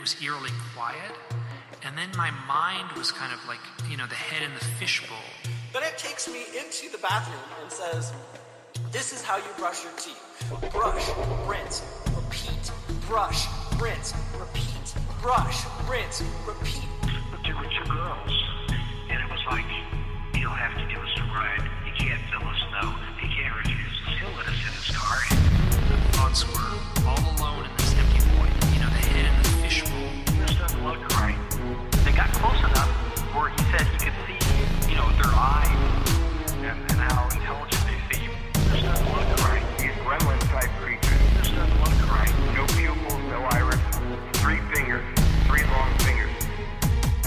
it was eerily quiet. And then my mind was kind of like, you know, the head in the fishbowl. Then it takes me into the bathroom and says, this is how you brush your teeth. Brush, rinse, repeat. Brush, rinse, repeat. Brush, rinse, repeat. But there were two girls. And it was like, you'll have to give us a ride. You can't fill us, no. You can't refuse us. He'll let us in his car. The thoughts were all alone in this empty void. You know, the head in the fishbowl. This doesn't look right. They got close enough where he said he could see, you know, their eyes and how intelligent they seem. This doesn't look right. These gremlin-type creatures. This doesn't look right. No pupils, no iris. Three fingers. Three long fingers.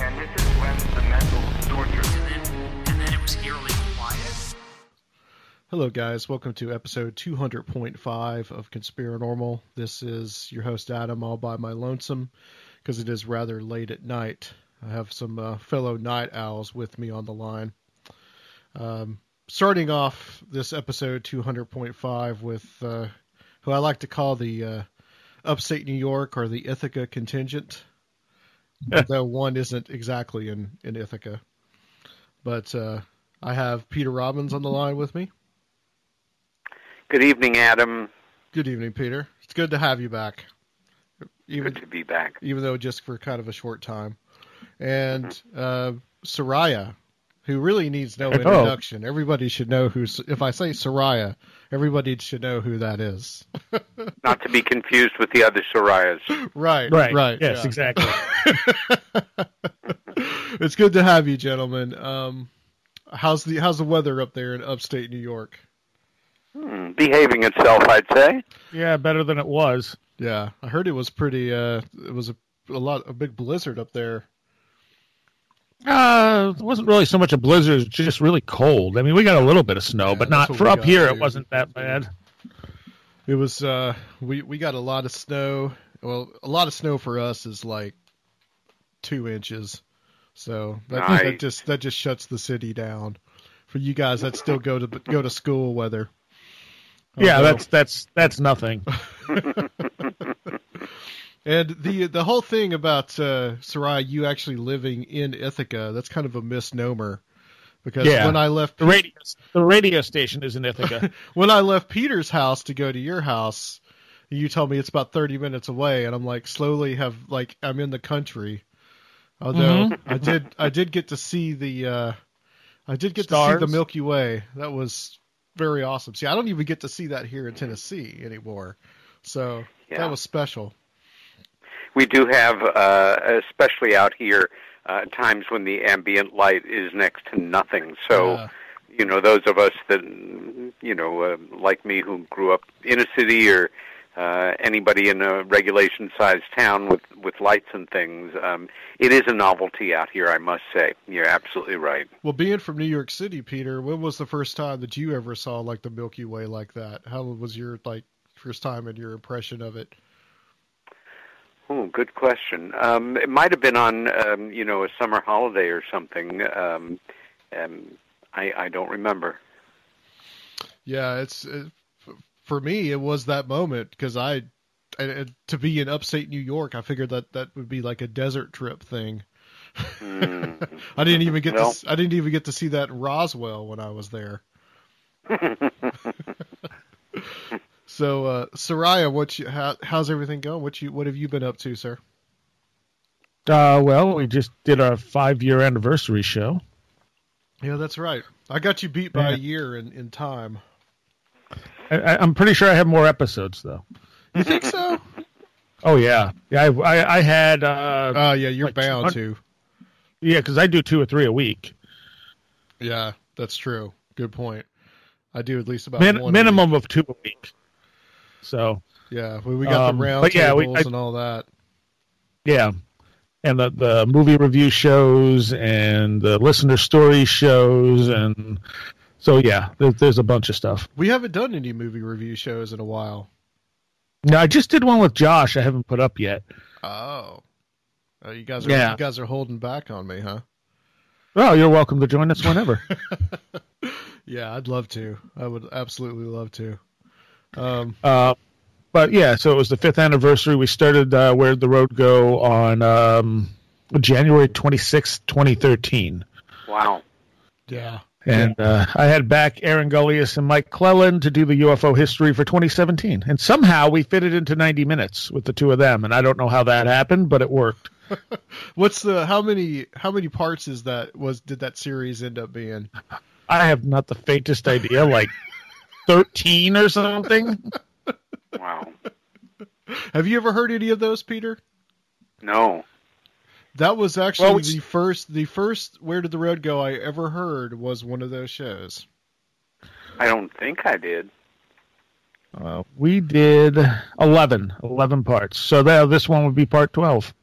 And this is when the mental torture. And then it was eerily quiet. Hello, guys. Welcome to episode 200.5 of Conspiranormal. This is your host, Adam, all by my lonesome, because it is rather late at night. I have some fellow night owls with me on the line. Starting off this episode 200.5 with who I like to call the upstate New York or the Ithaca contingent, though one isn't exactly in Ithaca. But I have Peter Robbins on the line with me. Good evening, Adam. Good evening, Peter. It's good to have you back. Good to be back. Even though just for kind of a short time. And Seriah, who really needs no introduction. Everybody should know who's... If I say Seriah, everybody should know who that is. Not to be confused with the other Seriahs. Right. Yes, yeah. Exactly. It's good to have you, gentlemen. How's the weather up there in upstate New York? Behaving itself, I'd say. Yeah, better than it was. Yeah, I heard it was pretty. It was a big blizzard up there. It wasn't really so much a blizzard; it was just really cold. I mean, we got a little bit of snow, but not for up here. It wasn't that bad. It was. We got a lot of snow. Well, a lot of snow for us is like 2 inches. So that just shuts the city down. For you guys, that's still go to school weather. Yeah, that's nothing. And the whole thing about Seriah, you actually living in Ithaca, that's kind of a misnomer, because when I left the radio station is in Ithaca. When I left Peter's house to go to your house, you told me it's about 30 minutes away, and I'm like, slowly have like I'm in the country. Although I did get to see the stars. To see the Milky Way. That was very awesome. See, I don't even get to see that here in Tennessee anymore. So that was special. We do have, especially out here, times when the ambient light is next to nothing. So, you know, those of us that, you know, like me who grew up in a city or anybody in a regulation-sized town with lights and things, it is a novelty out here, I must say. You're absolutely right. Well, being from New York City, Peter, when was the first time that you ever saw, like, the Milky Way like that? How was your, like, first time and your impression of it? Oh, good question. It might have been on, you know, a summer holiday or something. I don't remember. Yeah, for me, it was that moment because to be in upstate New York, I figured that would be like a desert trip thing. I didn't even get to see that in Roswell when I was there. So, Seriah, how's everything going? What have you been up to, sir? Well, we just did our 5-year anniversary show. Yeah, that's right. I got you beat by a year in time. I'm pretty sure I have more episodes, though. You think so? Oh yeah. I had. Yeah, you're like bound to. Yeah, because I do 2 or 3 a week. Yeah, that's true. Good point. I do at least about one minimum a week. Of 2 a week. So yeah, we got the round tables and all that. Yeah, and the movie review shows and the listener story shows, and so yeah, there's a bunch of stuff. We haven't done any movie review shows in a while. No, I just did one with Josh. I haven't put up yet. Oh you guys are holding back on me, huh? Well, you're welcome to join us whenever. Yeah, I'd love to. I would absolutely love to. But yeah, so it was the 5th anniversary. We started Where Did the Road Go on January 26th, 2013. Wow. Yeah. And I had back Aaron Gullius and Mike Clellan to do the UFO history for 2017. And somehow we fit it into 90 minutes with the two of them. And I don't know how that happened, but it worked. What's the how many parts is that did that series end up being? I have not the faintest idea, like 13 or something. Wow. Have you ever heard any of those, Peter? No. That was actually the first Where Did the Road Go I ever heard was one of those shows. I don't think I did. We did 11 parts. So this one would be part 12.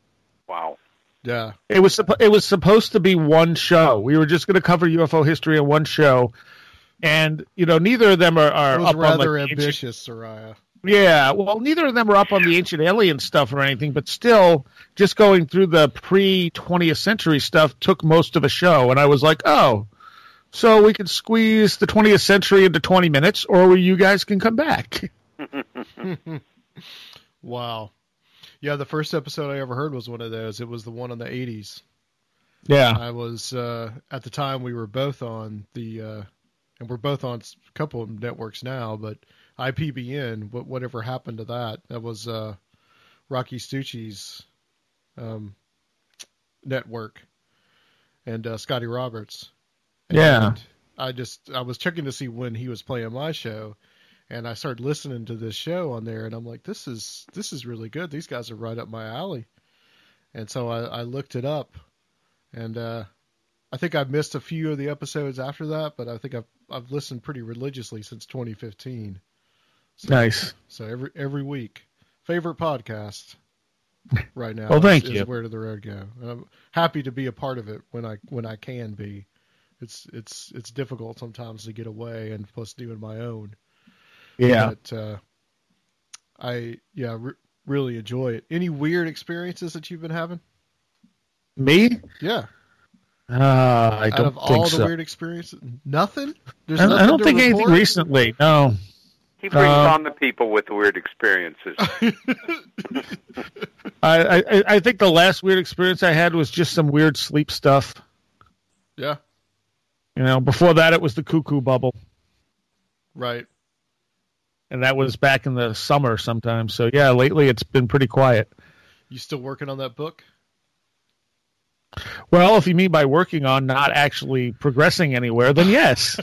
Wow. Yeah. It was supposed to be one show. We were just going to cover UFO history in one show. And, you know, neither of them are up on, like, rather ambitious, Seriah. Yeah, well, neither of them were up on the ancient alien stuff or anything, but still, just going through the pre-20th century stuff took most of a show, and I was like, oh, so we can squeeze the 20th century into 20 minutes, or you guys can come back. Wow. Yeah, the first episode I ever heard was one of those. It was the one on the 80s. Yeah. I was, at the time, we were both on the, and we're both on a couple of networks now, but... IPBN, whatever happened to that? That was Rocky Stucci's network, and Scotty Roberts. And yeah, I was checking to see when he was playing my show, and I started listening to this show on there, and I'm like, this is really good. These guys are right up my alley, and so I looked it up, and I think I missed a few of the episodes after that, but I think I've listened pretty religiously since 2015. So, nice. So every week, favorite podcast right now. Well, thank you. Where Did the Road Go? And I'm happy to be a part of it when I can be. It's difficult sometimes to get away, and plus doing my own. Yeah. But I really enjoy it. Any weird experiences that you've been having? Me? Yeah. I don't think so. Out of all the weird experiences, nothing. There's nothing. I don't think anything recently. No. He brings on the people with the weird experiences. I think the last weird experience I had was just some weird sleep stuff. Yeah. You know, before that it was the cuckoo bubble. Right. And that was back in the summer sometimes. So yeah, lately it's been pretty quiet. You still working on that book? Well, if you mean by working on not actually progressing anywhere, then yes.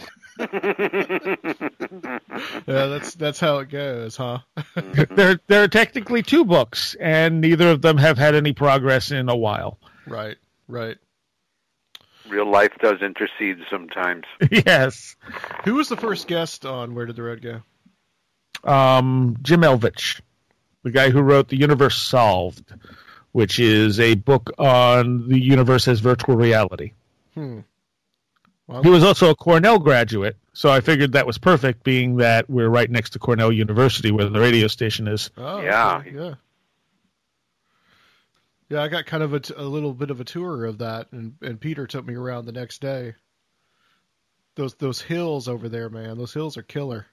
Yeah, that's how it goes, huh? There are technically two books, and neither of them have had any progress in a while. Right, right. Real life does intercede sometimes. Yes. Who was the first guest on Where Did the Road Go? Jim Elvich, the guy who wrote The Universe Solved, which is a book on the universe as virtual reality. Hmm. Well, he was also a Cornell graduate, so I figured that was perfect, being that we're right next to Cornell University, where the radio station is. Oh, yeah. Okay, yeah. Yeah, I got kind of a little bit of a tour of that, and Peter took me around the next day. Those hills over there, man, those hills are killer.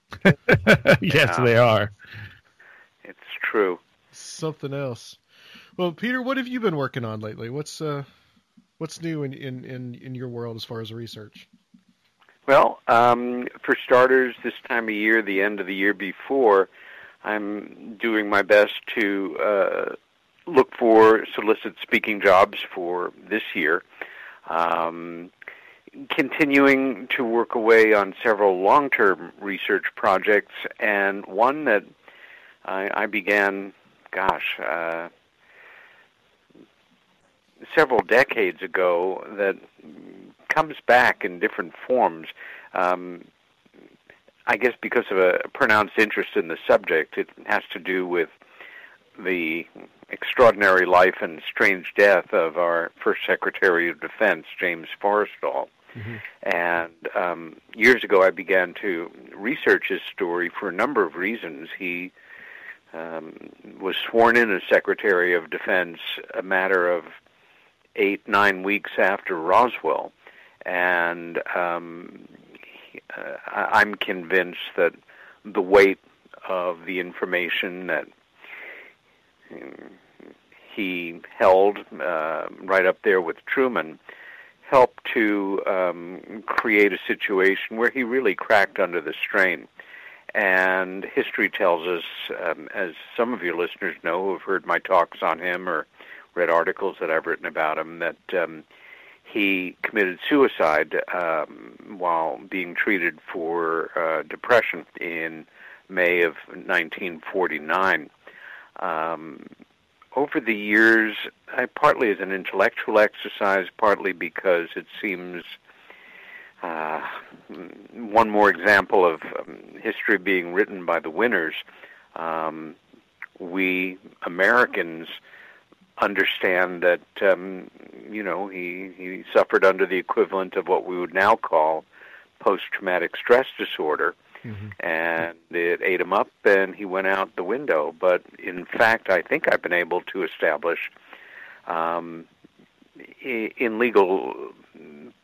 Yes, they are. It's true. Something else. Well, Peter, what have you been working on lately? What's new in your world as far as research? Well, for starters, this time of year, the end of the year before, I'm doing my best to look for, solicit speaking jobs for this year. Continuing to work away on several long-term research projects, and one that I began, several decades ago that comes back in different forms. I guess because of a pronounced interest in the subject, it has to do with the extraordinary life and strange death of our first Secretary of Defense, James Forrestal. Mm-hmm. And years ago I began to research his story for a number of reasons. He was sworn in as Secretary of Defense a matter of 8-9 weeks after Roswell, and I'm convinced that the weight of the information that he held right up there with Truman helped to create a situation where he really cracked under the strain. And history tells us, as some of your listeners know who have heard my talks on him or read articles that I've written about him, that he committed suicide while being treated for depression in May of 1949. Over the years, partly as an intellectual exercise, partly because it seems one more example of history being written by the winners, we Americans understand that, he suffered under the equivalent of what we would now call post-traumatic stress disorder, and it ate him up and he went out the window. But in fact, I think I've been able to establish in legal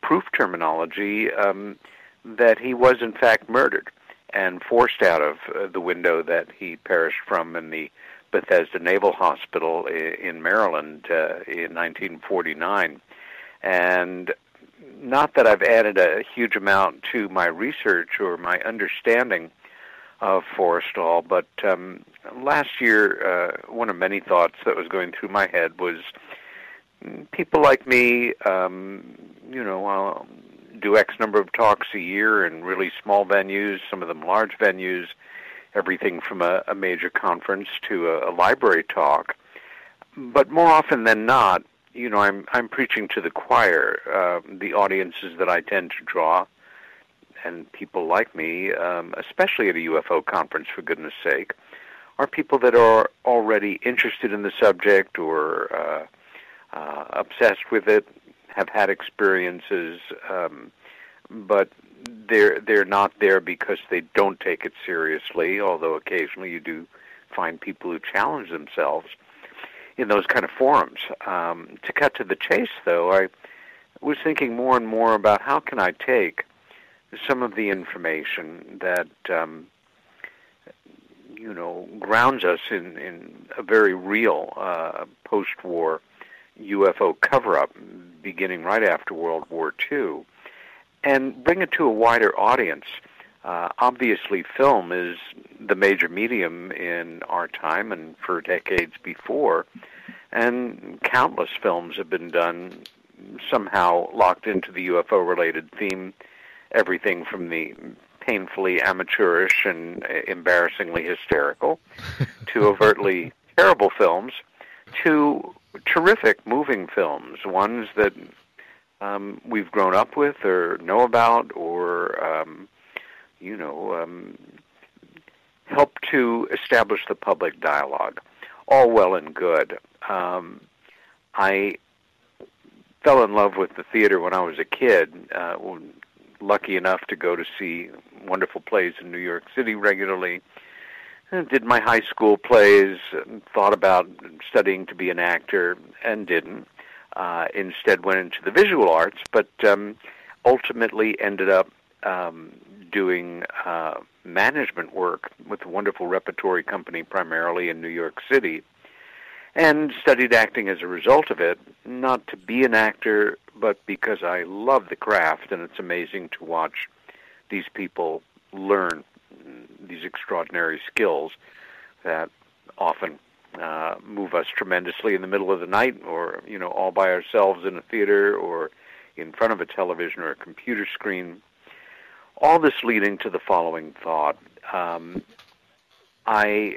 proof terminology that he was in fact murdered and forced out of the window that he perished from in the Bethesda Naval Hospital in Maryland in 1949. And not that I've added a huge amount to my research or my understanding of Forrestal, but last year one of many thoughts that was going through my head was people like me, I'll do X number of talks a year in really small venues, some of them large venues, everything from a major conference to a library talk. But more often than not, I'm preaching to the choir. The audiences that I tend to draw, and people like me, especially at a UFO conference, for goodness sake, are people that are already interested in the subject or obsessed with it, have had experiences, but they're not there because they don't take it seriously, although occasionally you do find people who challenge themselves in those kind of forums. To cut to the chase, though, I was thinking more and more about how can I take some of the information that, grounds us in a very real post-war UFO cover-up beginning right after World War II, and bring it to a wider audience. Obviously, film is the major medium in our time and for decades before, and countless films have been done somehow locked into the UFO-related theme, everything from the painfully amateurish and embarrassingly hysterical to overtly terrible films to terrific moving films, ones that we've grown up with or know about or, help to establish the public dialogue. All well and good. I fell in love with the theater when I was a kid. Lucky enough to go to see wonderful plays in New York City regularly. Did my high school plays, thought about studying to be an actor, and didn't. Instead went into the visual arts, but ultimately ended up doing management work with a wonderful repertory company primarily in New York City, and studied acting as a result of it, not to be an actor, but because I love the craft, and it's amazing to watch these people learn these extraordinary skills that often move us tremendously in the middle of the night or, all by ourselves in a theater or in front of a television or a computer screen. All this leading to the following thought. I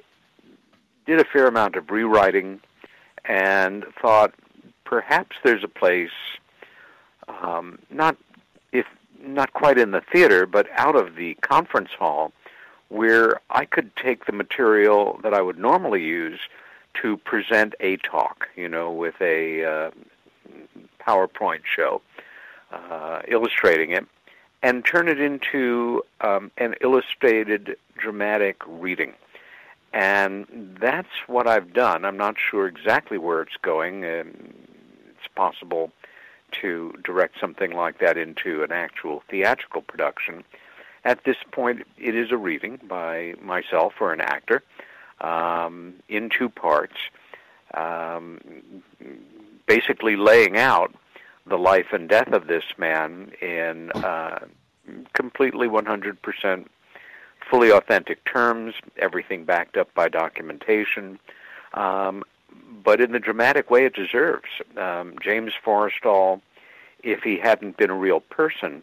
did a fair amount of rewriting and thought perhaps there's a place, not quite in the theater, but out of the conference hall, where I could take the material that I would normally use to present a talk, with a PowerPoint show illustrating it, and turn it into an illustrated dramatic reading. And that's what I've done. I'm not sure exactly where it's going. It's possible to direct something like that into an actual theatrical production. At this point, it is a reading by myself or an actor in two parts, basically laying out the life and death of this man in completely 100% fully authentic terms, everything backed up by documentation, but in the dramatic way it deserves. James Forrestal, if he hadn't been a real person,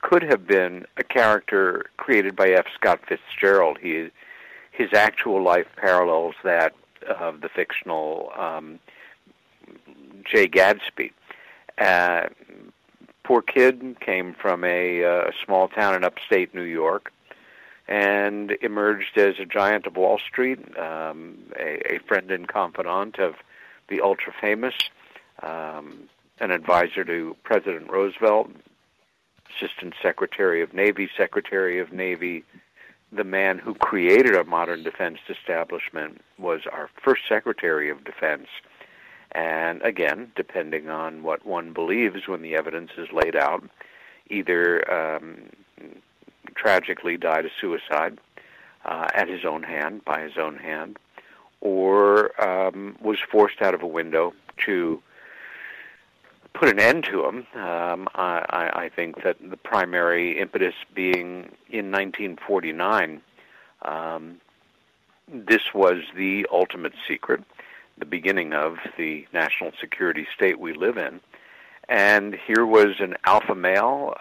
could have been a character created by F. Scott Fitzgerald. His actual life parallels that of the fictional Jay Gadsby. Poor kid came from a small town in upstate New York and emerged as a giant of Wall Street, a friend and confidant of the ultra-famous, an advisor to President Roosevelt, Assistant Secretary of Navy. The man who created our modern defense establishment was our first Secretary of Defense. And again, depending on what one believes when the evidence is laid out, either tragically died a suicide at his own hand, by his own hand, or was forced out of a window to put an end to him. I think that the primary impetus being in 1949, this was the ultimate secret, the beginning of the national security state we live in. And here was an alpha male,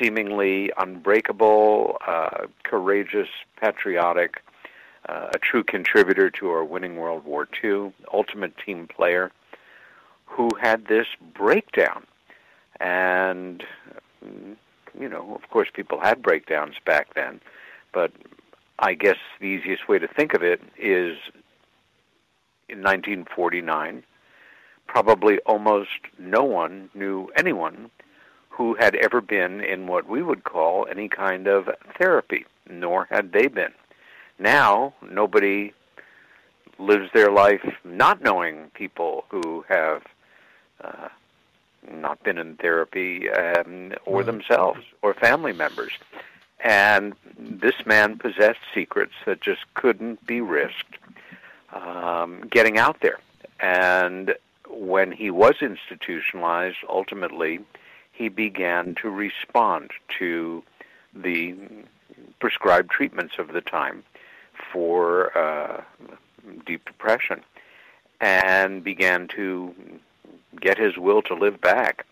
seemingly unbreakable, courageous, patriotic, a true contributor to our winning World War II, ultimate team player, who had this breakdown. And, you know, of course people had breakdowns back then, but I guess the easiest way to think of it is in 1949, probably almost no one knew anyone who had ever been in what we would call any kind of therapy, nor had they been. Now, nobody lives their life not knowing people who have not been in therapy, or themselves, or family members. And this man possessed secrets that just couldn't be risked getting out there. And when he was institutionalized, ultimately, he began to respond to the prescribed treatments of the time for deep depression, and began to get his will to live back.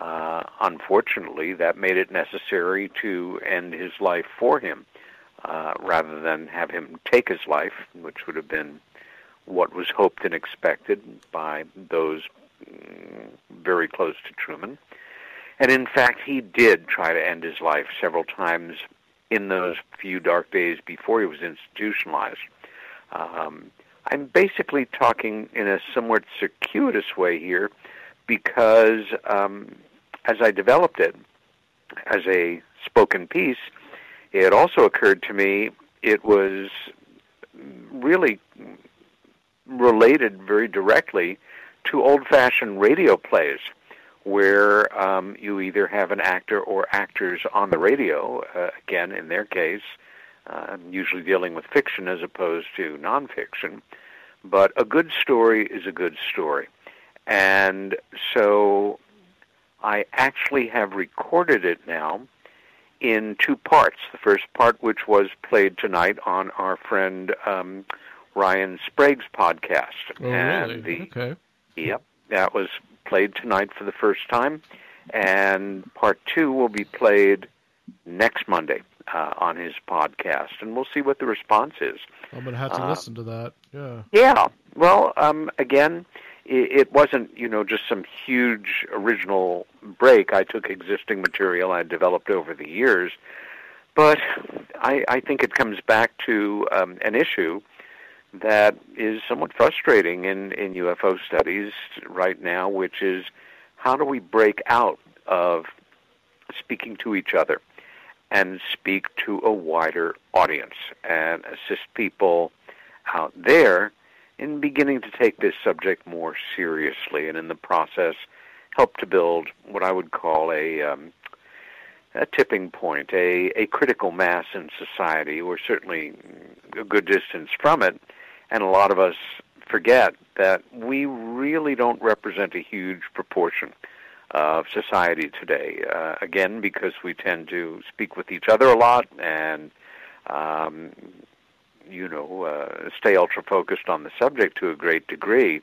Unfortunately, that made it necessary to end his life for him, rather than have him take his life, which would have been what was hoped and expected by those very close to Truman. And in fact, he did try to end his life several times in those few dark days before he was institutionalized. I'm basically talking in a somewhat circuitous way here because as I developed it as a spoken piece, it also occurred to me it was really related very directly to old-fashioned radio plays where you either have an actor or actors on the radio, again, in their case, usually dealing with fiction as opposed to nonfiction, but a good story is a good story. And so I actually have recorded it now in two parts. The first part, which was played tonight on our friend Ryan Sprague's podcast. Oh, and really? Okay. Yep, that was played tonight for the first time. And part two will be played next Monday on his podcast, and we'll see what the response is. I'm going to have to listen to that. Yeah. Yeah. Well, again, it wasn't, you know, just some huge original break. I took existing material I developed over the years, but I think it comes back to an issue that is somewhat frustrating in UFO studies right now, which is how do we break out of speaking to each other and speak to a wider audience and assist people out there in beginning to take this subject more seriously, and in the process help to build what I would call a tipping point, a critical mass in society. We're certainly a good distance from it, and a lot of us forget that we really don't represent a huge proportion of society today, again, because we tend to speak with each other a lot and, stay ultra-focused on the subject to a great degree.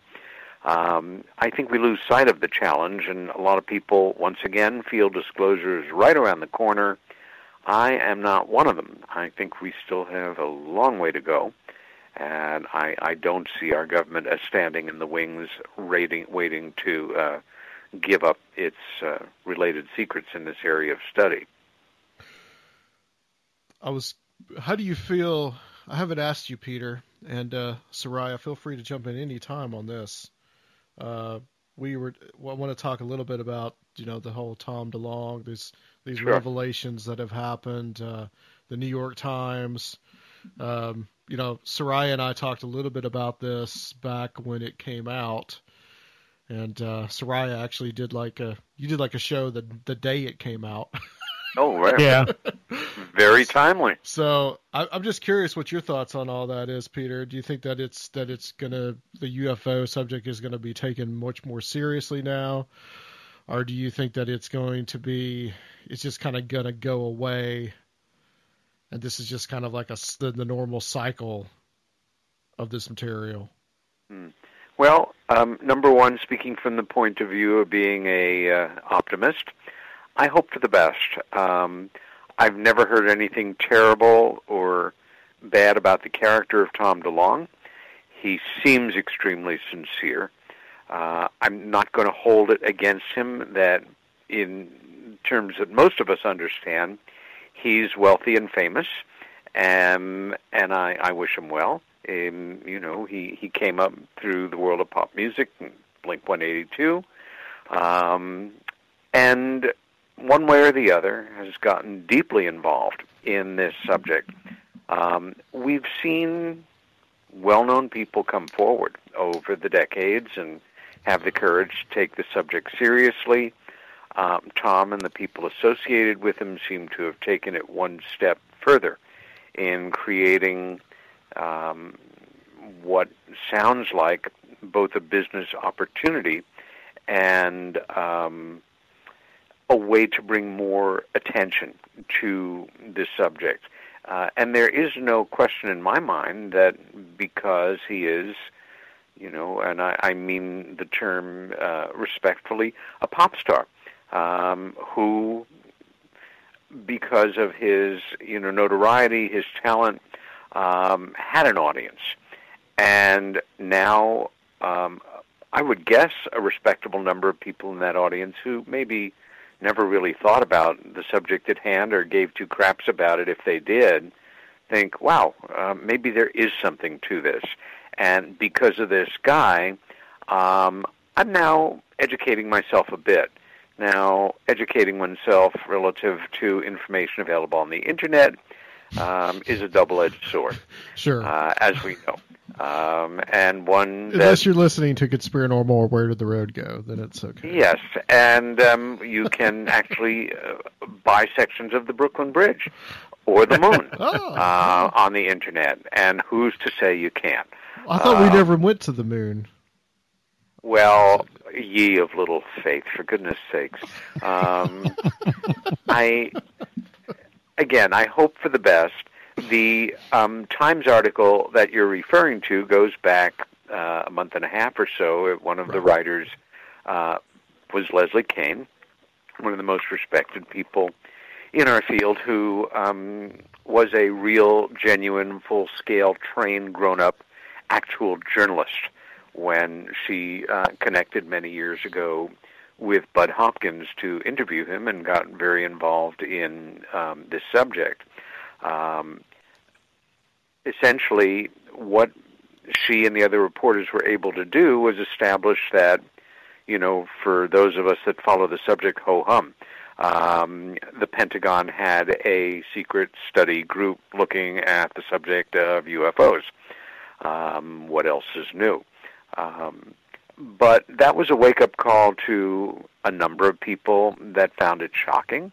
I think we lose sight of the challenge, and a lot of people, once again, feel disclosure is right around the corner. I am not one of them. I think we still have a long way to go, and I don't see our government as standing in the wings, waiting to give up its related secrets in this area of study. How do you feel? I haven't asked you, Peter, and Seriah, feel free to jump in any time on this. I want to talk a little bit about, the whole Tom DeLonge, these sure. revelations that have happened, the New York Times. Seriah and I talked a little bit about this back when it came out, and Seriah actually did you did a show the day it came out. Oh, right. Yeah. Very timely. So I'm just curious what your thoughts on all that is, Peter. Do you think that the UFO subject is going to be taken much more seriously now? Or do you think that it's just kind of going to go away? And this is just kind of like the normal cycle of this material. Well, number one, speaking from the point of view of being a optimist, I hope to the best. I've never heard anything terrible or bad about the character of Tom DeLonge. He seems extremely sincere. I'm not going to hold it against him that, in terms that most of us understand, he's wealthy and famous, and I wish him well. He came up through the world of pop music, Blink-182, and one way or the other, has gotten deeply involved in this subject. We've seen well-known people come forward over the decades and have the courage to take the subject seriously. Tom and the people associated with him seem to have taken it one step further in creating what sounds like both a business opportunity and a way to bring more attention to this subject. And there is no question in my mind that because he is, and I mean the term respectfully, a pop star, who, because of his notoriety, his talent, had an audience. And now I would guess a respectable number of people in that audience who maybe never really thought about the subject at hand or gave two craps about it if they did, think, wow, maybe there is something to this. And because of this guy, I'm now educating myself a bit. Now, educating oneself relative to information available on the Internet is a double-edged sword, sure, as we know. And one unless you're listening to Conspiranormal or Where Did the Road Go, then it's okay. Yes, and you can actually buy sections of the Brooklyn Bridge or the moon on the Internet, and who's to say you can't? I thought we never went to the moon. Well, ye of little faith, for goodness sakes. Again, I hope for the best. The Times article that you're referring to goes back a month and a half or so. One of the writers was Leslie Kean, one of the most respected people in our field, who was a real, genuine, full-scale, trained, grown-up, actual journalist when she connected many years ago with Bud Hopkins to interview him and got very involved in this subject. Essentially, what she and the other reporters were able to do was establish that, for those of us that follow the subject, ho-hum, the Pentagon had a secret study group looking at the subject of UFOs. What else is new? But that was a wake-up call to a number of people that found it shocking.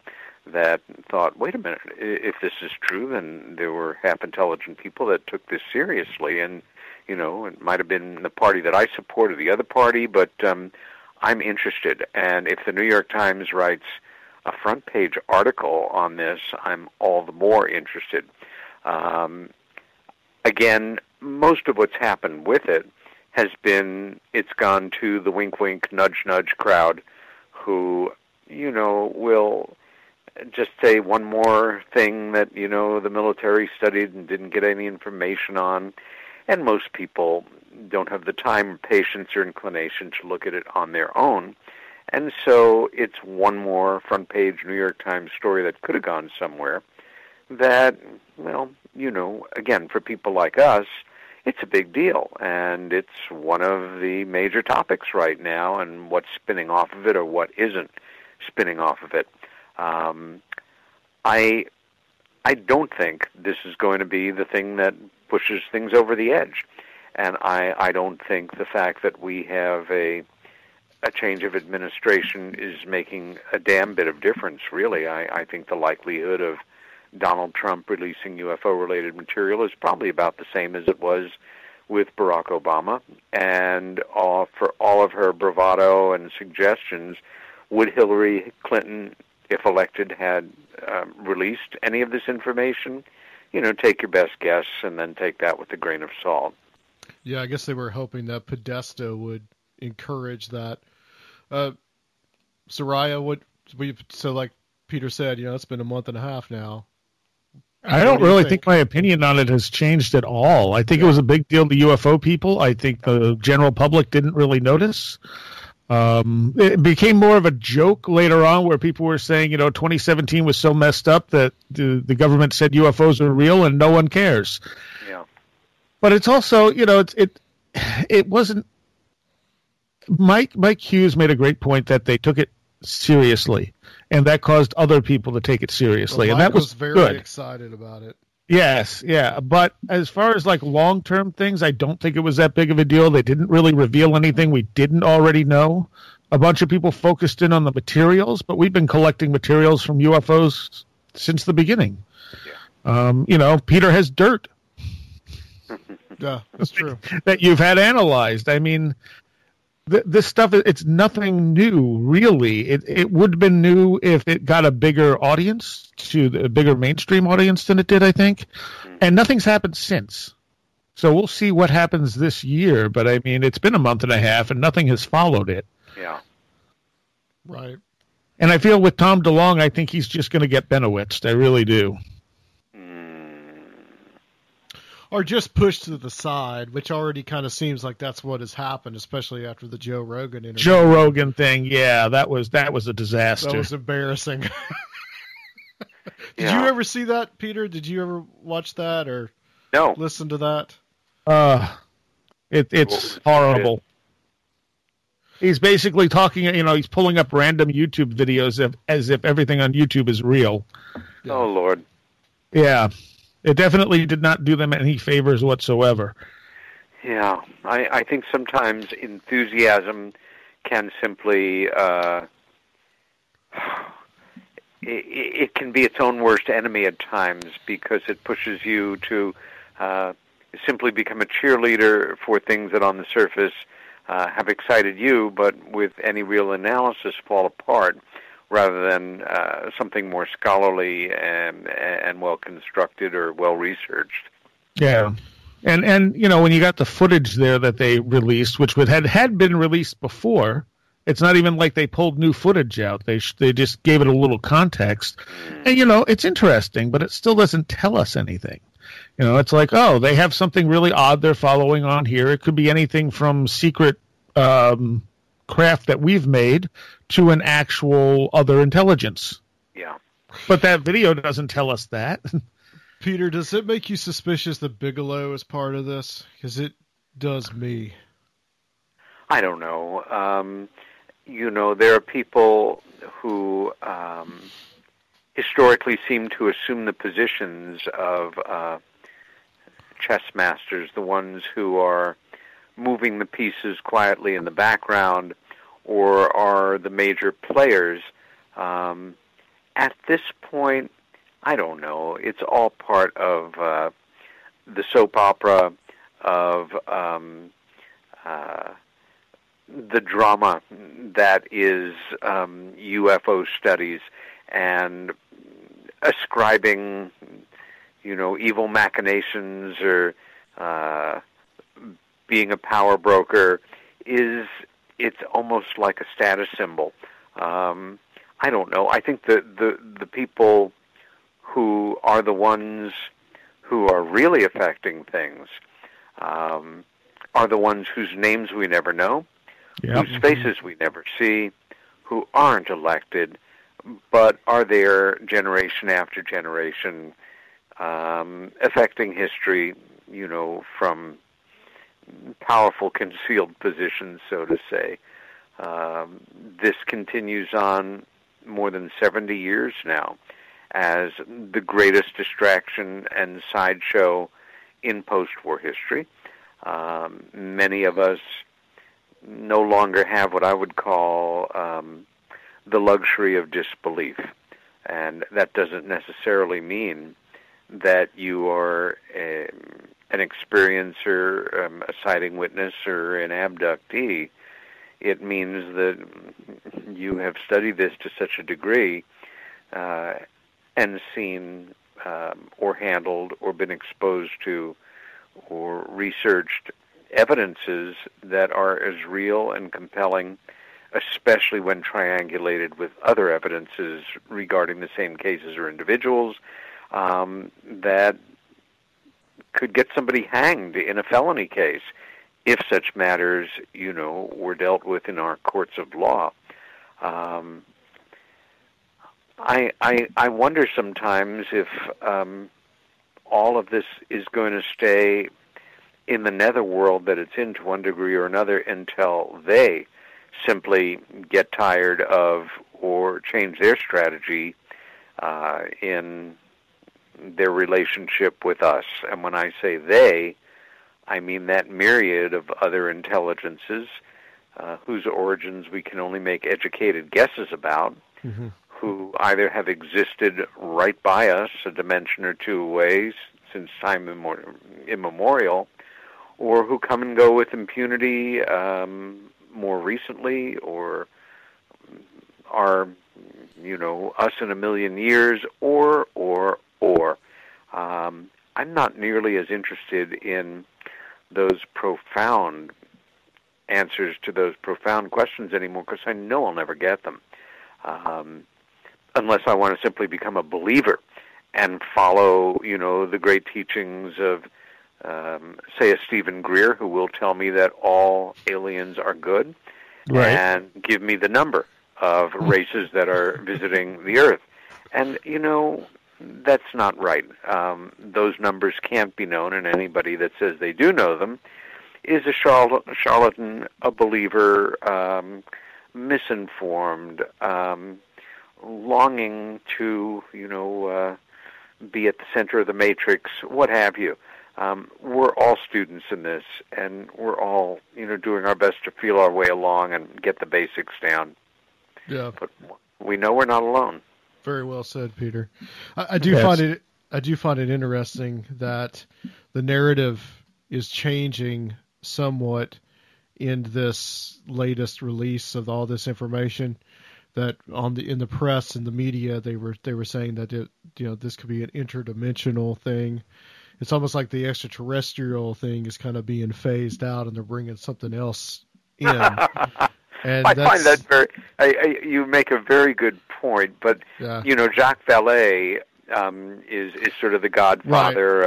that thought, wait a minute, if this is true, then there were half-intelligent people that took this seriously. And, you know, it might have been the party that I supported, the other party, but I'm interested. And if the New York Times writes a front-page article on this, I'm all the more interested. Again, most of what's happened with it has been, it's gone to the wink-wink, nudge-nudge crowd who, you know, will just say one more thing that, you know, the military studied and didn't get any information on. And most people don't have the time, patience, or inclination to look at it on their own. And so it's one more front-page New York Times story that could have gone somewhere that, well, you know, again, for people like us, it's a big deal. And it's one of the major topics right now, and what's spinning off of it or what isn't spinning off of it. I don't think this is going to be the thing that pushes things over the edge. And I don't think the fact that we have a change of administration is making a damn bit of difference, really. I think the likelihood of Donald Trump releasing UFO-related material is probably about the same as it was with Barack Obama. And for all of her bravado and suggestions, would Hillary Clinton, if elected, had released any of this information? You know, take your best guess and then take that with a grain of salt. Yeah, I guess they were hoping that Podesta would encourage that. Seriah, so like Peter said, you know, it's been a month and a half now. I don't really think my opinion on it has changed at all. I think it was a big deal to UFO people. I think the general public didn't really notice. It became more of a joke later on where people were saying, you know, 2017 was so messed up that the government said UFOs are real and no one cares. Yeah. But it's also, you know, it wasn't. Mike Hughes made a great point that they took it seriously, and that caused other people to take it seriously. Well, and that was very good. Excited about it. Yes, yeah, but as far as like long-term things, I don't think it was that big of a deal. They didn't really reveal anything we didn't already know. A bunch of people focused in on the materials, but we've been collecting materials from UFOs since the beginning. Yeah. You know, Peter has dirt. Yeah, that's true. That you've had analyzed. I mean, this stuff, it's nothing new, really. It would have been new if it got a bigger audience, a bigger mainstream audience than it did, I think. And nothing's happened since. So we'll see what happens this year. But, I mean, it's been a month and a half, and nothing has followed it. Yeah. Right. And I feel with Tom DeLonge, I think he's just going to get Benowitzed. I really do. Or just pushed to the side, which already kind of seems like that's what has happened, especially after the Joe Rogan interview. Joe Rogan thing, yeah, that was a disaster. That was embarrassing. Did you ever see that, Peter? Did you ever watch that or listen to that? It's horrible. He's basically talking, you know, he's pulling up random YouTube videos as if everything on YouTube is real. Oh, Lord. Yeah. It definitely did not do them any favors whatsoever. Yeah, I think sometimes enthusiasm can simply, it can be its own worst enemy at times because it pushes you to simply become a cheerleader for things that on the surface have excited you, but with any real analysis fall apart, rather than something more scholarly and well-constructed or well-researched. Yeah. And you know, when you got the footage there that they released, which had been released before, it's not even like they pulled new footage out. They just gave it a little context. And, you know, it's interesting, but it still doesn't tell us anything. You know, it's like, oh, they have something really odd they're following on here. It could be anything from secret craft that we've made to an actual other intelligence. Yeah. But that video doesn't tell us that. Peter, does it make you suspicious that Bigelow is part of this? Because it does me. I don't know. You know, there are people who historically seem to assume the positions of chess masters, the ones who are moving the pieces quietly in the background, or are the major players, at this point, I don't know. It's all part of the soap opera, of the drama that is UFO studies, and ascribing, you know, evil machinations or being a power broker is, it's almost like a status symbol. I don't know. I think the people who are the ones who are really affecting things are the ones whose names we never know, whose faces we never see, who aren't elected, but are there generation after generation, affecting history, you know, from powerful concealed positions, so to say. This continues on more than 70 years now as the greatest distraction and sideshow in post-war history. Many of us no longer have what I would call the luxury of disbelief. And that doesn't necessarily mean that you are an experiencer, a sighting witness, or an abductee. It means that you have studied this to such a degree and seen or handled or been exposed to or researched evidences that are as real and compelling, especially when triangulated with other evidences regarding the same cases or individuals, that could get somebody hanged in a felony case if such matters, you know, were dealt with in our courts of law. I wonder sometimes if all of this is going to stay in the netherworld that it's in to one degree or another until they simply get tired of or change their strategy in their relationship with us. And when I say they, I mean that myriad of other intelligences whose origins we can only make educated guesses about, who either have existed right by us, a dimension or two away since time immemorial, or who come and go with impunity more recently, or are, you know, us in a million years, or. I'm not nearly as interested in those profound answers to those profound questions anymore, because I know I'll never get them, unless I want to simply become a believer and follow, you know, the great teachings of, say, a Stephen Greer, who will tell me that all aliens are good, and give me the number of races that are visiting the Earth. And, you know, that's not right. Those numbers can't be known, and anybody that says they do know them is a charlatan, a believer, misinformed, longing to, you know, be at the center of the matrix, what have you. We're all students in this, and we're all, you know, doing our best to feel our way along and get the basics down. Yeah, but we know we're not alone. Very well said, Peter. I do find it interesting that the narrative is changing somewhat in this latest release of all this information. That in the press and the media, they were saying that it, you know, this could be an interdimensional thing. It's almost like the extraterrestrial thing is kind of being phased out, and they're bringing something else in. And I find that very. You make a very good point, but you know, Jacques Vallée is sort of the godfather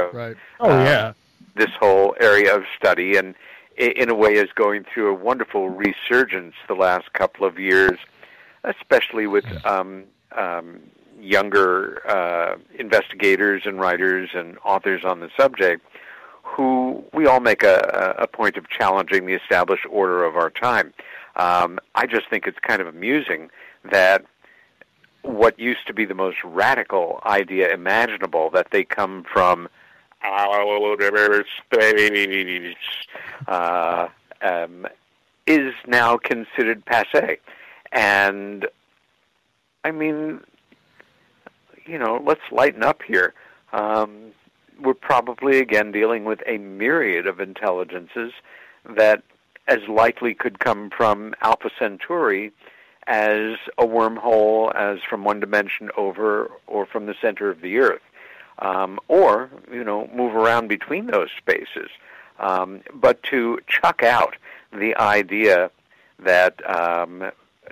of this whole area of study, and in a way is going through a wonderful resurgence the last couple of years, especially with younger investigators and writers and authors on the subject, who we all make a point of challenging the established order of our time. I just think it's kind of amusing that what used to be the most radical idea imaginable, that they come from outer space, is now considered passé. And, I mean, you know, let's lighten up here. We're probably, again, dealing with a myriad of intelligences that as likely could come from Alpha Centauri as a wormhole, as from one dimension over, or from the center of the Earth, or, you know, move around between those spaces. But to chuck out the idea that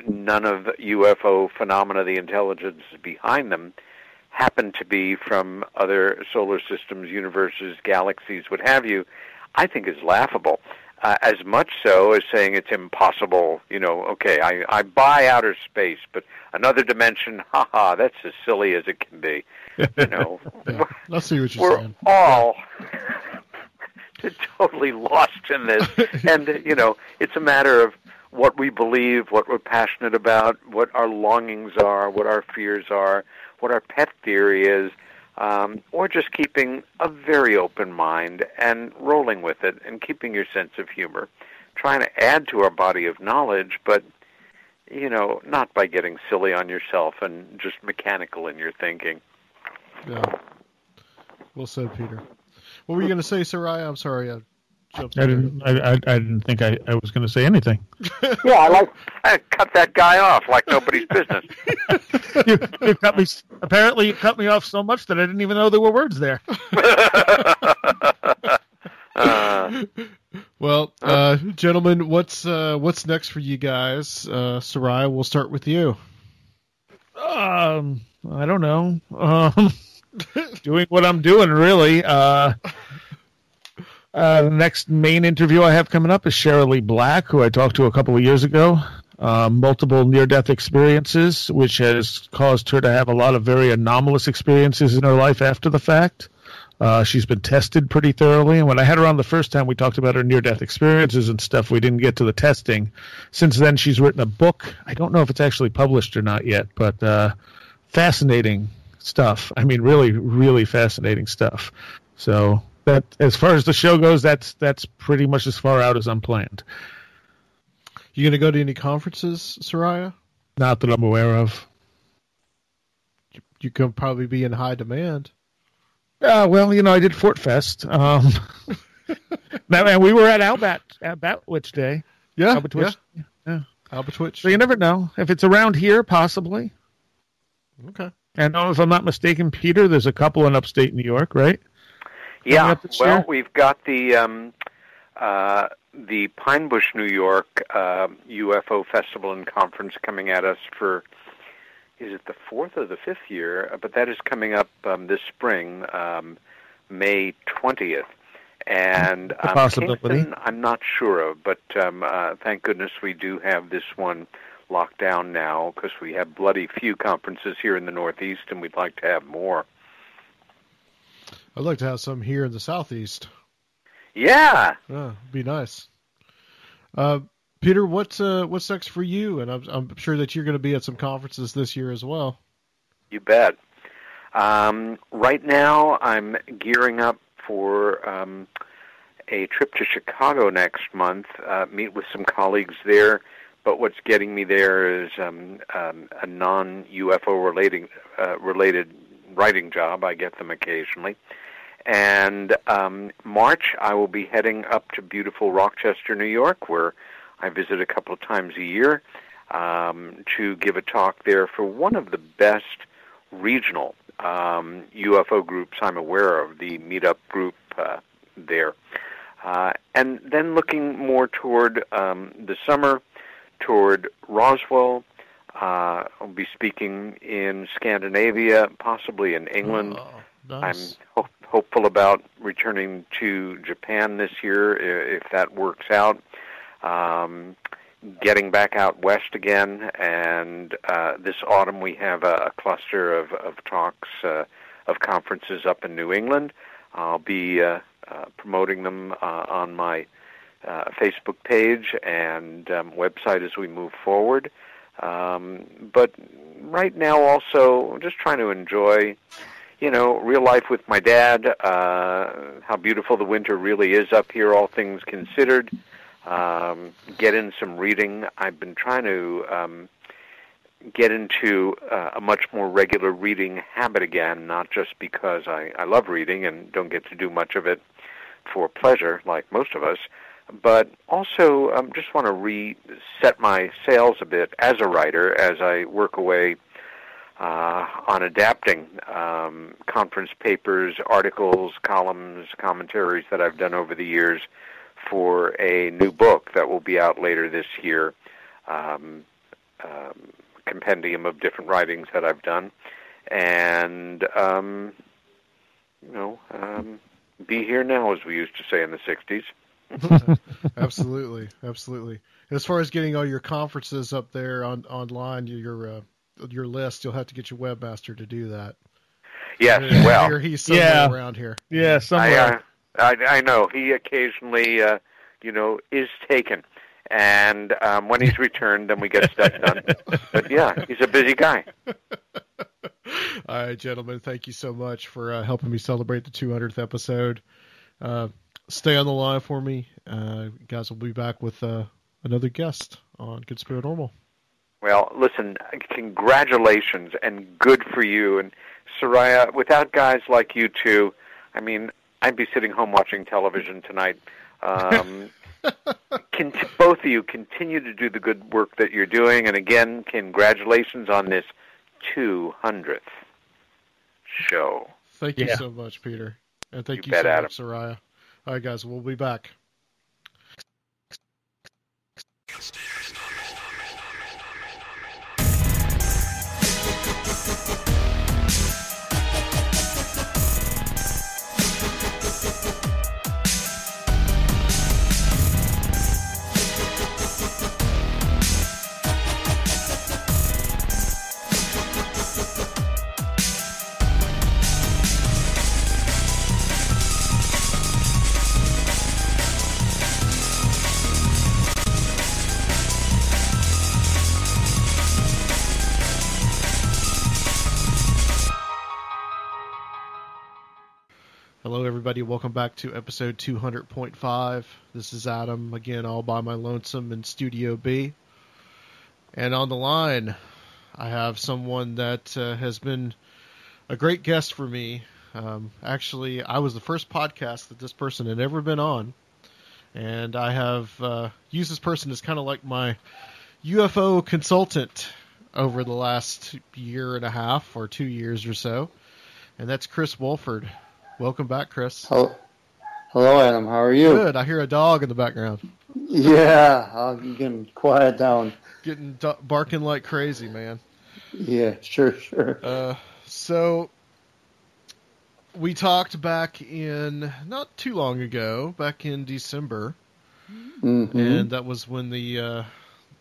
none of UFO phenomena, the intelligence behind them, happen to be from other solar systems, universes, galaxies, what have you, I think is laughable. As much so as saying it's impossible, you know, okay, I buy outer space, but another dimension, haha, that's as silly as it can be. You know, yeah. Let's see what you're saying. We're all totally lost in this. And, you know, it's a matter of what we believe, what we're passionate about, what our longings are, what our fears are, what our pet theory is, or just keeping a very open mind and rolling with it and keeping your sense of humor, trying to add to our body of knowledge, but, you know, not by getting silly on yourself and just mechanical in your thinking. Yeah. Well said, Peter. What were you going to say, Seriah? I'm sorry, I didn't think I was going to say anything. Yeah, I cut that guy off like nobody's business. You cut me. Apparently, you cut me off so much that I didn't even know there were words there. Well, gentlemen, what's next for you guys? Seriah, we'll start with you. I don't know. Doing what I'm doing, really. The next main interview I have coming up is Cheryl Lee Black, who I talked to a couple of years ago. Multiple near-death experiences, which has caused her to have a lot of very anomalous experiences in her life after the fact. She's been tested pretty thoroughly, and when I had her on the first time, we talked about her near-death experiences and stuff. We didn't get to the testing. Since then, she's written a book. I don't know if it's actually published or not yet, but fascinating stuff. I mean, really, really fascinating stuff. So... that, as far as the show goes, that's pretty much as far out as I'm planned. You going to go to any conferences, Seriah? Not that I'm aware of. You can probably be in high demand. Well, you know, I did Fort Fest. And we were at Albatwitch Day. Yeah, Albatwitch. Yeah. Albatwitch. So you never know. If it's around here, possibly. Okay. And if I'm not mistaken, Peter, there's a couple in upstate New York, right? Yeah, well, we've got the Pine Bush, New York UFO Festival and Conference coming at us for, is it the 4th or the 5th year? But that is coming up this spring, May 20th. And Kingston, I'm not sure of, but thank goodness we do have this one locked down now, because we have bloody few conferences here in the Northeast, and we'd like to have more. I'd like to have some here in the Southeast. Yeah. Yeah, it'd be nice. Peter, what's next for you? And I'm sure that you're going to be at some conferences this year as well. You bet. Right now, I'm gearing up for a trip to Chicago next month, meet with some colleagues there. But what's getting me there is a non-UFO related writing job. I get them occasionally. And March, I will be heading up to beautiful Rochester, New York, where I visit a couple of times a year to give a talk there for one of the best regional UFO groups I'm aware of, the meetup group there. And then looking more toward the summer, toward Roswell. I'll be speaking in Scandinavia, possibly in England. Oh, nice. I'm hopeful about returning to Japan this year, if that works out. Getting back out west again, and this autumn we have a cluster of talks, of conferences up in New England. I'll be promoting them on my Facebook page and website as we move forward. But right now also just trying to enjoy, you know, real life with my dad, how beautiful the winter really is up here, all things considered. Get in some reading. I've been trying to get into a much more regular reading habit again, not just because I love reading and don't get to do much of it for pleasure, like most of us, but also just want to reset my sails a bit as a writer as I work away on adapting conference papers, articles, columns, commentaries that I've done over the years for a new book that will be out later this year, compendium of different writings that I've done, and be here now, as we used to say in the 60s. Absolutely. As far as getting all your conferences up there online, your list, you'll have to get your webmaster to do that. Yes, he's somewhere around here. Yeah, somewhere. I know he occasionally, is taken, and when he's returned, then we get stuff done. But yeah, he's a busy guy. All right, gentlemen, thank you so much for helping me celebrate the 200th episode. Stay on the line for me. You guys will be back with another guest on Conspiranormal. Well, listen, congratulations and good for you. And Seriah, without guys like you two, I mean, I'd be sitting home watching television tonight. Both of you continue to do the good work that you're doing. And again, congratulations on this 200th show. Thank you so much, Peter. And thank you so much, Seriah. All right, guys, we'll be back. Hello, everybody. Welcome back to episode 200.5. This is Adam, again, all by my lonesome in Studio B. And on the line, I have someone that has been a great guest for me. Actually, I was the first podcast that this person had ever been on. And I have used this person as kind of like my UFO consultant over the last year and a half or 2 years or so. And that's Chris Wolford. Welcome back, Chris. Hello, Adam. How are you? Good. I hear a dog in the background. Yeah, I'm getting quiet down. Barking like crazy, man. Yeah, sure. So we talked back in not too long ago, back in December, and that was when the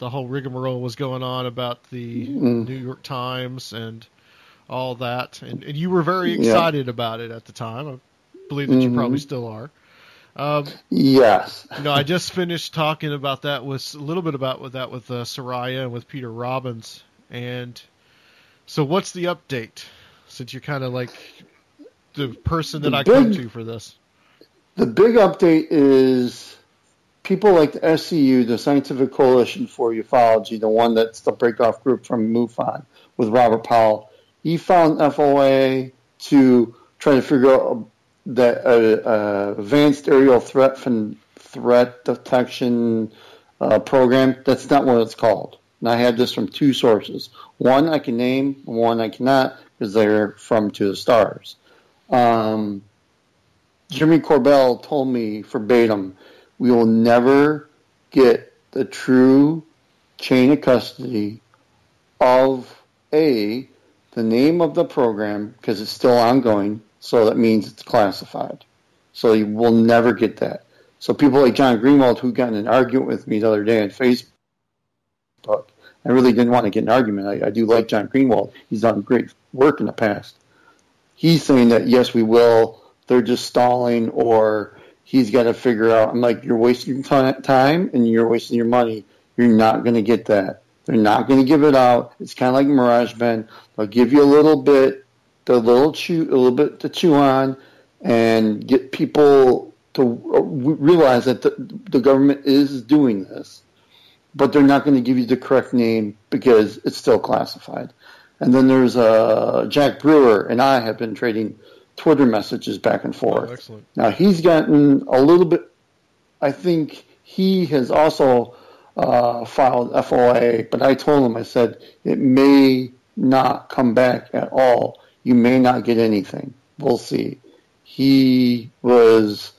whole rigmarole was going on about the New York Times and all that, and you were very excited about it at the time. I believe that you probably still are. Yes. I just finished talking about that with Seriah and with Peter Robbins. And so what's the update, since you're kind of like the person that come to for this? The big update is people like the SCU, the Scientific Coalition for Ufology, the one that's the breakoff group from MUFON with Robert Powell. He found FOA to try to figure out that advanced aerial threat detection program. That's not what it's called. And I have this from two sources. One I can name, one I cannot, because they're from To the Stars. Jeremy Corbell told me verbatim, we will never get the true chain of custody of the name of the program, because it's still ongoing, so that means it's classified. So you will never get that. So people like John Greenwald, who got in an argument with me the other day on Facebook, I really didn't want to get in an argument. I do like John Greenwald. He's done great work in the past. He's saying that, yes, we will. They're just stalling, or he's got to figure out. I'm like, you're wasting time, and you're wasting your money. You're not going to get that. They're not going to give it out. It's kind of like Mirage Band. They'll give you a little bit to chew on, and get people to realize that the government is doing this. but they're not going to give you the correct name because it's still classified. And then there's Jack Brewer and I have been trading Twitter messages back and forth. Oh, excellent. Now, he's gotten a little bit, I think he has also filed FOIA, but I told him, I said, it may not come back at all. You may not get anything. We'll see. He was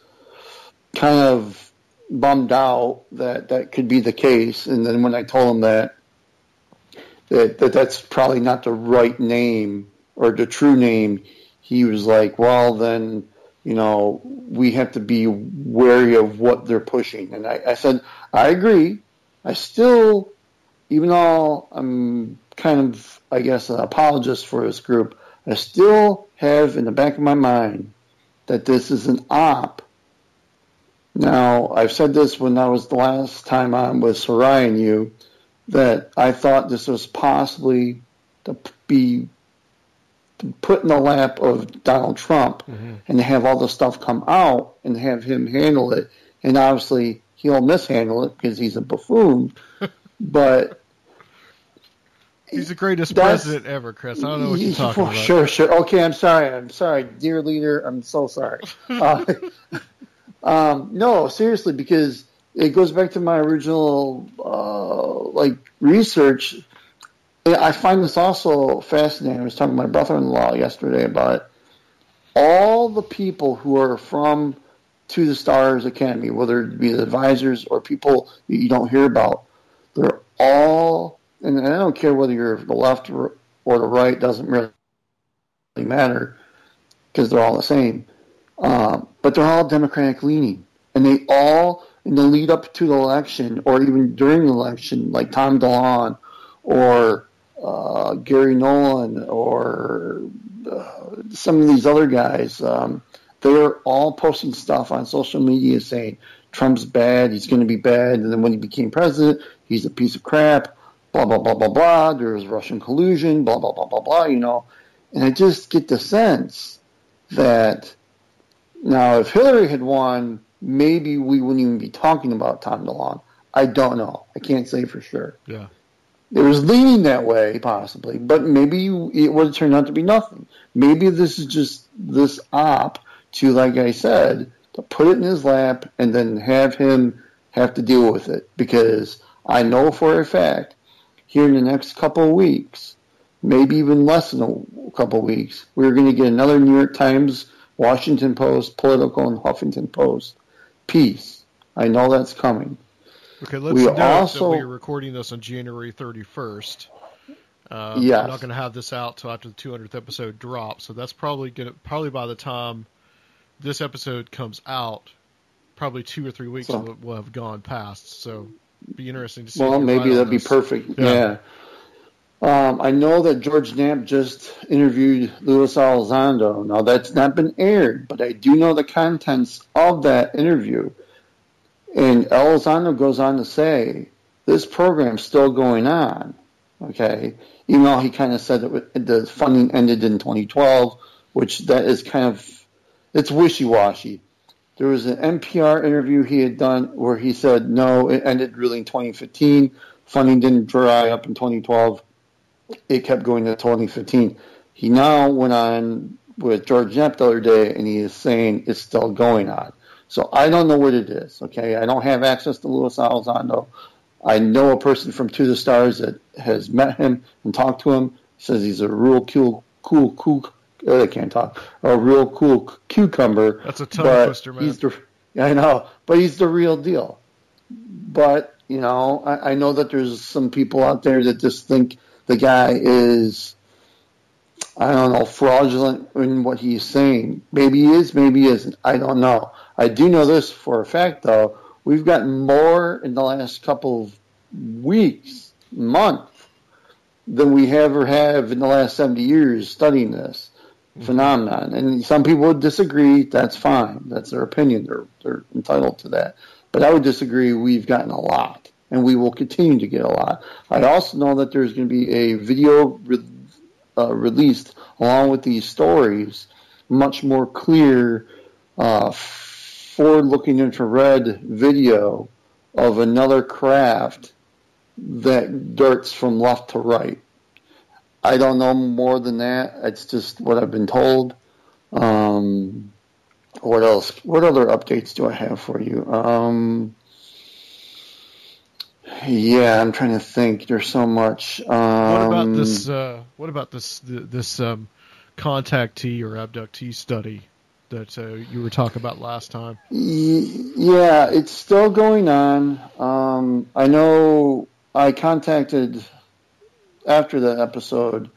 kind of bummed out that that could be the case. And then when I told him that that's probably not the right name or the true name, he was like, well, then, you know, we have to be wary of what they're pushing. And I said, I agree. I still, even though I'm kind of, I guess, an apologist for this group, I still have in the back of my mind that this is an op. Now, I've said this when I was the last time on with Seriah and you, that I thought this was possibly to be put in the lap of Donald Trump and have all the stuff come out and have him handle it. And obviously, he'll mishandle it because he's a buffoon. But he's the greatest president ever, Chris. I don't know what you're talking about. Sure. Okay, I'm sorry. Dear leader, I'm so sorry. No, seriously, because it goes back to my original research. I find this also fascinating. I was talking to my brother-in-law yesterday about it. All the people who are from To the Stars Academy, whether it be the advisors or people that you don't hear about, they're all, and I don't care whether you're the left or the right, doesn't really matter because they're all the same. But they're all Democratic leaning. And they all, in the lead up to the election or even during the election, like Tom DeLonge or Gary Nolan or some of these other guys, they're all posting stuff on social media saying Trump's bad, he's going to be bad, and then when he became president, he's a piece of crap, blah, blah, blah, blah, blah, there's Russian collusion, blah, blah, blah, blah, blah, you know. And I just get the sense that now if Hillary had won, maybe we wouldn't even be talking about Tom DeLonge. I don't know. I can't say for sure. Yeah. It was leaning that way, possibly, but maybe it would have turned out to be nothing. Maybe this is just this op to, like I said, to put it in his lap and then have him have to deal with it. Because I know for a fact, here in the next couple of weeks, maybe even less than a couple of weeks, we're going to get another New York Times, Washington Post, Political, and Huffington Post piece. I know that's coming. Okay, let's note that we're recording this on January 31st. Yes. We're not going to have this out until after the 200th episode drops, so that's probably by the time this episode comes out, probably 2 or 3 weeks will have gone past. So it'd be interesting to see. Well, maybe that'd be perfect. Yeah. I know that George Knapp just interviewed Luis Elizondo. Now, that's not been aired, but I do know the contents of that interview. And Elizondo goes on to say, this program's still going on, okay? Even though he kind of said that the funding ended in 2012, which that is kind of, it's wishy-washy. There was an NPR interview he had done where he said, no, it ended really in 2015. Funding didn't dry up in 2012. It kept going to 2015. He now went on with George Knapp the other day, and he is saying it's still going on. So I don't know what it is, okay? I don't have access to Luis Elizondo. I know a person from To The Stars that has met him and talked to him. He says he's a real cool cucumber. That's a tongue twister, man. I know, but he's the real deal. But, you know, I know that there's some people out there that just think the guy is, I don't know, fraudulent in what he's saying. Maybe he is, maybe he isn't. I don't know. I do know this for a fact, though. We've gotten more in the last couple of weeks, months, than we ever have in the last 70 years studying this phenomenon. And some people would disagree. That's fine. That's their opinion. They're entitled to that. But I would disagree. We've gotten a lot, and we will continue to get a lot. I also know that there's going to be a video released along with these stories, much more clear forward-looking infrared video of another craft that darts from left to right. I don't know more than that. It's just what I've been told. What else? What other updates do I have for you? Yeah, I'm trying to think. There's so much. What about this contactee or abductee study that you were talking about last time? Yeah, it's still going on. I know I contacted after the episode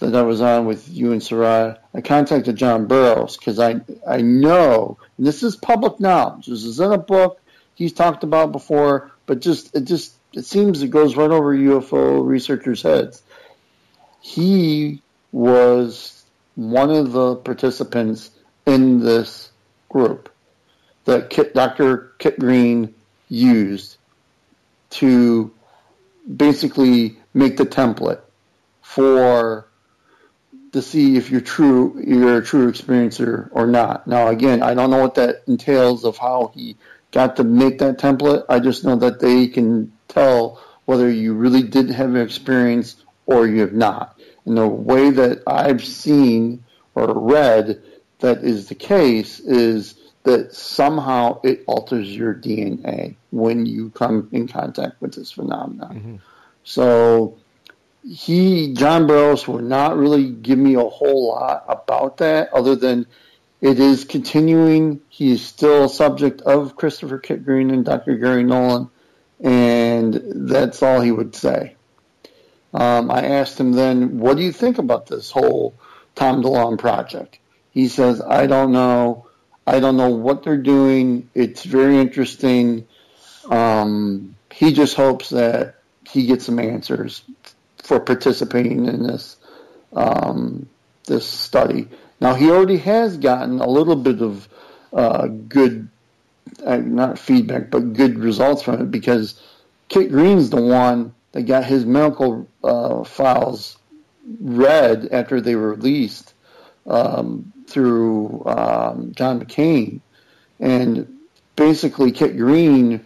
that I was on with you and Seriah. I contacted John Burroughs because I know, and this is public knowledge. This is in a book he's talked about before, but it seems it goes right over UFO researchers' heads. He was one of the participants in this group that Dr. Kit Green used to basically make the template for to see if you're a true experiencer or not. Now, again, I don't know what that entails of how he got to make that template. I just know that they can tell whether you really did have an experience or you have not. And the way that I've seen or read that is the case is that somehow it alters your DNA when you come in contact with this phenomenon. Mm-hmm. So John Burroughs would not really give me a whole lot about that other than it is continuing. He is still a subject of Christopher Kit Green and Dr. Gary Nolan, and that's all he would say. I asked him then, what do you think about this whole Tom DeLonge project? He says, I don't know. I don't know what they're doing. It's very interesting. He just hopes that he gets some answers for participating in this this study. Now, he already has gotten a little bit of good, not feedback, but good results from it because Kit Green's the one that got his medical files read after they were released through John McCain. And basically Kit Green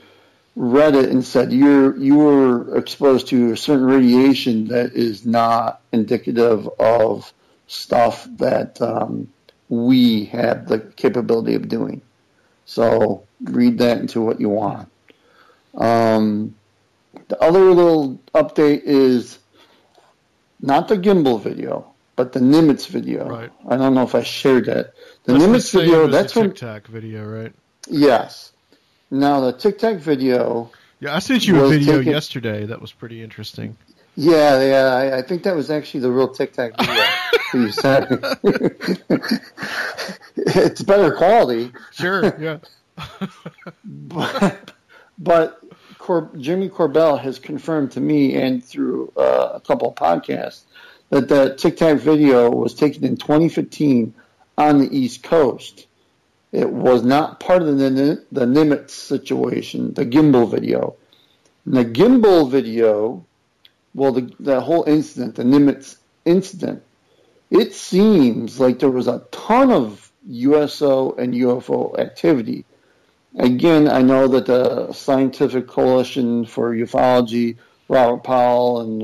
read it and said, you were exposed to a certain radiation that is not indicative of stuff that we have the capability of doing. So read that into what you want. The other little update is not the Gimbal video, but the Nimitz video. Right. I don't know if I shared that. The Tic Tac video, right? Yes. Now, the Tic Tac video... Yeah, I sent you a video yesterday. That was pretty interesting. Yeah. I think that was actually the real Tic Tac video that you sent. It's better quality. Sure, yeah. But Jeremy Corbell has confirmed to me and through a couple of podcasts that the Tic Tac video was taken in 2015 on the East Coast. It was not part of the Nimitz situation, the Gimbal video. And the Gimbal video, well, the whole incident, the Nimitz incident, it seems like there was a ton of USO and UFO activity. Again, I know that the Scientific Coalition for Ufology, Robert Powell and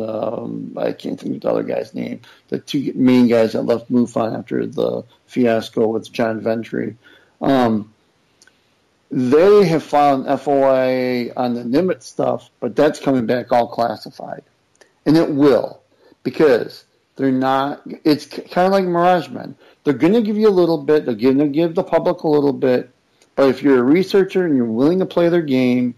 I can't think of the other guy's name, the two main guys that left MUFON after the fiasco with John Venturi. They have filed an FOIA on the Nimitz stuff, but that's coming back all classified. And it will, because they're not, it's kind of like Mirage Men. They're going to give you a little bit, they're going to give the public a little bit, but if you're a researcher and you're willing to play their game,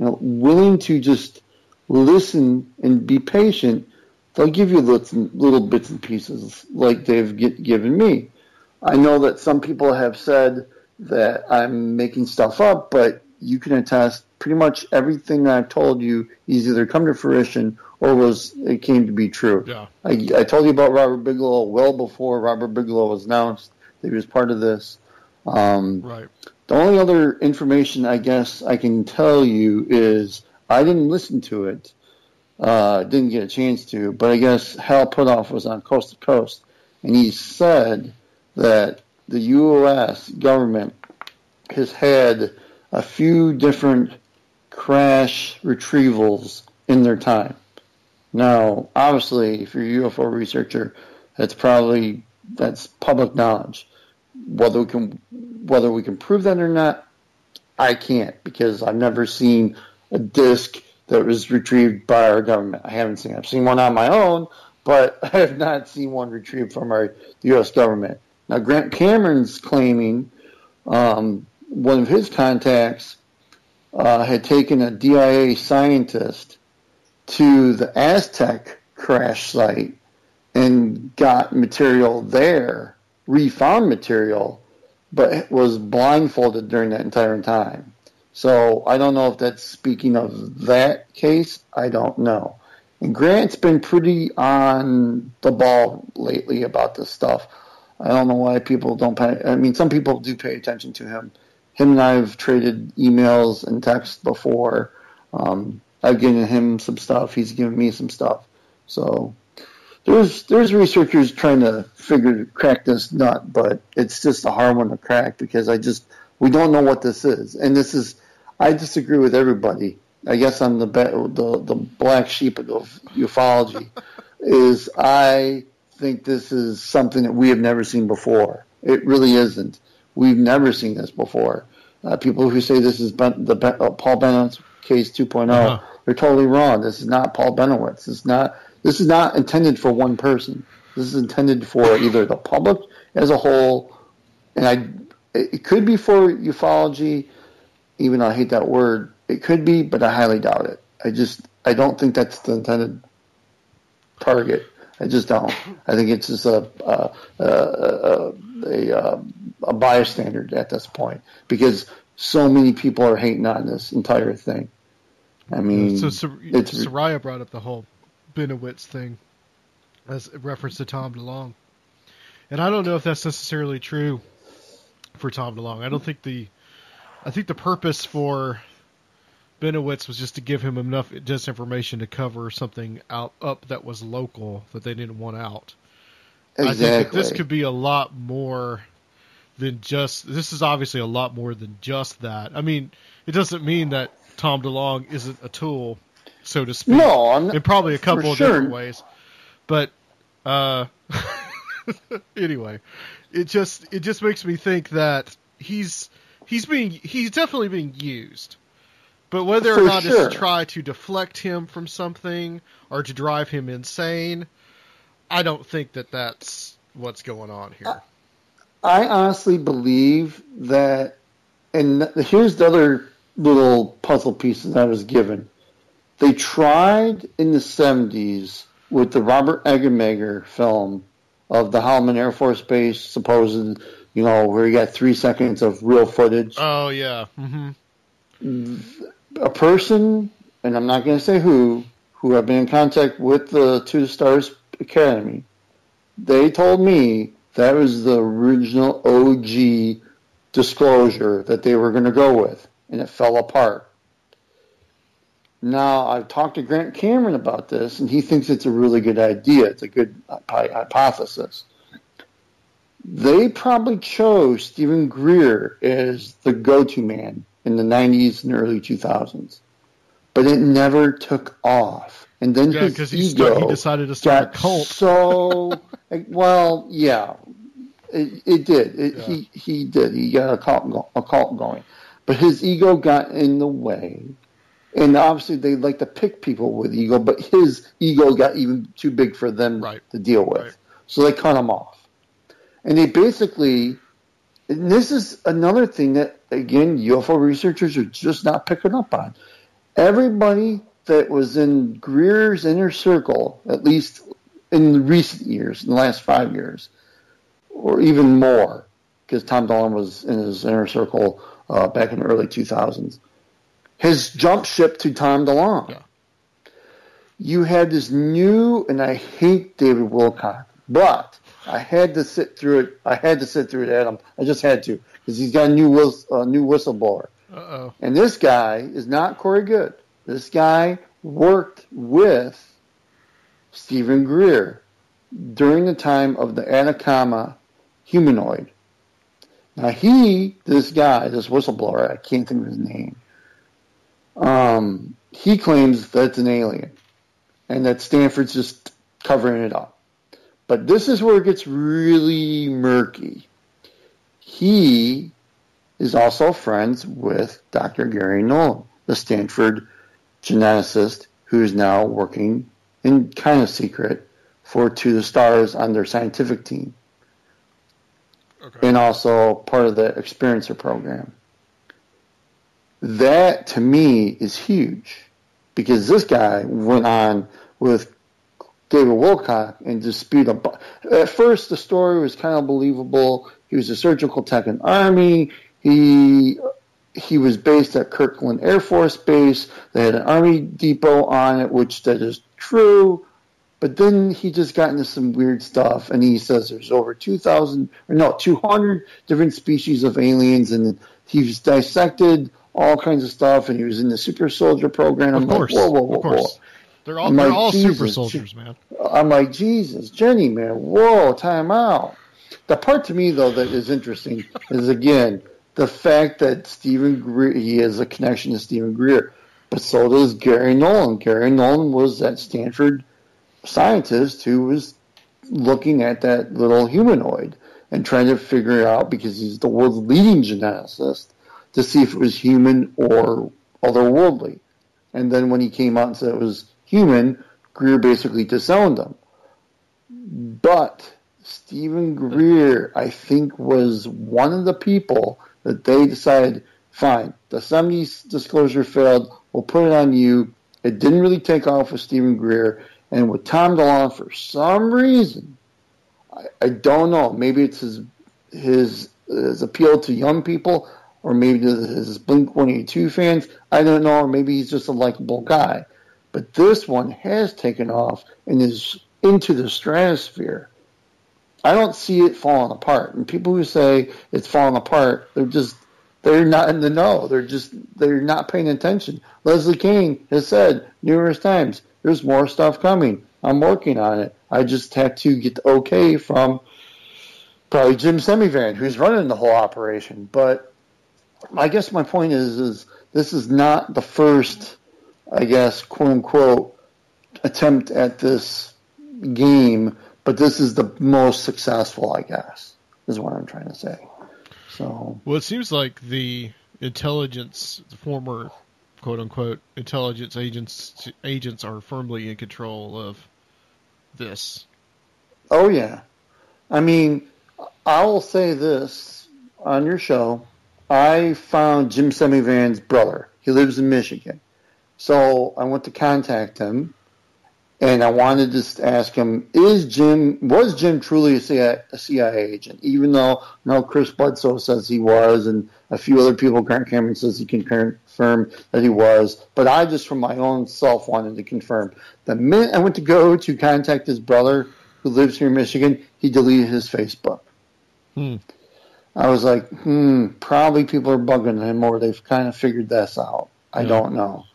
willing to just listen and be patient, they'll give you little bits and pieces like they've given me. I know that some people have said that I'm making stuff up, but you can attest pretty much everything I've told you is either come to fruition or it came to be true. Yeah. I told you about Robert Bigelow well before Robert Bigelow was announced that he was part of this. Right. The only other information I guess I can tell you is I didn't listen to it. Didn't get a chance to, but I guess Hal Putoff was on Coast to Coast, and he said that the U.S. government has had a few different crash retrievals in their time. Now, obviously, if you're a UFO researcher, that's public knowledge. Whether we can prove that or not, I can't, because I've never seen a disc that was retrieved by our government. I haven't seen it. I've seen one on my own, but I have not seen one retrieved from the U.S. government. Now, Grant Cameron's claiming one of his contacts had taken a DIA scientist to the Aztec crash site and got material there, refound material, but was blindfolded during that entire time. So I don't know if that's speaking of that case. I don't know. And Grant's been pretty on the ball lately about this stuff. I don't know why people don't pay. I mean, some people do pay attention to him. Him and I have traded emails and texts before. I've given him some stuff. He's given me some stuff. So there's researchers trying to crack this nut, but it's just a hard one to crack because we don't know what this is. And I disagree with everybody. I guess I'm the black sheep of ufology. I think this is something that we have never seen before. It really isn't. We've never seen this before. People who say this is Paul Bennett's case 2.0, they're totally wrong. This is not Paul Benowitz. This is not intended for one person. This is intended for either the public as a whole, and it could be for ufology, even though I hate that word. It could be, but I highly doubt it. I don't think that's the intended target. I just don't. I think it's just a bystander at this point because so many people are hating on this entire thing. I mean, Seriah brought up the whole Benowitz thing as a reference to Tom DeLonge, and I don't know if that's necessarily true for Tom DeLonge. I think the purpose for Benowitz was just to give him enough disinformation to cover something up that was local that they didn't want out. Exactly. I think that this could be a lot more than just. This is obviously a lot more than just that. I mean, it doesn't mean that Tom DeLonge isn't a tool, so to speak. No, I'm not, in probably a couple of different ways. But anyway, it just makes me think that he's definitely being used. But whether or not it's to try to deflect him from something or to drive him insane, I don't think that that's what's going on here. I honestly believe that, and here's the other little puzzle piece that I was given. They tried in the 70s with the Robert Eggenmager film of the Holloman Air Force Base, supposed, where you got 3 seconds of real footage. Oh, yeah. Mm-hmm. A person, and I'm not going to say who I've been in contact with the Two Stars Academy, they told me that was the original OG disclosure that they were going to go with, and it fell apart. Now, I've talked to Grant Cameron about this, and he thinks it's a really good idea. It's a good hypothesis. They probably chose Stephen Greer as the go-to man in the 90s and early 2000s. But it never took off. And then he decided to start a cult. So, well, yeah, it did. He did. He got a cult going. But his ego got in the way. And obviously they like to pick people with ego, but his ego got even too big for them to deal with. Right. So they cut him off. And they basically... And this is another thing that, again, UFO researchers are just not picking up on. Everybody that was in Greer's inner circle, at least in recent years, in the last 5 years, or even more, because Tom DeLonge was in his inner circle back in the early 2000s, has jumped ship to Tom DeLonge. Yeah. You had this new, and I hate David Wilcock, but... I had to sit through it. Adam. I just had to because he's got a new whistleblower. Uh-oh. And this guy is not Corey Good. This guy worked with Stephen Greer during the time of the Atacama humanoid. Now this whistleblower, I can't think of his name. he claims that's an alien and that Stanford's just covering it up. But this is where it gets really murky. He is also friends with Dr. Gary Nolan, the Stanford geneticist who is now working in kind of secret for To the Stars on their scientific team. Okay. And also part of the Experiencer program. That, to me, is huge because this guy went on with David Wilcock and dispute a bunch. At first, the story was kind of believable. He was a surgical tech in the Army. He was based at Kirtland Air Force Base. They had an Army depot on it, which that is true. But then he just got into some weird stuff, and he says there's over 200 different species of aliens, and he's dissected all kinds of stuff, and he was in the super soldier program. Of course, like, whoa. They're all super soldiers, man. I'm like, Jesus, Jenny, man, whoa, time out. The part to me, though, that is interesting is, again, the fact that Stephen Greer, he has a connection to Stephen Greer, but so does Gary Nolan. Gary Nolan was that Stanford scientist who was looking at that little humanoid and trying to figure it out because he's the world's leading geneticist to see if it was human or otherworldly. And then when he came out and said it was human, Greer basically disowned him. But Stephen Greer, I think, was one of the people that they decided, fine, the 70s disclosure failed, we'll put it on you. It didn't really take off with Stephen Greer. And with Tom DeLonge, for some reason, I don't know, maybe it's his appeal to young people, or maybe to his Blink-182 fans, I don't know, or maybe he's just a likable guy. But this one has taken off and is into the stratosphere. I don't see it falling apart. And people who say it's falling apart, they're not in the know. They're not paying attention. Leslie Kean has said numerous times, there's more stuff coming. I'm working on it. I just had to get the okay from probably Jim Semivan, who's running the whole operation. But I guess my point is this is not the first, I guess, quote-unquote, attempt at this game, but this is the most successful, I guess, is what I'm trying to say. So, well, it seems like the intelligence, the former quote-unquote intelligence agents are firmly in control of this. Oh, yeah. I mean, I will say this on your show. I found Jim Semivan's brother. He lives in Michigan. So I went to contact him, and I wanted to ask him, was Jim truly a CIA agent? Even though now Chris Bledsoe says he was, and a few other people, Grant Cameron says he can confirm that he was. But I just, from my own self, wanted to confirm. The minute I went to go to contact his brother, who lives here in Michigan, he deleted his Facebook. I was like, probably people are bugging him, or they've kind of figured this out. I don't know.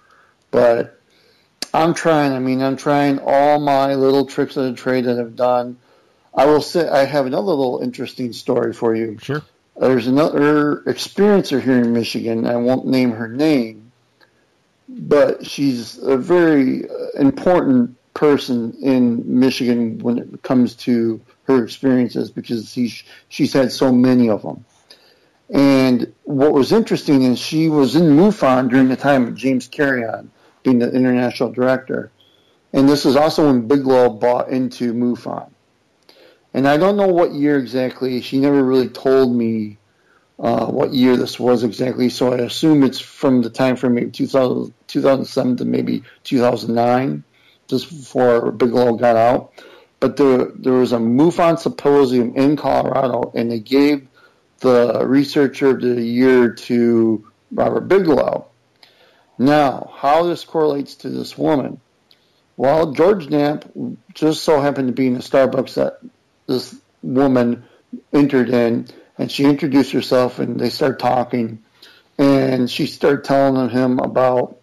But I'm trying all my little tricks of the trade that I've done. I will say I have another little interesting story for you. Sure. There's another experiencer here in Michigan. I won't name her name, but she's a very important person in Michigan when it comes to her experiences because she's had so many of them. And what was interesting is she was in MUFON during the time of James Carrion being the international director. And this was also when Bigelow bought into MUFON. And I don't know what year exactly. She never really told me what year this was exactly. So I assume it's from the time frame maybe 2007 to maybe 2009, just before Bigelow got out. But there was a MUFON symposium in Colorado, and they gave the researcher of the year to Robert Bigelow. Now, how this correlates to this woman. Well, George Knapp just so happened to be in a Starbucks that this woman entered in, and she introduced herself, and they started talking, and she started telling him about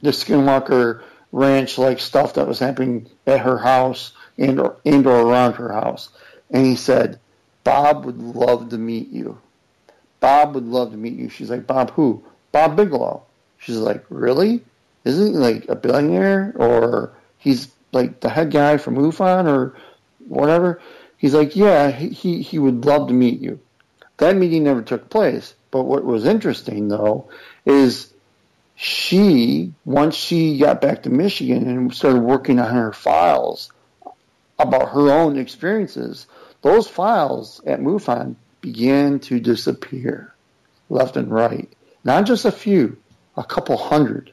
the Skinwalker Ranch-like stuff that was happening at her house and or around her house. And he said, Bob would love to meet you. Bob would love to meet you. She's like, Bob who? Bob Bigelow. She's like, really? isn't he like a billionaire, or he's like the head guy from MUFON or whatever? He's like, yeah, he would love to meet you. That meeting never took place. But what was interesting, though, is she, once she got back to Michigan and started working on her files about her own experiences, those files at MUFON began to disappear left and right. Not just a few, a couple hundred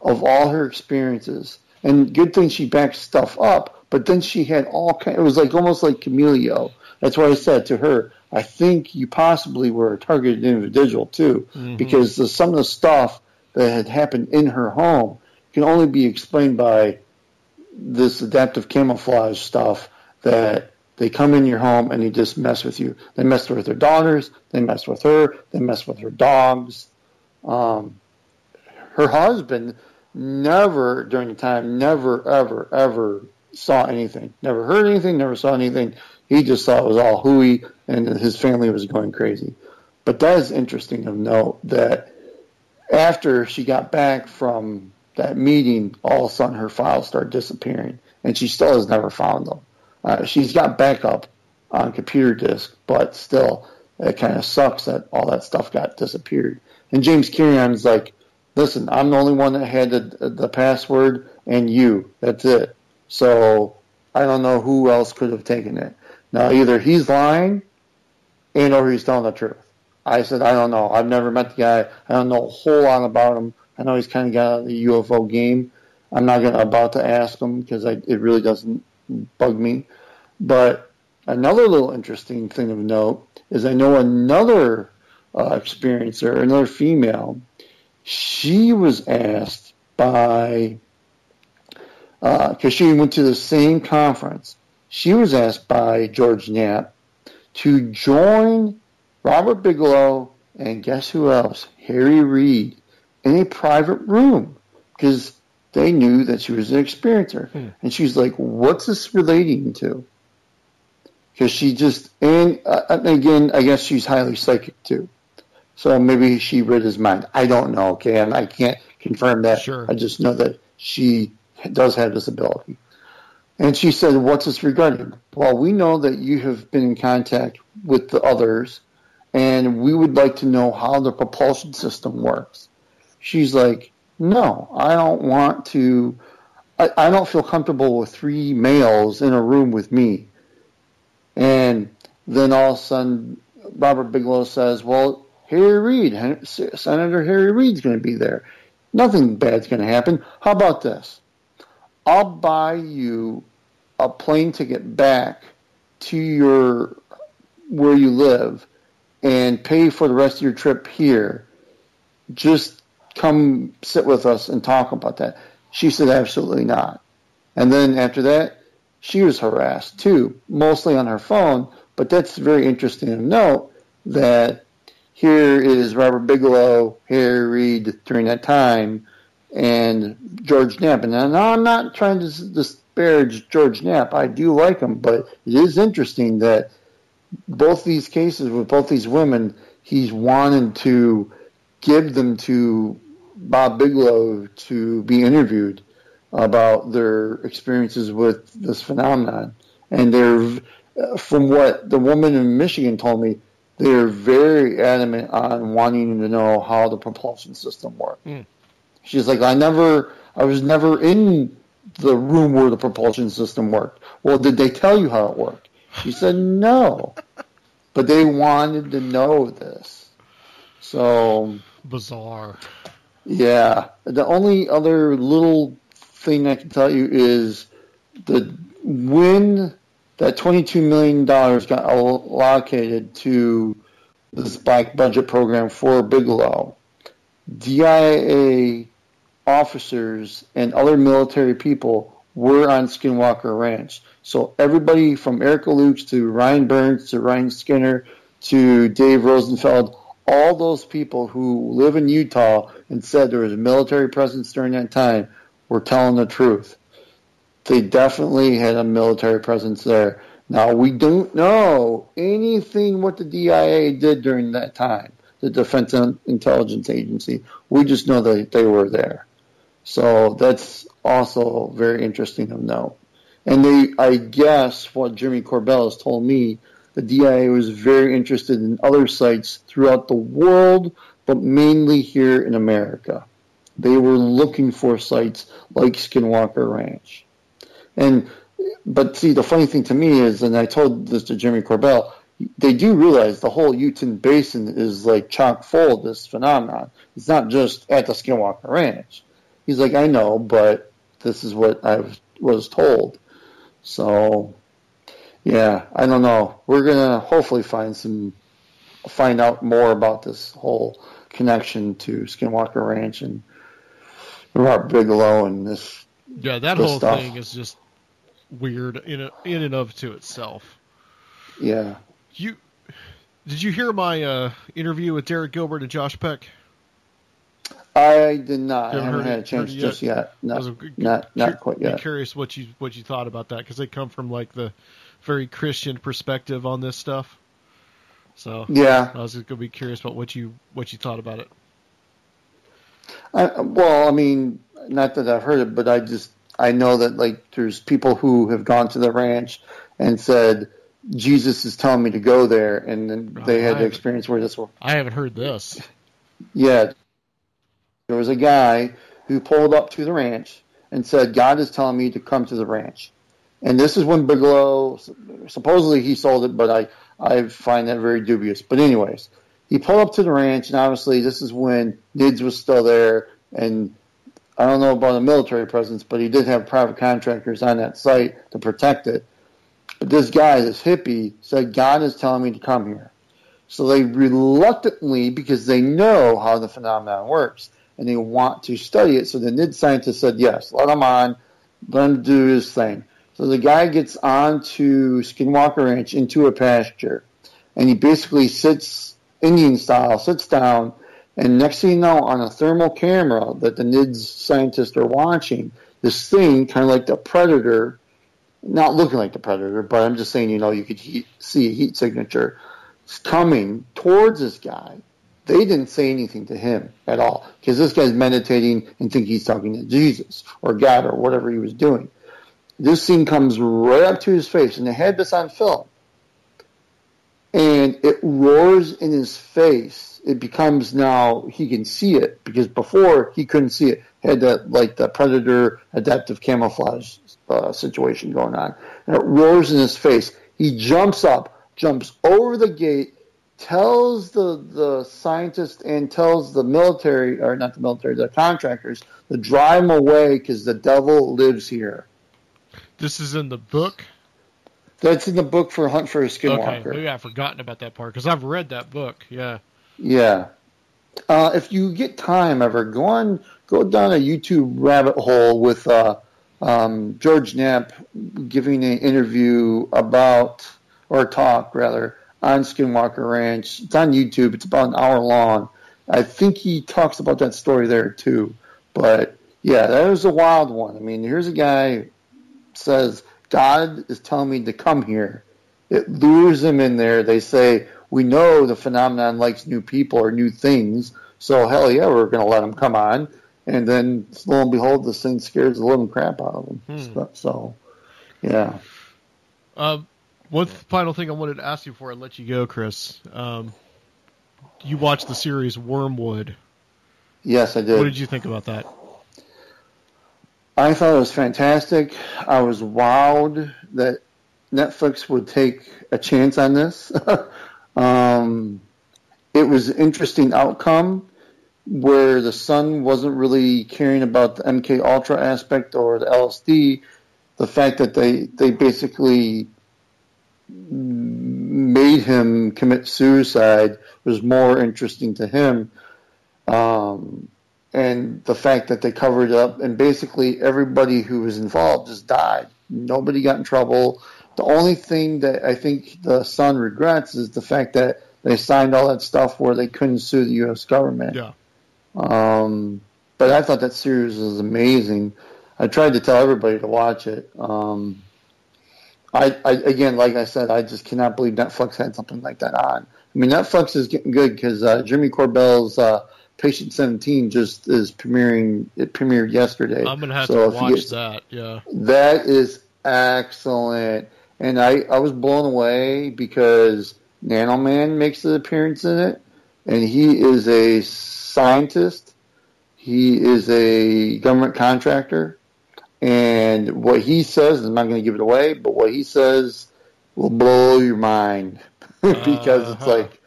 of all her experiences. And good thing she backed stuff up, but then she had all kinds. It was like almost like Camellio. That's why I said to her, I think you possibly were a targeted individual too, mm-hmm. because some of the stuff that had happened in her home can only be explained by this adaptive camouflage stuff that they come in your home and they just mess with you. They messed with their daughters. They messed with her. They messed with her dogs. Her husband never, during the time, never, ever, ever saw anything. Never heard anything, never saw anything. He just thought it was all hooey and his family was going crazy. But that is interesting to note that after she got back from that meeting, all of a sudden her files started disappearing, and she still has never found them. She's got backup on computer disk, but still, it kind of sucks that all that stuff got disappeared. And James Kierion's like, listen, I'm the only one that had the password, and you. That's it. So I don't know who else could have taken it. Now, either he's lying and or he's telling the truth. I said, I don't know. I've never met the guy. I don't know a whole lot about him. I know he's kind of got out of the UFO game. I'm not about to ask him because it really doesn't bug me. But another little interesting thing of note is I know another experiencer, another female. She was asked by, because she went to the same conference, she was asked by George Knapp to join Robert Bigelow and guess who else? Harry Reid in a private room because they knew that she was an experiencer. Hmm. And she's like, what's this relating to? Because she just, and again, I guess she's highly psychic too. So maybe she read his mind. I don't know, okay? And I can't confirm that. Sure. I just know that she does have this ability. And she said, what's this regarding? Well, we know that you have been in contact with the others, and we would like to know how the propulsion system works. She's like, no, I don't want to. I don't feel comfortable with three males in a room with me. And then all of a sudden, Robert Bigelow says, well, Harry Reid, Senator Harry Reid's going to be there. Nothing bad's going to happen. How about this? I'll buy you a plane ticket back to where you live and pay for the rest of your trip here. Just come sit with us and talk about that. She said absolutely not. And then after that, she was harassed too, mostly on her phone. But that's very interesting to note that here is Robert Bigelow, Harry Reid during that time, and George Knapp. And now I'm not trying to disparage George Knapp. I do like him, but it is interesting that both these cases with both these women, he's wanted to give them to Bob Bigelow to be interviewed about their experiences with this phenomenon. And they're, from what the woman in Michigan told me, they're very adamant on wanting to know how the propulsion system worked. Mm. She's like, I was never in the room where the propulsion system worked. Well, did they tell you how it worked? She said, no. But they wanted to know this. So bizarre. Yeah. The only other little thing I can tell you is when that $22 million got allocated to this black budget program for Bigelow, DIA officers and other military people were on Skinwalker Ranch. So everybody from Erica Lukes to Ryan Burns to Ryan Skinner to Dave Rosenfeld, all those people who live in Utah and said there was a military presence during that time were telling the truth. They definitely had a military presence there. Now, we don't know anything what the DIA did during that time, the Defense Intelligence Agency. We just know that they were there. So that's also very interesting to know. And I guess what Jeremy Corbell has told me, the DIA was very interested in other sites throughout the world, but mainly here in America. They were looking for sites like Skinwalker Ranch. But see, the funny thing to me is, and I told this to Jeremy Corbell, they do realize the whole Uton Basin is like chock full of this phenomenon. It's not just at the Skinwalker Ranch. He's like, I know, but this is what I was told. So, yeah, I don't know. We're going to hopefully find out more about this whole connection to Skinwalker Ranch and Robert Bigelow and this. Yeah, that whole thing is just weird in and of to itself. Yeah. Did you hear my interview with Derek Gilbert and Josh Peck? I did not. I haven't had a chance just yet. Not quite yet. I'm curious what you thought about that, because they come from like the very Christian perspective on this stuff. So yeah, I was just gonna be curious about what you thought about it. Well, I mean, not that I've heard it, but I know that like there's people who have gone to the ranch and said Jesus is telling me to go there, and then they had the experience where this. I haven't heard this. Yeah. There was a guy who pulled up to the ranch and said, God is telling me to come to the ranch. And this is when Bigelow, supposedly he sold it, but I find that very dubious. But anyways, he pulled up to the ranch, and obviously this is when NIDS was still there. And I don't know about a military presence, but he did have private contractors on that site to protect it. But this guy, this hippie, said, God is telling me to come here. So they reluctantly, because they know how the phenomenon works, and they want to study it. So the NID scientist said, yes, let him on. Let him do his thing. So the guy gets on to Skinwalker Ranch into a pasture. And he basically sits, Indian style, sits down. And next thing you know, on a thermal camera that the NID scientists are watching, this thing, kind of like the Predator, not looking like the Predator, but I'm just saying, you know, you could see a heat signature. It's coming towards this guy. They didn't say anything to him at all, because this guy's meditating and think he's talking to Jesus or God or whatever he was doing. This thing comes right up to his face, and they had this on film. And it roars in his face. It becomes now he can see it, because before he couldn't see it. He had that, like, the Predator adaptive camouflage situation going on. And it roars in his face. He jumps up, jumps over the gate, tells the scientist and tells the military, or not the military, the contractors, to drive him away because the devil lives here. This is in the book? That's in the book for Hunt for a Skinwalker. Okay, maybe I've forgotten about that part because I've read that book, yeah. Yeah. If you get time ever, go down a YouTube rabbit hole with George Knapp giving an interview about, or talk rather, on Skinwalker Ranch. It's on YouTube. It's about an hour long. I think he talks about that story there, too. But, yeah, that was a wild one. I mean, here's a guy who says, God is telling me to come here. It lures him in there. They say, we know the phenomenon likes new people or new things, so hell yeah, we're going to let him come on. And then, lo and behold, this thing scares the living crap out of him. So, yeah. One final thing I wanted to ask you before I let you go, Chris. You watched the series Wormwood. Yes, I did. What did you think about that? I thought it was fantastic. I was wowed that Netflix would take a chance on this. It was an interesting outcome where the son wasn't really caring about the MK Ultra aspect or the LSD. The fact that they basically made him commit suicide was more interesting to him. And the fact that they covered up, and basically everybody who was involved just died. Nobody got in trouble. The only thing that I think the son regrets is the fact that they signed all that stuff where they couldn't sue the U.S. government. Yeah. But I thought that series was amazing. I tried to tell everybody to watch it. I again, like I said, I just cannot believe Netflix had something like that on. I mean, Netflix is getting good because Jimmy Corbell's Patient 17 just is premiering. It premiered yesterday. I'm gonna have to watch that. Yeah, that is excellent. And I was blown away because Nanoman makes an appearance in it, and he is a scientist. He is a government contractor, and what he says, I'm not going to give it away, but what he says will blow your mind because it's like,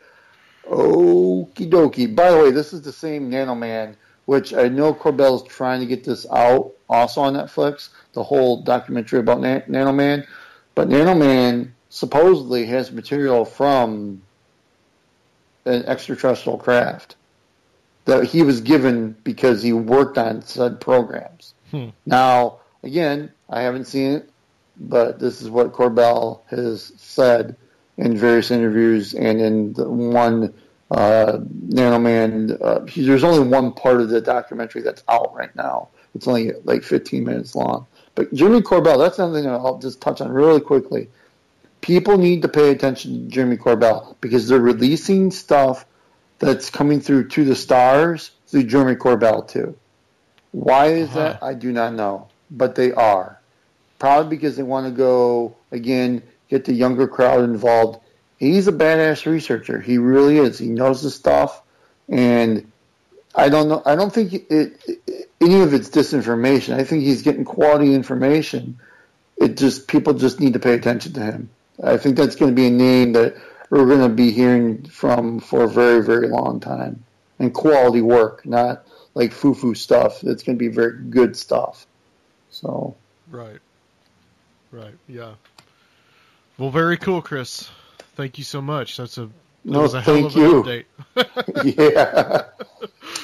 okie dokie. By the way, this is the same Nanoman, which I know Corbell's trying to get this out also on Netflix, the whole documentary about Nanoman. But Nanoman supposedly has material from an extraterrestrial craft that he was given because he worked on said programs. Now, again, I haven't seen it, but this is what Corbell has said in various interviews, and in the one Nanoman, there's only one part of the documentary that's out right now. It's only like 15 minutes long. But Jeremy Corbell, that's something that I'll just touch on really quickly. People need to pay attention to Jeremy Corbell because they're releasing stuff that's coming through to the stars through Jeremy Corbell too. Why is that? I do not know, but they are. Probably because they want to go, again, get the younger crowd involved. He's a badass researcher. He really is. He knows the stuff, and I don't know. I don't think any of it's disinformation. I think he's getting quality information. It just people just need to pay attention to him. I think that's going to be a name that we're going to be hearing from for a very, very long time, and quality work, not like foo-foo stuff. It's going to be very good stuff. So right, yeah. Well, very cool, Chris. Thank you so much. That was a hell of an update.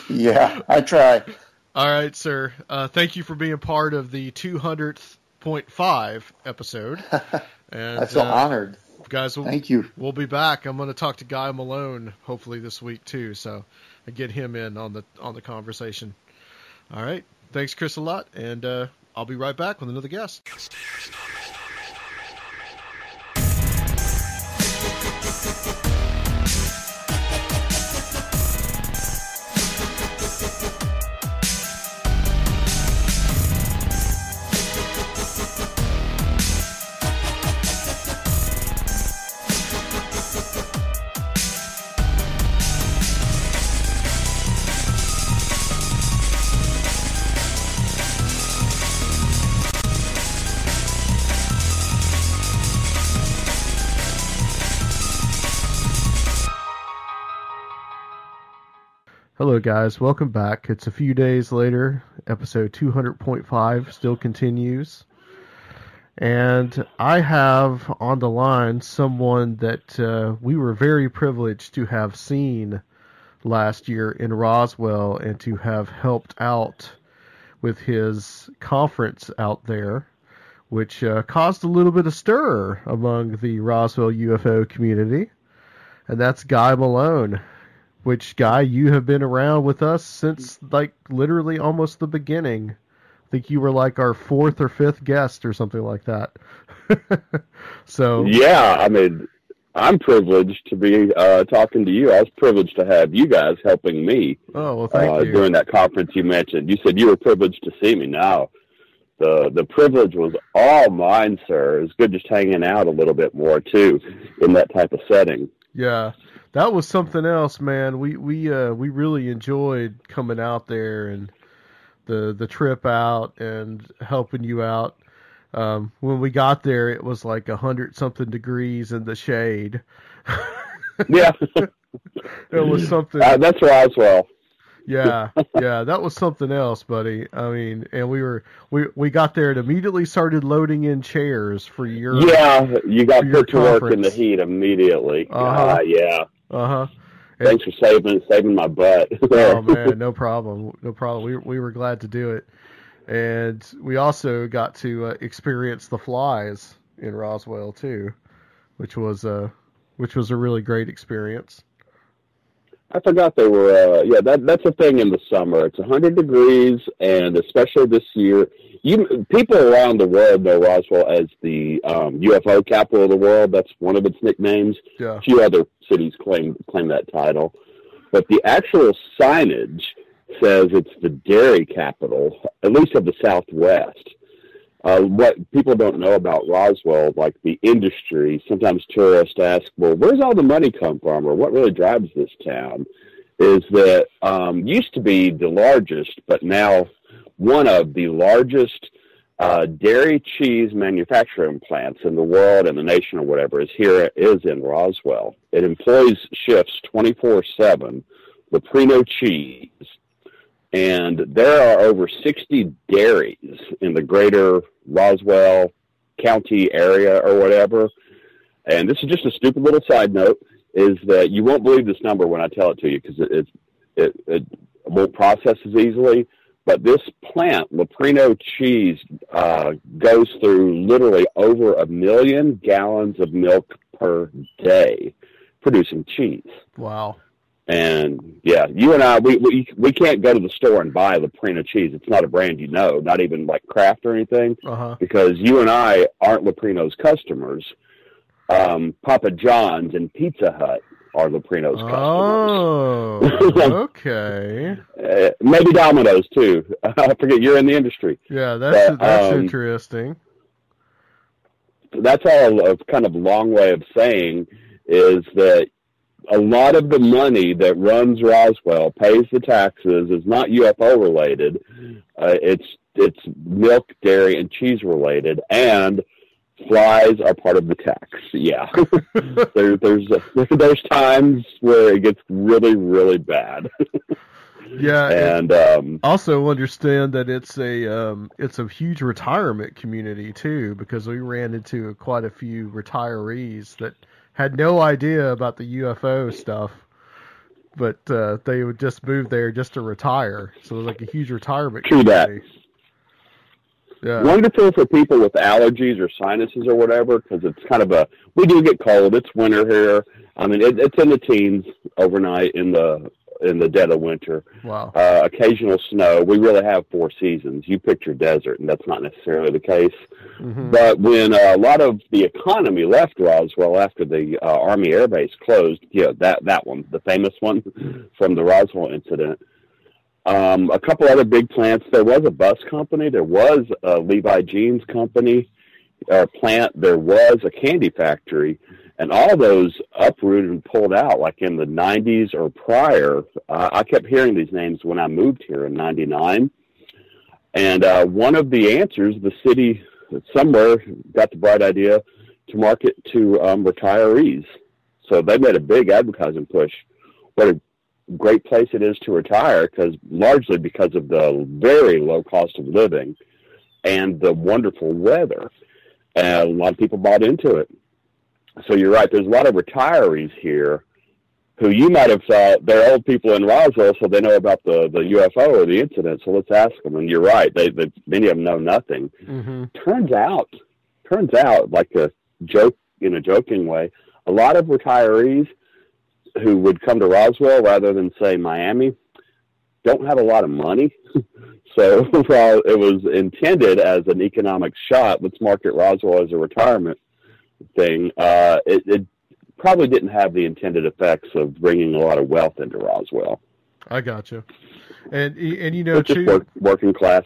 Yeah, I try. All right, sir. Thank you for being part of the 200.5 episode. And, I feel honored. Guys, thank you. We'll be back. I'm going to talk to Guy Malone hopefully this week too, so I get him in on the conversation. All right. Thanks, Chris, a lot, and I'll be right back with another guest. Hello guys, welcome back. It's a few days later, episode 200.5 still continues, and I have on the line someone that we were very privileged to have seen last year in Roswell and to have helped out with his conference out there, which caused a little bit of stir among the Roswell UFO community, and that's Guy Malone. Which, Guy, you have been around with us since, like, literally almost the beginning. I think you were, like, our fourth or fifth guest or something like that. So yeah, I mean, I'm privileged to be talking to you. I was privileged to have you guys helping me. Oh, well, thank you. During that conference you mentioned. You said you were privileged to see me. Now, the privilege was all mine, sir. It was good just hanging out a little bit more, too, in that type of setting. Yeah. That was something else, man. We really enjoyed coming out there and the trip out and helping you out. When we got there, it was like 100-something degrees in the shade. Yeah, it was something. That's Roswell. Yeah, that was something else, buddy. I mean, and we got there and immediately started loading in chairs for your you got put to work in the heat immediately. Yeah. Thanks for saving my butt. Oh man, no problem. We were glad to do it, and we also got to experience the flies in Roswell too, which was a really great experience. I forgot they were. That's a thing in the summer. It's 100 degrees, and especially this year, people around the world know Roswell as the UFO capital of the world. That's one of its nicknames. Yeah. A few other cities claim that title, But the actual signage says it's the dairy capital, at least of the Southwest. What people don't know about Roswell, like the industry, sometimes tourists ask, well, where's all the money come from, or what really drives this town, is that used to be the largest, but now one of the largest dairy cheese manufacturing plants in the world and the nation or whatever is in Roswell. It employs shifts 24/7, Leprino cheese. And there are over 60 dairies in the greater Roswell County area or whatever. And this is just a stupid little side note, is that you won't believe this number when I tell it to you, because it won't process as easily. But this plant, Leprino cheese, goes through literally over 1 million gallons of milk per day producing cheese. Wow. And yeah, you and I, we can't go to the store and buy Leprino cheese. It's not a brand you know, not even like Kraft or anything, because you and I aren't Leprino's customers. Papa John's and Pizza Hut are Leprino's customers. Oh, okay. Maybe Domino's too. I forget, you're in the industry. Yeah, that's interesting. That's all a kind of long way of saying is that a lot of the money that runs Roswell, pays the taxes, is not UFO related. It's milk, dairy, and cheese related, and flies are part of the tax. Yeah, there's times where it gets really, really bad. Yeah, and also understand that it's a huge retirement community too, because we ran into quite a few retirees that had no idea about the UFO stuff, but they would just move there just to retire. So it was like a huge retirement community. Yeah. Wonderful for people with allergies or sinuses or whatever, because it's kind of we do get cold. It's winter here. I mean, it's in the teens overnight in the dead of winter. Wow. Occasional snow. We really have four seasons. You picture desert, and that's not necessarily the case. Mm-hmm. But when a lot of the economy left Roswell after the Army Air Base closed, you know, that one, the famous one from the Roswell incident, a couple other big plants. There was a bus company. There was a Levi Jeans company plant. There was a candy factory. And all those uprooted and pulled out, like in the 90s or prior. I kept hearing these names when I moved here in 99. And one of the answers, the city somewhere got the bright idea to market to retirees. So they made a big advertising push. What a great place it is to retire, largely because of the very low cost of living and the wonderful weather. And a lot of people bought into it. So you're right, there's a lot of retirees here who you might have thought they're old people in Roswell, so they know about the UFO or the incident, so let's ask them. And you're right, many of them know nothing. Mm-hmm. Turns out, like a joke, in a joking way, a lot of retirees who would come to Roswell rather than, say, Miami, don't have a lot of money. So while it was intended as an economic shot, let's market Roswell as a retirement thing, it probably didn't have the intended effects of bringing a lot of wealth into Roswell. I got you. And you know, it's too, just working class.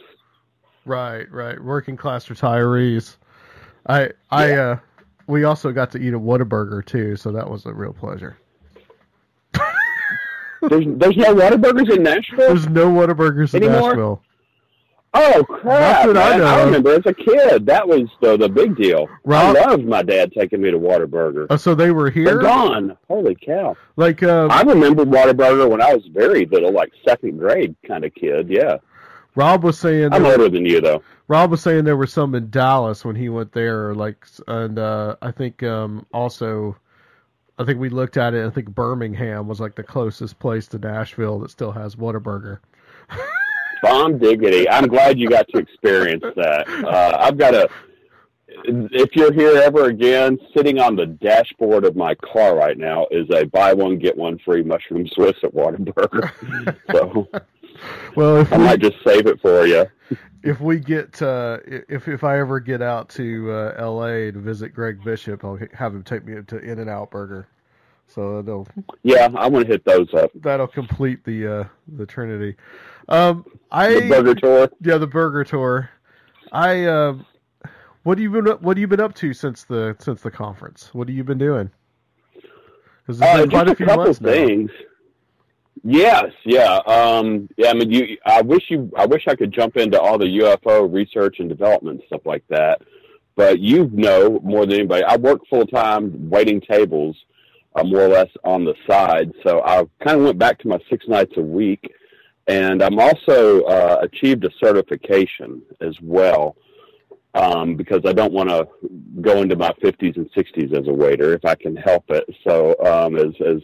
Right. Working class retirees. We also got to eat a Whataburger too, so that was a real pleasure. There's no Whataburgers in Nashville? There's no Whataburgers anymore? In Nashville. Oh, crap. I remember as a kid. That was the big deal. Rob, I loved my dad taking me to Whataburger. So they were here? They're gone. Holy cow. Like, I remember Whataburger when I was very little, like second grade kind of kid, yeah. Rob was saying... I'm older than you, though. Rob was saying there were some in Dallas when he went there, like, and I think also... I think we looked at it, I think Birmingham was like the closest place to Nashville that still has Whataburger. Bomb diggity. I'm glad you got to experience that. If you're here ever again, sitting on the dashboard of my car right now is a buy one, get one free mushroom Swiss at Whataburger. So I might just save it for you. If we get, if I ever get out to L.A. to visit Greg Bishop, I'll have him take me to In-N-Out Burger. So that'll, yeah, I'm gonna hit those up. That'll complete the Trinity. The burger tour. Yeah, the burger tour. What have you been up to since the conference? What have you been doing? Because there's been quite a few months now. Yes, yeah, yeah. I mean, I wish I could jump into all the UFO research and development and stuff like that, but you know more than anybody. I work full time waiting tables, more or less on the side. So I kind of went back to my 6 nights a week, and I'm also achieved a certification as well, because I don't want to go into my 50s and 60s as a waiter if I can help it. So as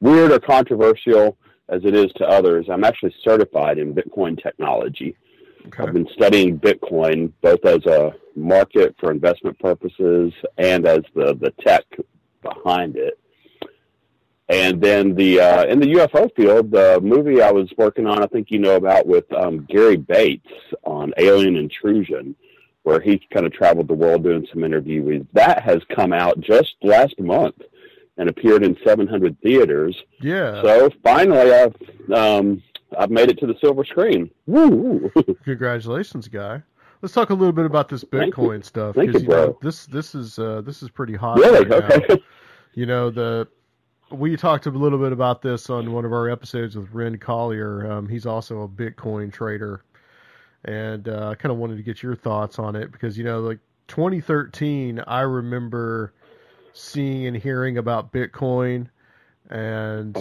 weird or controversial as it is to others, I'm actually certified in Bitcoin technology. Okay. I've been studying Bitcoin both as a market for investment purposes and as the tech behind it. And then in the UFO field, the movie I was working on, I think you know about, with Gary Bates on Alien Intrusion, where he kind of traveled the world doing some interviews. That has come out just last month and appeared in 700 theaters. Yeah. So finally, I've made it to the silver screen. Woo! Congratulations, Guy. Let's talk a little bit about this Bitcoin stuff, because this is pretty hot. Really? Right, okay. Now. You know, we talked a little bit about this on one of our episodes with Ren Collier. He's also a Bitcoin trader, and I kind of wanted to get your thoughts on it, because you know, like 2013, I remember seeing and hearing about Bitcoin, and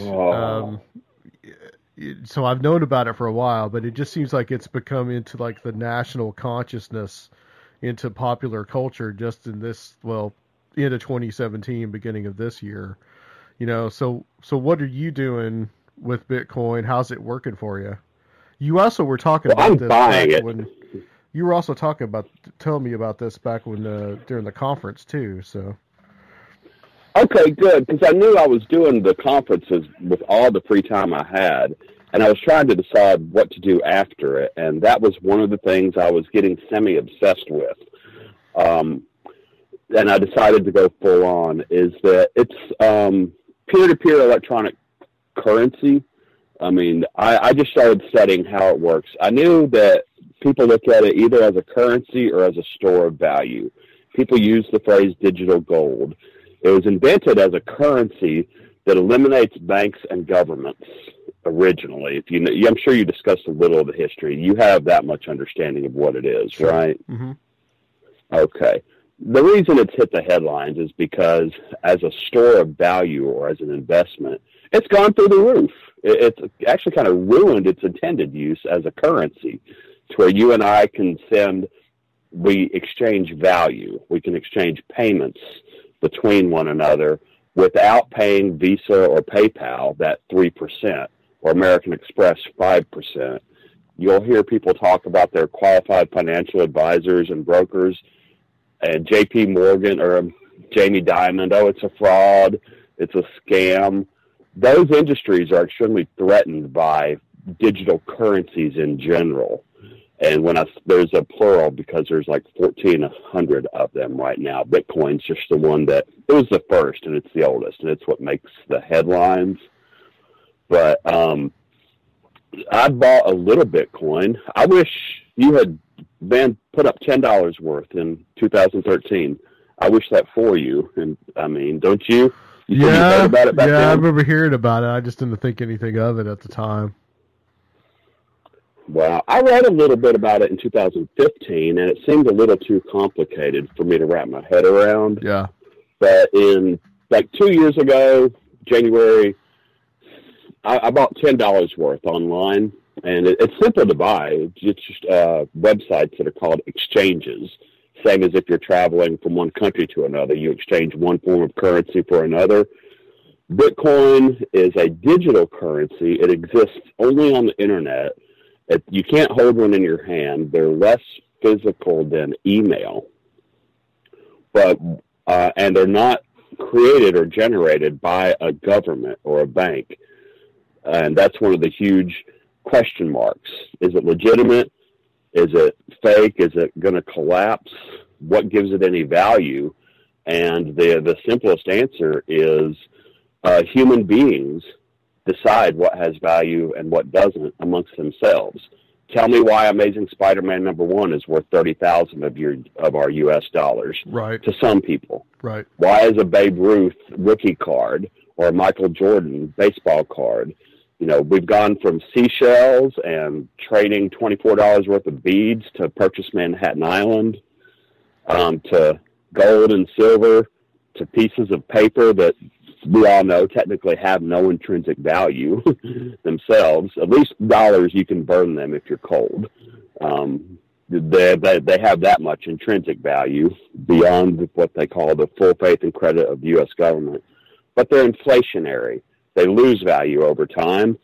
so I've known about it for a while, but it just seems like it's become into like the national consciousness, into popular culture, just in this, well, into 2017, beginning of this year, you know. So what are you doing with Bitcoin? How's it working for you? You also were talking about this buying it. You were also talking about, telling me about this back when during the conference too, so. Okay, good, because I knew I was doing the conferences with all the free time I had, and I was trying to decide what to do after it, and that was one of the things I was getting semi-obsessed with, and I decided to go full on, is that it's peer-to-peer electronic currency. I mean, I just started studying how it works. I knew that people look at it either as a currency or as a store of value. People use the phrase digital gold. It was invented as a currency that eliminates banks and governments originally. If you know, I'm sure you discussed a little of the history. You have that much understanding of what it is, sure, right? Mm-hmm. Okay. The reason it's hit the headlines is because as a store of value or as an investment, it's gone through the roof. It's actually kind of ruined its intended use as a currency, to where you and I can send, we exchange value. We can exchange payments between one another without paying Visa or PayPal that 3% or American Express 5%. You'll hear people talk about their qualified financial advisors and brokers and J.P. Morgan or Jamie Dimon. Oh, it's a fraud. It's a scam. Those industries are extremely threatened by digital currencies in general. And there's a plural, because there's like 1,400 of them right now. Bitcoin's just the one that, it was the first, and it's the oldest, and it's what makes the headlines. But I bought a little Bitcoin. I wish you had been put up $10 worth in 2013. I wish that for you. And I mean, don't you? You heard about it back then? I remember hearing about it. I just didn't think anything of it at the time. Well, I read a little bit about it in 2015, and it seemed a little too complicated for me to wrap my head around. Yeah. But in, like, 2 years ago, January, I bought $10 worth online, and it's simple to buy. It's just websites that are called exchanges. Same as if you're traveling from one country to another. You exchange one form of currency for another. Bitcoin is a digital currency. It exists only on the internet. You can't hold one in your hand. They're less physical than email, and they're not created or generated by a government or a bank. And that's one of the huge question marks. Is it legitimate? Is it fake? Is it going to collapse? What gives it any value? And the simplest answer is human beings decide what has value and what doesn't amongst themselves. Tell me why Amazing Spider-Man #1 is worth 30,000 of our U.S. dollars, right, to some people. Right. Why is a Babe Ruth rookie card or a Michael Jordan baseball card? You know, we've gone from seashells and trading $24 worth of beads to purchase Manhattan Island, to gold and silver, to pieces of paper that we all know technically have no intrinsic value themselves. At least dollars, you can burn them if you're cold. They have that much intrinsic value beyond what they call the full faith and credit of the U.S. government. But they're inflationary. They lose value over time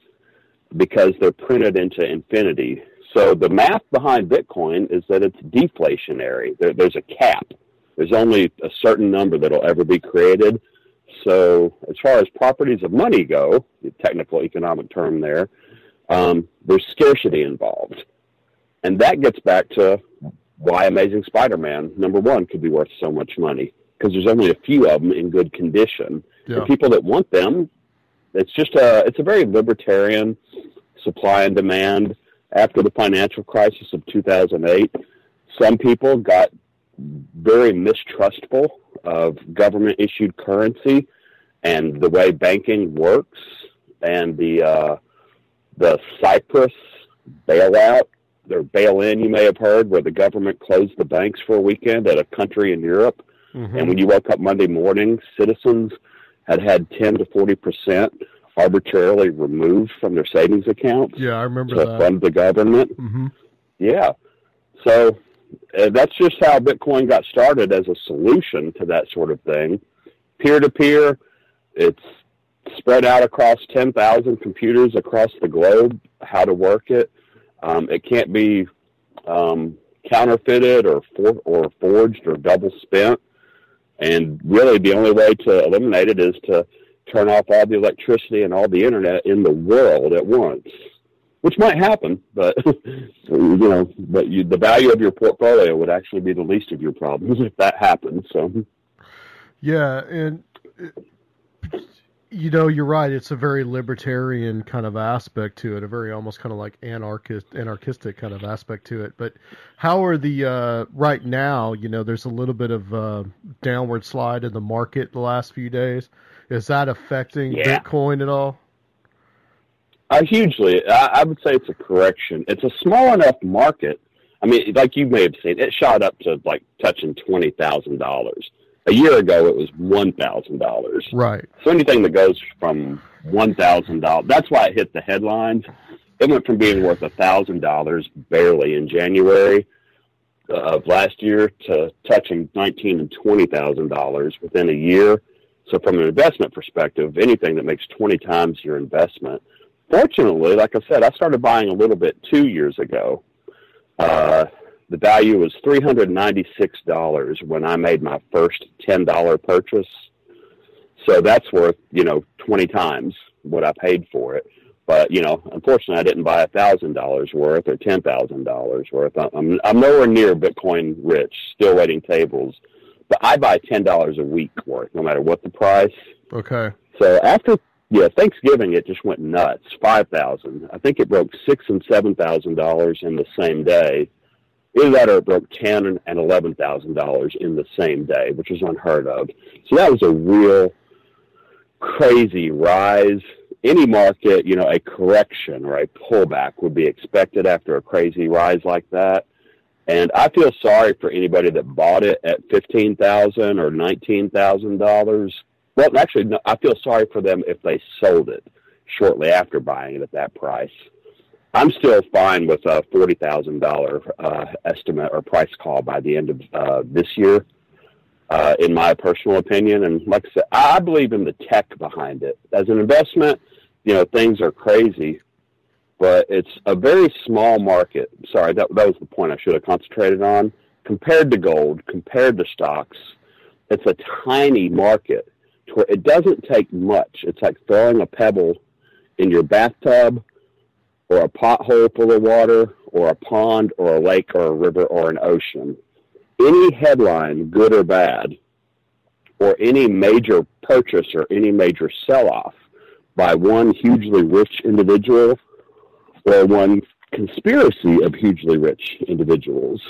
because they're printed into infinity. So the math behind Bitcoin is that it's deflationary. There's a cap. There's only a certain number that'll ever be created. So as far as properties of money go, the technical economic term there, there's scarcity involved. And that gets back to why Amazing Spider-Man #1 could be worth so much money, because there's only a few of them in good condition. Yeah. The people that want them, it's just it's a very libertarian supply and demand. After the financial crisis of 2008, some people got very mistrustful of government-issued currency and the way banking works, and the Cyprus bailout, or bail-in, you may have heard, where the government closed the banks for a weekend at a country in Europe. Mm-hmm. And when you woke up Monday morning, citizens had 10 to 40% arbitrarily removed from their savings accounts. Yeah, I remember that. To fund the government. Mm-hmm. Yeah. So that's just how Bitcoin got started, as a solution to that sort of thing. Peer-to-peer, it's spread out across 10,000 computers across the globe, how to work it. It can't be counterfeited or forged or double-spent. And really the only way to eliminate it is to turn off all the electricity and all the internet in the world at once, which might happen, but the value of your portfolio would actually be the least of your problems if that happens. So, yeah, and you're right. It's a very libertarian kind of aspect to it, a very almost kind of like anarchistic kind of aspect to it. But how are the right now? There's a little bit of downward slide in the market the last few days. Is that affecting Bitcoin at all? Hugely. I would say it's a correction. It's a small enough market. I mean, like you may have seen, it shot up to like touching $20,000. A year ago, it was $1,000. Right. So anything that goes from $1,000, that's why it hit the headlines. It went from being worth $1,000 barely in January of last year to touching $19,000 and $20,000 within a year. So from an investment perspective, anything that makes 20 times your investment. Fortunately, like I said, I started buying a little bit 2 years ago. The value was $396 when I made my first $10 purchase. So that's worth, 20 times what I paid for it. But, unfortunately, I didn't buy $1,000 worth or $10,000 worth. I'm nowhere near Bitcoin rich, still waiting tables. But I buy $10 a week worth, no matter what the price. Okay. So after Thanksgiving, it just went nuts. 5,000. I think it broke $6,000 and $7,000 in the same day. Either that, or it broke $10,000 and $11,000 in the same day, which was unheard of. So that was a real crazy rise. Any market, a correction or a pullback would be expected after a crazy rise like that. And I feel sorry for anybody that bought it at $15,000 or $19,000. Well, actually, no, I feel sorry for them if they sold it shortly after buying it at that price. I'm still fine with a $40,000 estimate or price call by the end of this year, in my personal opinion. And like I said, I believe in the tech behind it. As an investment, things are crazy. But it's a very small market. Sorry, that was the point I should have concentrated on. Compared to gold, compared to stocks, it's a tiny market. It doesn't take much. It's like throwing a pebble in your bathtub or a pothole full of water or a pond or a lake or a river or an ocean. Any headline, good or bad, or any major purchase or any major sell-off by one hugely rich individual or one conspiracy of hugely rich individuals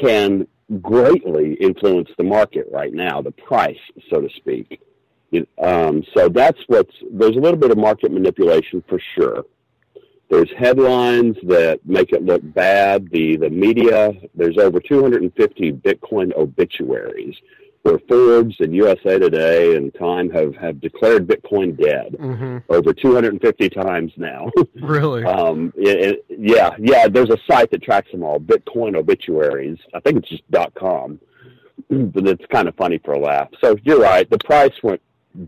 can greatly influence the market right now, the price, so to speak. So that's there's a little bit of market manipulation for sure. There's headlines that make it look bad. The media, there's over 250 Bitcoin obituaries where Forbes and USA Today and Time have declared Bitcoin dead over 250 times now. Really? Yeah. There's a site that tracks them all, Bitcoin obituaries. I think it's just .com, but it's kind of funny for a laugh. So you're right. The price went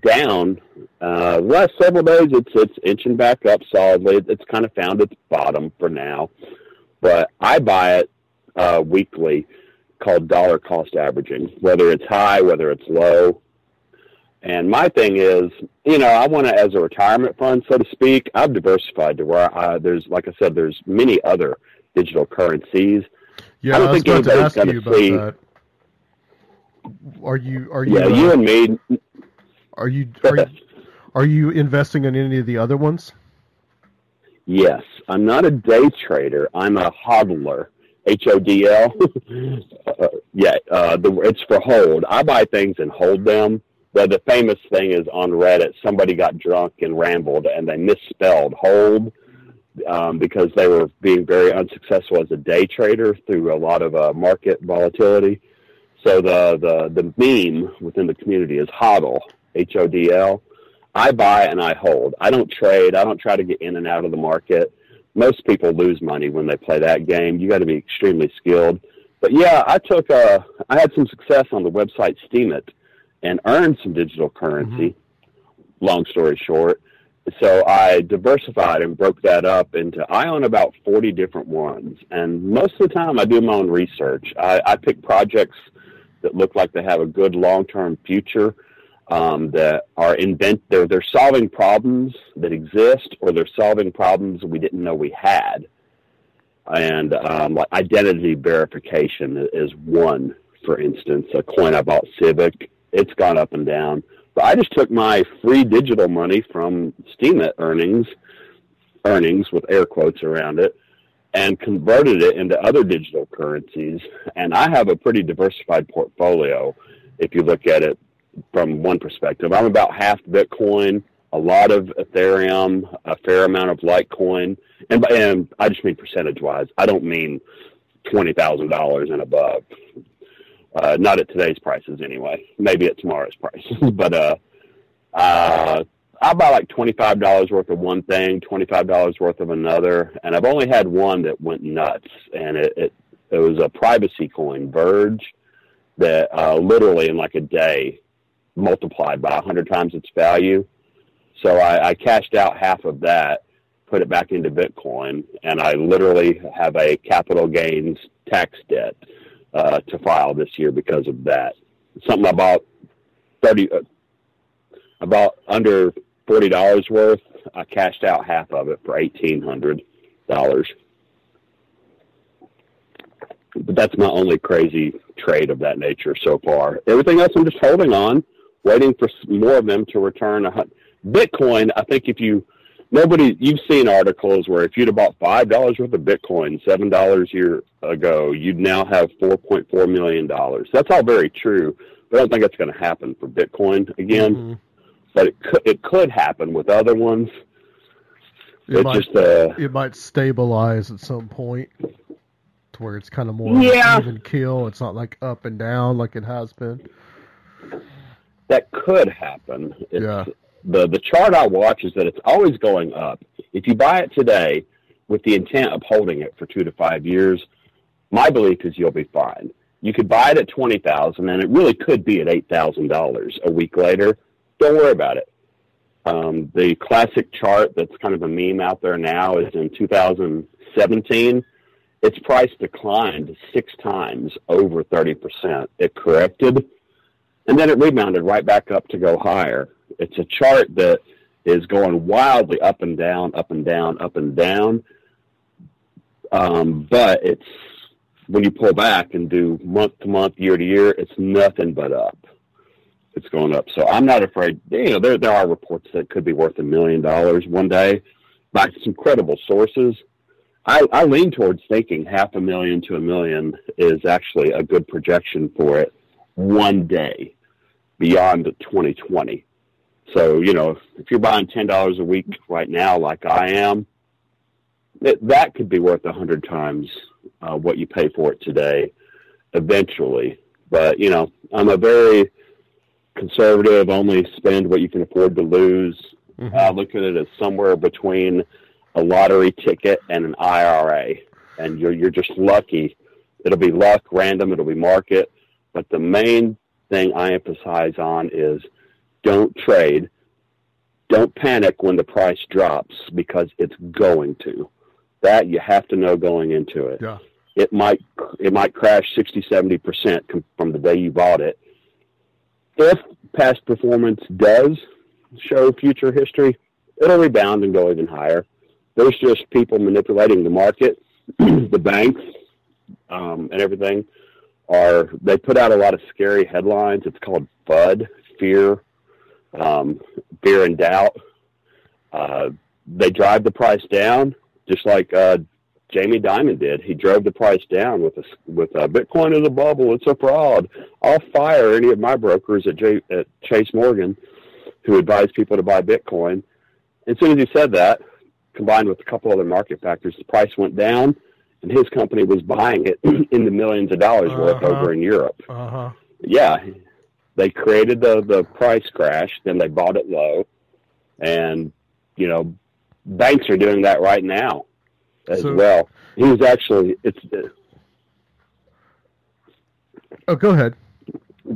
down last several days. It's inching back up solidly. It's kind of found its bottom for now, but I buy it weekly, called dollar cost averaging, whether it's high, whether it's low. And my thing is, I want to, as a retirement fund, so to speak, I've diversified to where there's, like I said, there's many other digital currencies. Yeah, I don't think anybody's going to see that. Are you yeah, you and me. Are you investing in any of the other ones? Yes. I'm not a day trader. I'm a hodler, HODL. It's for hold. I buy things and hold them. But the famous thing is on Reddit, somebody got drunk and rambled and they misspelled hold because they were being very unsuccessful as a day trader through a lot of market volatility. So the meme within the community is hodl. HODL. I buy and I hold. I don't trade. I don't try to get in and out of the market. Most people lose money when they play that game. You got to be extremely skilled. But yeah, I had some success on the website Steemit and earned some digital currency. Long story short, so I diversified and broke that up into, I own about 40 different ones, and most of the time I do my own research. I pick projects that look like they have a good long-term future. That are they're solving problems that exist, or they're solving problems we didn't know we had. And like identity verification is one, for instance, a coin I bought, Civic. It's gone up and down. But I just took my free digital money from Steemit earnings with air quotes around it, and converted it into other digital currencies. And I have a pretty diversified portfolio if you look at it from one perspective. I'm about half Bitcoin, a lot of Ethereum, a fair amount of Litecoin, and I just mean percentage-wise. I don't mean $20,000 and above. Not at today's prices, anyway. Maybe at tomorrow's prices. But I buy like $25 worth of one thing, $25 worth of another, and I've only had one that went nuts, and it was a privacy coin, Verge, that literally in like a day multiplied by 100 times its value. So I cashed out half of that, put it back into Bitcoin, and I literally have a capital gains tax debt to file this year because of that. Something I bought about under $40 worth. I cashed out half of it for $1,800. But that's my only crazy trade of that nature so far. Everything else I'm just holding on, waiting for more of them to return. Bitcoin, I think you've seen articles where if you'd have bought $5 worth of Bitcoin, $7 a year ago, you'd now have $4.4 million. That's all very true, but I don't think that's going to happen for Bitcoin again. But it could happen with other ones. It might stabilize at some point, where it's kind of more even keel. It's not like up and down like it has been. That could happen. The chart I watch is that it's always going up. If you buy it today with the intent of holding it for 2 to 5 years, my belief is you'll be fine. You could buy it at $20,000 and it really could be at $8,000 a week later. Don't worry about it. The classic chart that's kind of a meme out there now is in 2017. Its price declined 6 times, over 30%. It corrected, and then it rebounded right back up to go higher. It's a chart that is going wildly up and down, up and down, up and down. But it's, when you pull back and do month to month, year to year, it's nothing but up. It's going up. So I'm not afraid. You know, there are reports that could be worth $1 million one day by some credible sources. I lean towards thinking $500,000 to $1 million is actually a good projection for it one day beyond 2020. So, you know, if you're buying $10 a week right now, like I am, that could be worth 100 times what you pay for it today eventually. But, you know, I'm a very conservative, only spend what you can afford to lose. Mm-hmm. I look at it as somewhere between a lottery ticket and an IRA. And you're just lucky. It'll be luck, random, it'll be market. But the main thing I emphasize on is don't trade. Don't panic when the price drops, because it's going to. That you have to know going into it. Yeah. It might crash 60, 70% from the day you bought it. If past performance does show future history, it'll rebound and go even higher. There's just people manipulating the market. The banks and everything they put out a lot of scary headlines. It's called FUD, fear and doubt. They drive the price down, just like Jamie Dimon did. He drove the price down with Bitcoin in the bubble. It's a fraud. I'll fire any of my brokers at Chase Morgan who advise people to buy Bitcoin. As soon as he said that, combined with a couple other market factors, the price went down, and his company was buying it in the millions of dollars worth over in Europe. Uh-huh. Yeah. They created the price crash, then they bought it low. And, you know, banks are doing that right now as well. He was actually... Oh, go ahead.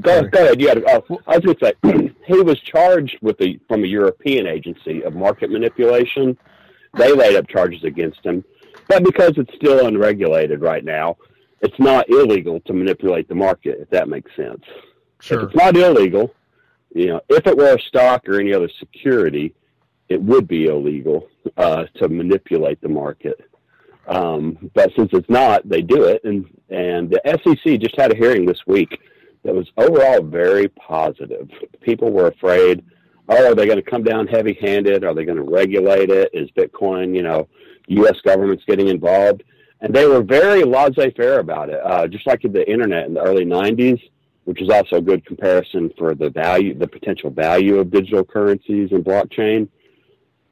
Go ahead. You had, I was going to say, he was charged from a European agency of market manipulation. They laid up charges against him. But because it's still unregulated right now, it's not illegal to manipulate the market, if that makes sense. Sure. If it's not illegal, you know, if it were a stock or any other security, it would be illegal to manipulate the market. But since it's not, they do it. And the SEC just had a hearing this week that was overall very positive. People were afraid, are they going to come down heavy-handed? Are they going to regulate it? Is Bitcoin, you know, U.S. government's getting involved? And they were very laissez-faire about it, just like the Internet in the early 90s. Which is also a good comparison for the potential value of digital currencies and blockchain.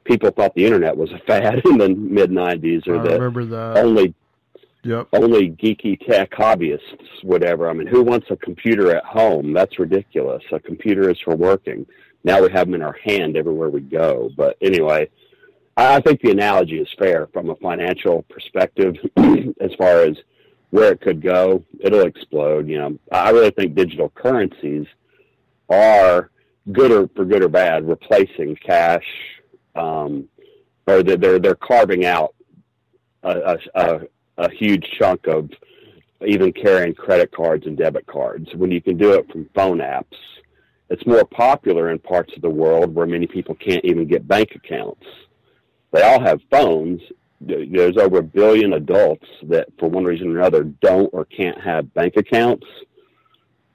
People thought the internet was a fad in the mid-90s, or that only geeky tech hobbyists would ever. I mean, who wants a computer at home? That's ridiculous. A computer is for working. Now we have them in our hand everywhere we go. But anyway, I think the analogy is fair from a financial perspective as far as where it could go. It'll explode. You know, I really think digital currencies are good or bad, replacing cash, or they're carving out a huge chunk of even carrying credit cards and debit cards when you can do it from phone apps. It's more popular in parts of the world where many people can't even get bank accounts. They all have phones. There's over 1 billion adults that for one reason or another don't or can't have bank accounts.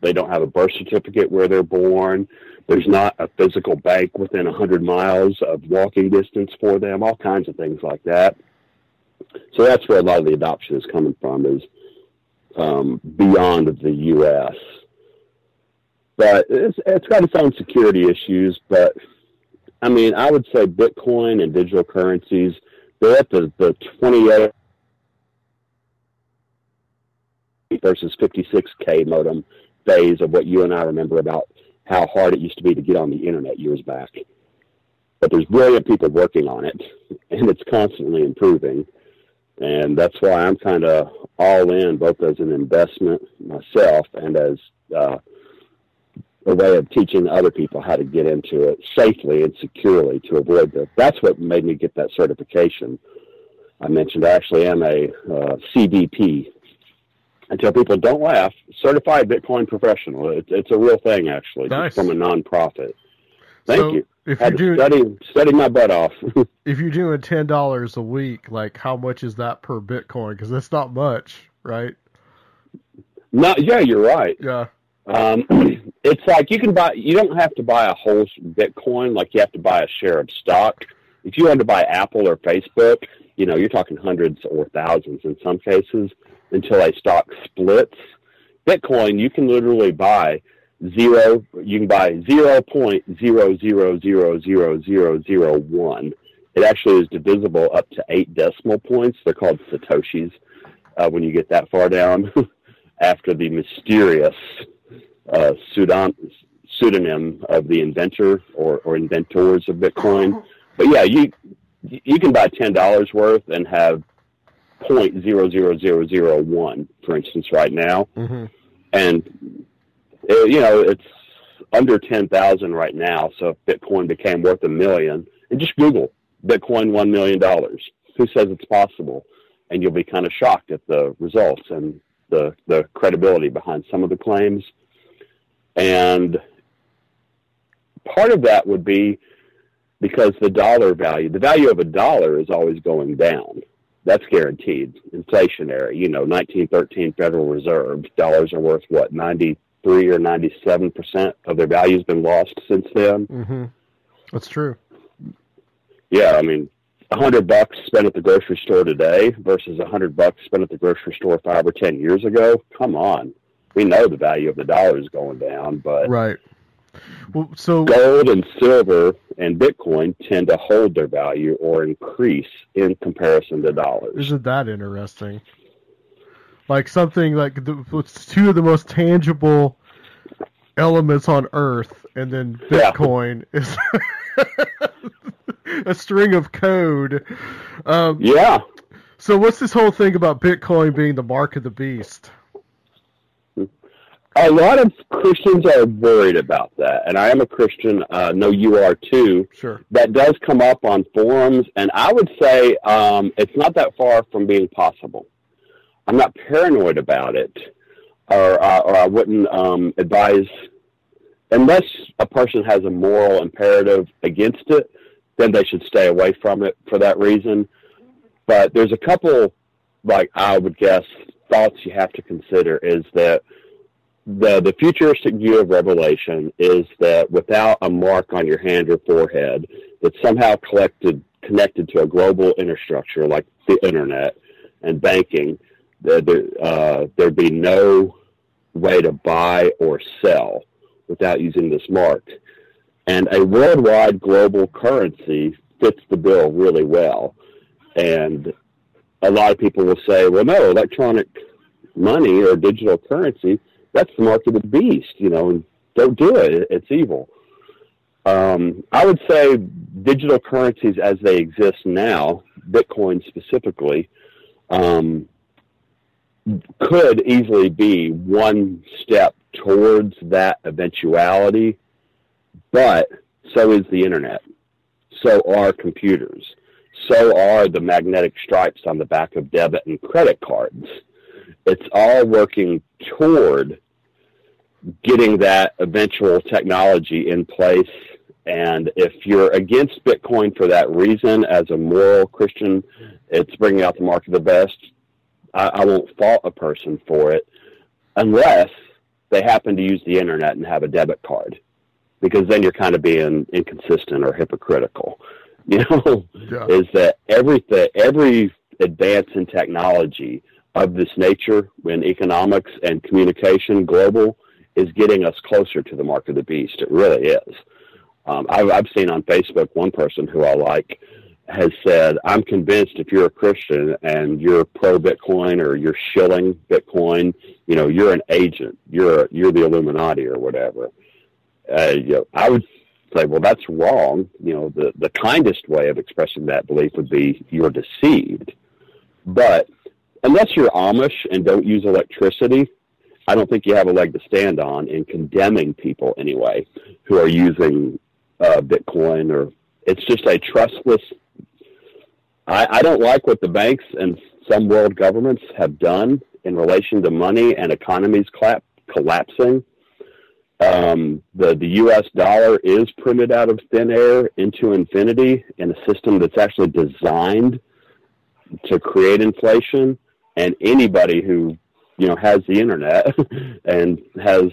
They don't have a birth certificate where they're born. There's not a physical bank within 100 miles of walking distance for them, all kinds of things like that. So that's where a lot of the adoption is coming from, is beyond the U.S. But it's got its own security issues. But, I mean, I would say Bitcoin and digital currencies, they're at the 28 versus 56K modem phase of what you and I remember about how hard it used to be to get on the internet years back. But there's brilliant people working on it, and it's constantly improving. And that's why I'm kind of all in, both as an investment myself and as a way of teaching other people how to get into it safely and securely to avoid that. That's what made me get that certification I mentioned. I actually am a CBP. I tell people, don't laugh, certified Bitcoin professional. It's a real thing, actually. Nice. From a nonprofit. Thank you. If you do study my butt off. If you're doing $10 a week, like, how much is that per Bitcoin? Because that's not much, right? No. Yeah, you're right. Yeah. It's like you can buy, you don't have to buy a whole Bitcoin like you have to buy a share of stock. If you wanted to buy Apple or Facebook, you know, you're talking hundreds or thousands in some cases until a stock splits. Bitcoin, you can literally buy zero. You can buy 0.00000001. It actually is divisible up to 8 decimal points. They're called Satoshis when you get that far down after the mysterious pseudonym of the inventor or inventors of Bitcoin. But yeah, you can buy $10 worth and have 0.00001, for instance, right now. Mm-hmm. And, you know, it's under 10,000 right now. So if Bitcoin became worth $1 million, and just Google Bitcoin $1 million. Who says it's possible? And you'll be kind of shocked at the results and the credibility behind some of the claims. And part of that would be because the dollar value, the value of a dollar is always going down. That's guaranteed. Inflationary, you know, 1913 Federal Reserve. Dollars are worth, what, 93 or 97% of their value has been lost since then? Mm-hmm. That's true. Yeah, I mean, $100 spent at the grocery store today versus $100 spent at the grocery store 5 or 10 years ago. Come on. We know the value of the dollar is going down, but right. Well, so gold and silver and Bitcoin tend to hold their value or increase in comparison to dollars. Isn't that interesting? Like something like it's two of the most tangible elements on Earth, and then Bitcoin is a string of code. Yeah. So what's this whole thing about Bitcoin being the mark of the beast? A lot of Christians are worried about that, and I am a Christian. No, you are too. Sure. That does come up on forums, and I would say it's not that far from being possible. I'm not paranoid about it, or I wouldn't advise, unless a person has a moral imperative against it, then they should stay away from it for that reason. But there's a couple, like I would guess, thoughts you have to consider is that the futuristic view of Revelation is that without a mark on your hand or forehead that's somehow connected to a global infrastructure like the internet and banking, there'd be no way to buy or sell without using this mark. And a worldwide global currency fits the bill really well. And a lot of people will say, well, no, electronic money or digital currency, that's the mark of the beast, you know, and don't do it. It's evil. I would say digital currencies as they exist now, Bitcoin specifically, could easily be one step towards that eventuality, but so is the internet. So are computers. So are the magnetic stripes on the back of debit and credit cards. It's all working toward getting that eventual technology in place. And if you're against Bitcoin for that reason, as a moral Christian, it's bringing out the mark of the best. I won't fault a person for it unless they happen to use the internet and have a debit card, because then you're kind of being inconsistent or hypocritical, you know. Yeah. Is that every advance in technology of this nature in economics and communication global is getting us closer to the mark of the beast. It really is. I've seen on Facebook one person who I like has said, I'm convinced if you're a Christian and you're pro Bitcoin or you're shilling Bitcoin, you know, you're an agent, you're the Illuminati or whatever. You know, I would say, well, that's wrong. You know, the kindest way of expressing that belief would be you're deceived. But unless you're Amish and don't use electricity, I don't think you have a leg to stand on in condemning people anyway who are using Bitcoin. Or it's just a trustless. I don't like what the banks and some world governments have done in relation to money and economies collapsing. The U.S. dollar is printed out of thin air into infinity in a system that's actually designed to create inflation. And anybody who, you know, has the internet and has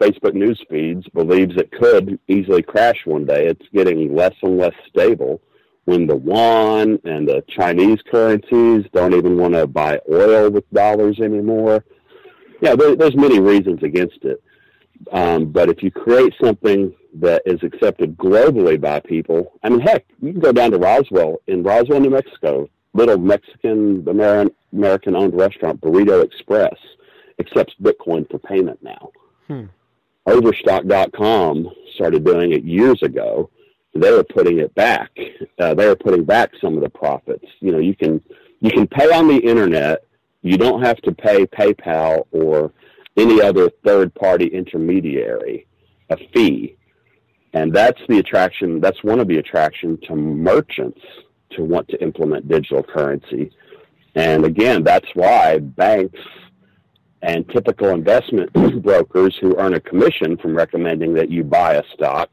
Facebook news feeds, believes it could easily crash one day. It's getting less and less stable when the yuan and the Chinese currencies don't even want to buy oil with dollars anymore. Yeah, there's many reasons against it. But if you create something that is accepted globally by people, I mean, heck, you can go down to Roswell, in Roswell, New Mexico, little Mexican, American-owned restaurant, Burrito Express, accepts Bitcoin for payment now. Overstock.com started doing it years ago. They were putting it back. They were putting back some of the profits. You know, you can pay on the internet. You don't have to pay PayPal or any other third-party intermediary a fee. And that's the attraction. That's one of the attraction to merchants to want to implement digital currency. And again, that's why banks and typical investment brokers who earn a commission from recommending that you buy a stock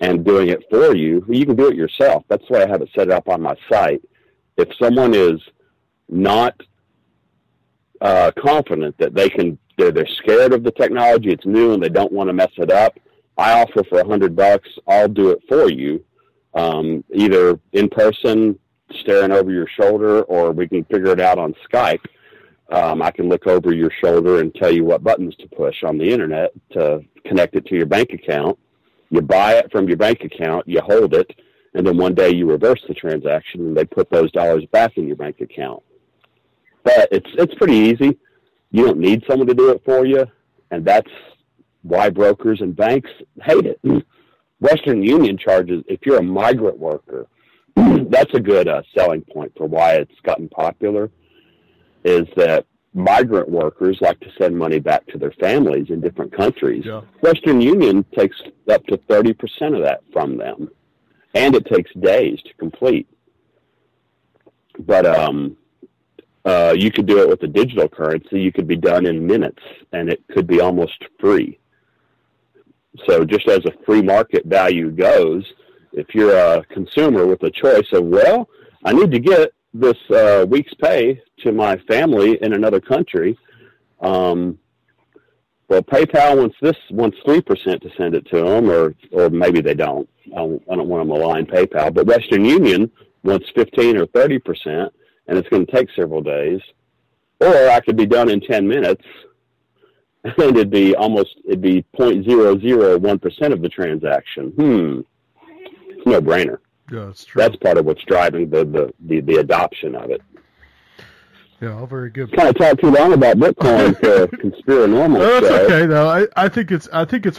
and doing it for you, you can do it yourself. That's why I have it set up on my site. If someone is not confident that they can, they're scared of the technology, it's new and they don't want to mess it up, I offer for $100, I'll do it for you, either in person, staring over your shoulder, or we can figure it out on Skype. I can look over your shoulder and tell you what buttons to push on the internet to connect it to your bank account. You buy it from your bank account, you hold it, and then one day you reverse the transaction and they put those dollars back in your bank account. But it's pretty easy. You don't need someone to do it for you, and that's why brokers and banks hate it. Western Union charges, if you're a migrant worker, that's a good selling point for why it's gotten popular, is that migrant workers like to send money back to their families in different countries. Yeah. Western Union takes up to 30% of that from them, and it takes days to complete. But you could do it with a digital currency. You could be done in minutes, and it could be almost free. So just as a free market value goes, if you're a consumer with a choice of, well, I need to get this week's pay to my family in another country, well, PayPal wants 3% to send it to them, or maybe they don't. I don't want them to align PayPal, but Western Union wants 15 or 30%, and it's going to take several days. Or I could be done in 10 minutes, and it'd be 0.001% of the transaction. It's no brainer. Yeah, that's true. That's part of what's driving the adoption of it. Yeah, all very good. Kind of talked too long about Bitcoin for Conspiranormal. No, that's okay though. I think it's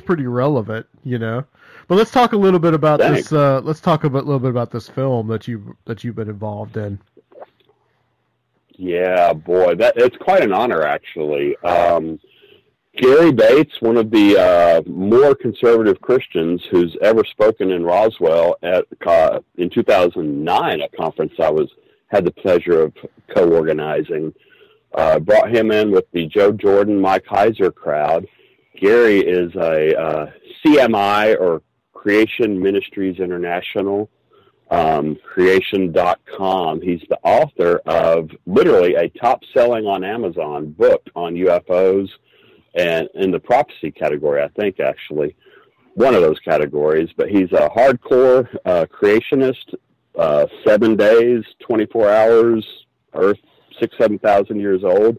pretty relevant, you know. But let's talk a little bit about this. Let's talk a little bit about this film that you've been involved in. Yeah, boy, it's quite an honor actually. Gary Bates, one of the more conservative Christians who's ever spoken in Roswell in 2009, a conference I had the pleasure of co-organizing, brought him in with the Joe Jordan, Mike Heiser crowd. Gary is a CMI, or Creation Ministries International, creation.com. He's the author of literally a top-selling on Amazon book on UFOs, and in the prophecy category, I think, actually, one of those categories. But he's a hardcore creationist, 7 days, 24 hours, Earth 6,000-7,000 years old.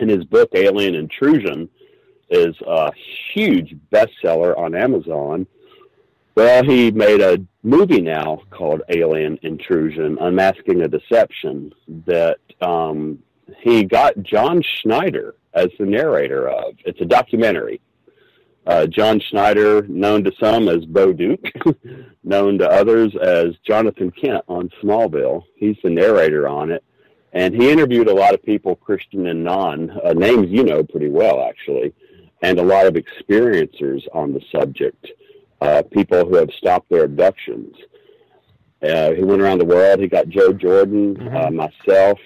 And his book, Alien Intrusion, is a huge bestseller on Amazon. Well, he made a movie now called Alien Intrusion, Unmasking a Deception, that he got John Schneider as the narrator of. It's a documentary. John Schneider, known to some as Bo Duke, known to others as Jonathan Kent on Smallville. He's the narrator on it. And he interviewed a lot of people, Christian and non, names you know pretty well, actually, and a lot of experiencers on the subject, people who have stopped their abductions. He went around the world. He got Joe Jordan, myself,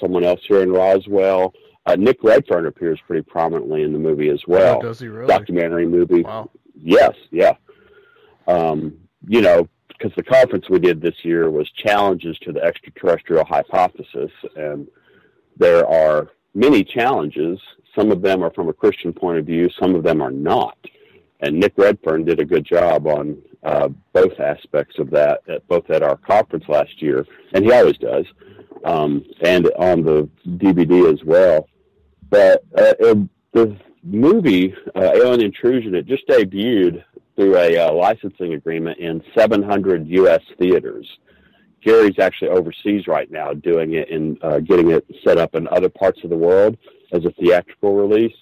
someone else here in Roswell. Nick Redfern appears pretty prominently in the movie as well. Oh, does he really? Documentary movie. Wow. Yes, yeah. You know, because the conference we did this year was Challenges to the Extraterrestrial Hypothesis, and there are many challenges. Some of them are from a Christian point of view. Some of them are not. And Nick Redfern did a good job on both aspects of that, both at our conference last year, and he always does, and on the DVD as well. But the movie, Alien Intrusion, it just debuted through a licensing agreement in 700 U.S. theaters. Gary's actually overseas right now doing it and getting it set up in other parts of the world as a theatrical release.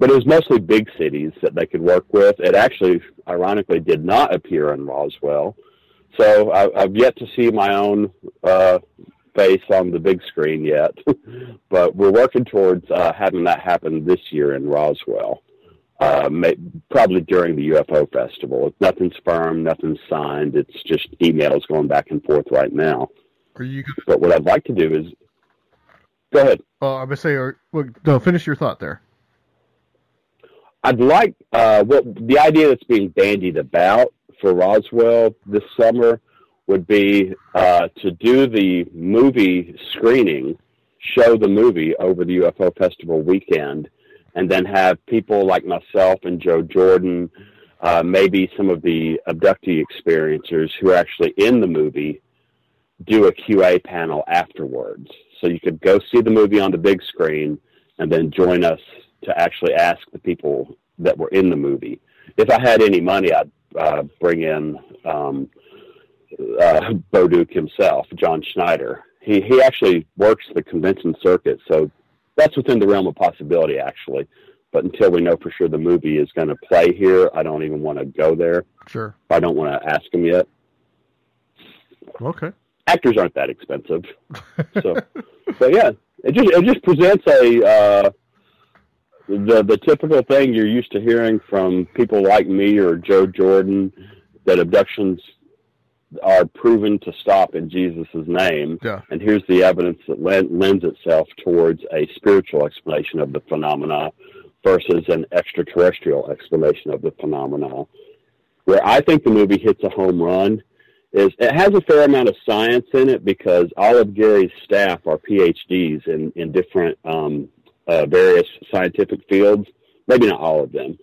But it was mostly big cities that they could work with. It actually, ironically, did not appear in Roswell. So I've yet to see my own face on the big screen yet. But we're working towards having that happen this year in Roswell, probably during the UFO Festival. Nothing's firm, nothing's signed. It's just emails going back and forth right now. But what I'd like to do is... Go ahead. I'm going to say, no, finish your thought there. I'd like the idea that's being bandied about for Roswell this summer would be to do the movie screening, show the movie over the UFO Festival weekend, and then have people like myself and Joe Jordan, maybe some of the abductee experiencers who are actually in the movie, do a QA panel afterwards. So you could go see the movie on the big screen and then join us to actually ask the people that were in the movie. If I had any money, I'd bring in Bo Duke himself, John Schneider. He actually works the convention circuit, so that's within the realm of possibility, actually. But until we know for sure the movie is going to play here, I don't even want to go there. Sure. I don't want to ask him yet. Okay. Actors aren't that expensive. So, but yeah, it just presents a... The typical thing you're used to hearing from people like me or Joe Jordan, that abductions are proven to stop in Jesus' name. Yeah. And here's the evidence that lends itself towards a spiritual explanation of the phenomena versus an extraterrestrial explanation of the phenomena. Where I think the movie hits a home run is it has a fair amount of science in it, because all of Gary's staff are PhDs in different various scientific fields. Maybe not all of them,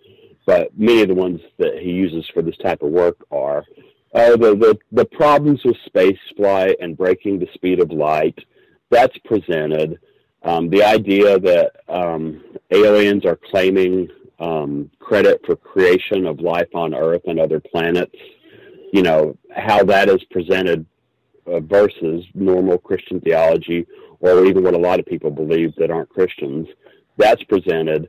but many of the ones that he uses for this type of work are the problems with space flight and breaking the speed of light. That's presented. The idea that aliens are claiming credit for creation of life on Earth and other planets, you know, how that is presented versus normal Christian theology, or even what a lot of people believe that aren't Christians. That's presented.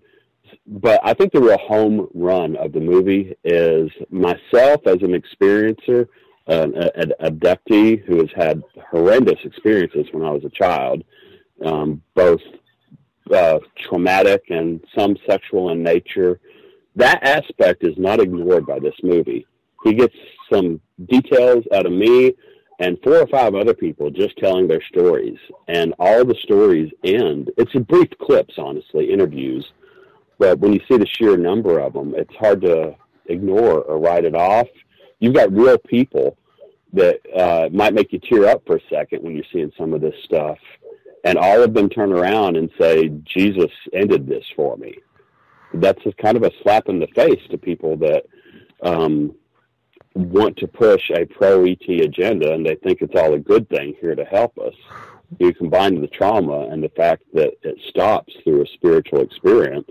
But I think the real home run of the movie is myself as an experiencer, an abductee who has had horrendous experiences when I was a child, both traumatic and some sexual in nature. That aspect is not ignored by this movie. He gets some details out of me and 4 or 5 other people just telling their stories. And all the stories end. It's in brief clips, honestly, interviews. But when you see the sheer number of them, it's hard to ignore or write it off. You've got real people that might make you tear up for a second when you're seeing some of this stuff. And all of them turn around and say, Jesus ended this for me. That's kind of a slap in the face to people that... want to push a pro-ET agenda, and they think it's all a good thing here to help us. You combine the trauma and the fact that it stops through a spiritual experience,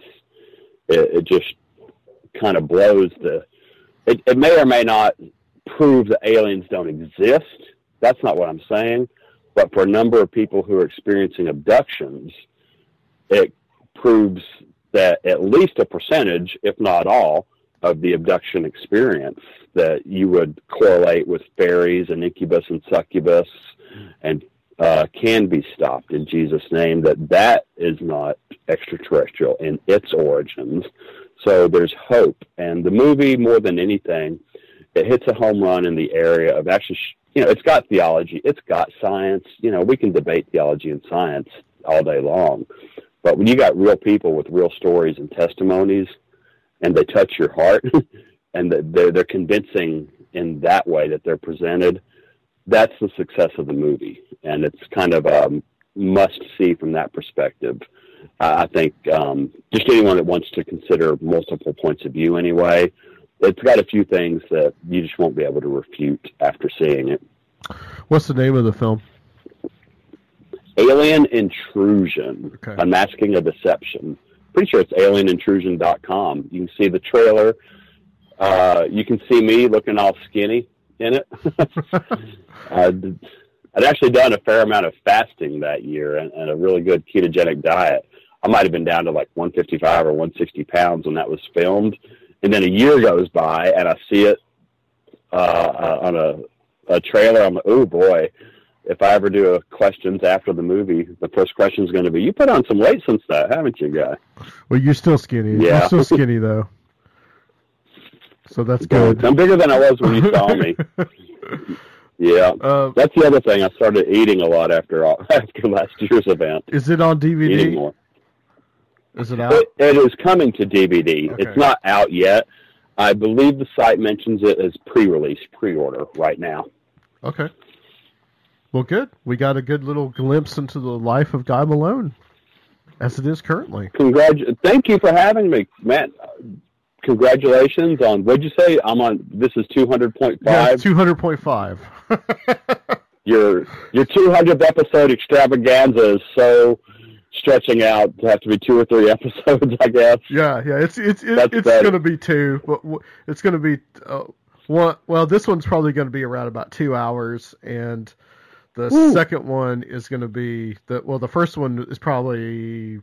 it just kind of blows the... It may or may not prove that aliens don't exist. That's not what I'm saying. But for a number of people who are experiencing abductions, it proves that at least a percentage, if not all, of the abduction experience that you would correlate with fairies and incubus and succubus and can be stopped in Jesus' name, that is not extraterrestrial in its origins. So there's hope. And the movie, more than anything, it hits a home run in the area of actually, it's got theology, it's got science. We can debate theology and science all day long. But when you got real people with real stories and testimonies, and they touch your heart, and they're convincing in that way that they're presented, that's the success of the movie. And it's kind of must see from that perspective. I think just anyone that wants to consider multiple points of view anyway, it's got a few things that you just won't be able to refute after seeing it. What's the name of the film? Alien Intrusion, okay. Unmasking a Deception. Pretty sure it's alienintrusion.com. You can see the trailer. You can see me looking all skinny in it. I'd actually done a fair amount of fasting that year and a really good ketogenic diet. I might have been down to like 155 or 160 pounds when that was filmed. And then a year goes by, and I see it on a trailer. I'm like, oh, boy. If I ever do a questions after the movie, the first question is going to be, you put on some weight since that, haven't you, Guy? Well, you're still skinny. Yeah. You're still skinny, though. So that's good. I'm bigger than I was when you saw me. Yeah. That's the other thing. I started eating a lot after last year's event. Is it on DVD? Eating more. Is it out? It is coming to DVD. Okay. It's not out yet. I believe the site mentions it as pre-release, pre-order right now. Okay. Well, good. We got a good little glimpse into the life of Guy Malone, as it is currently. Thank you for having me, Matt. Congratulations on, what'd you say? This is 200.5? Yeah, 200.5. Your 200th episode extravaganza is so stretching out to have to be 2 or 3 episodes, I guess. Yeah. It's going to be 2, but it's going to be one. Well, this one's probably going to be around about 2 hours, and the second one is going to be the first one is probably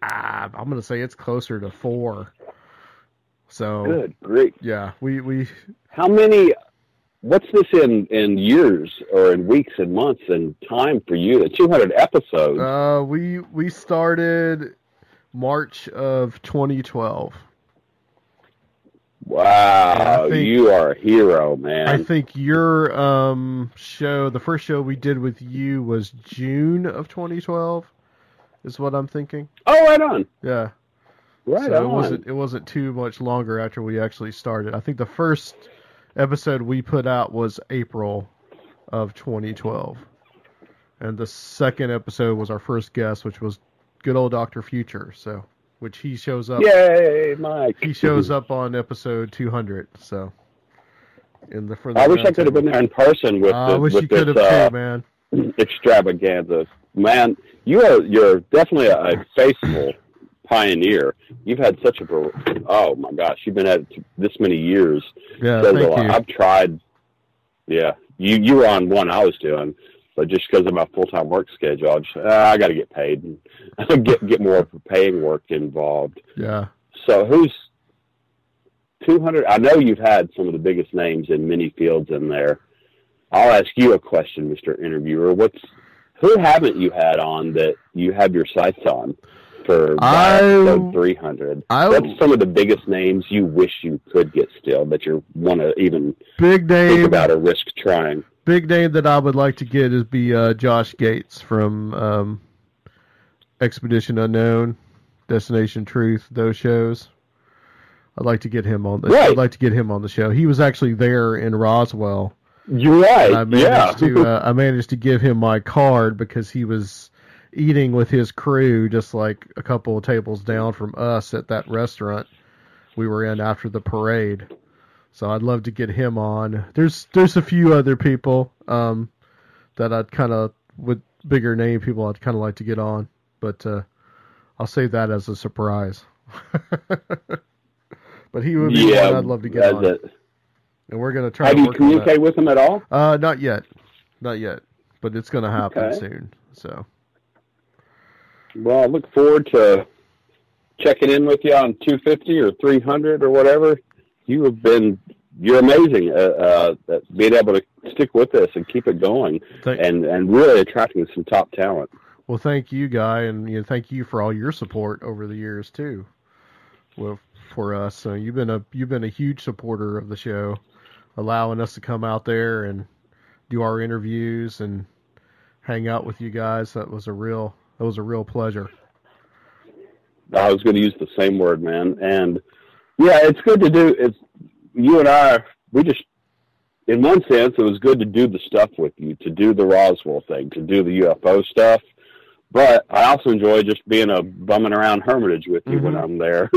I'm going to say it's closer to 4. So good, great. Yeah, we. How many? What's this in years or in weeks and months and time for you? 200 episodes. We started March of 2012. Wow, you are a hero, man. I think your show, the first show we did with you was June of 2012, is what I'm thinking. Oh, right on. Yeah. Right on. It wasn't too much longer after we actually started. I think the first episode we put out was April of 2012. And the second episode was our first guest, which was good old Dr. Future, which he shows up. Yay, Mike. He shows up on episode 200, so I wish I could have been there in person with I wish you could have too, man. Extravaganza. Man, you're definitely a faithful pioneer. You've had such oh my gosh, you've been at it this many years. Yeah, so thank you. I've tried. Yeah, you were on one I was doing, but just because of my full-time work schedule, I got to get paid and get more paying work involved. Yeah. So who's 200? I know you've had some of the biggest names in many fields in there. I'll ask you a question, Mr. Interviewer. Who haven't you had on that you have your sights on? For episode 300. That's some of the biggest names you wish you could get still, that you want to even think about or risk trying. Big name that I would like to get is Josh Gates from Expedition Unknown, Destination Truth, those shows. I'd like to get him on the I'd like to get him on the show. He was actually there in Roswell. You're right. I managed to give him my card because he was eating with his crew just like a couple of tables down from us at that restaurant we were in after the parade. So I'd love to get him on. There's a few other people that I'd kind of, with bigger name people, I'd kind of like to get on. But I'll save that as a surprise. But he would be one I'd love to get on. And we're going to try to work on that. Have you communicated with him at all? Not yet. But it's going to happen soon. So. Well, I look forward to checking in with you on 250 or 300 or whatever. You're amazing at being able to stick with this and keep it going and really attracting some top talent. Well, thank you, Guy, and thank you for all your support over the years too. Well, for us, so you've been a huge supporter of the show, allowing us to come out there and do our interviews and hang out with you guys. That was a real pleasure. I was going to use the same word, man. And yeah, it's good to do. It's you and I. We just, in one sense, it was good to do the stuff with you, to do the Roswell thing, to do the UFO stuff, But I also enjoy just being a bumming around hermitage with you when I'm there.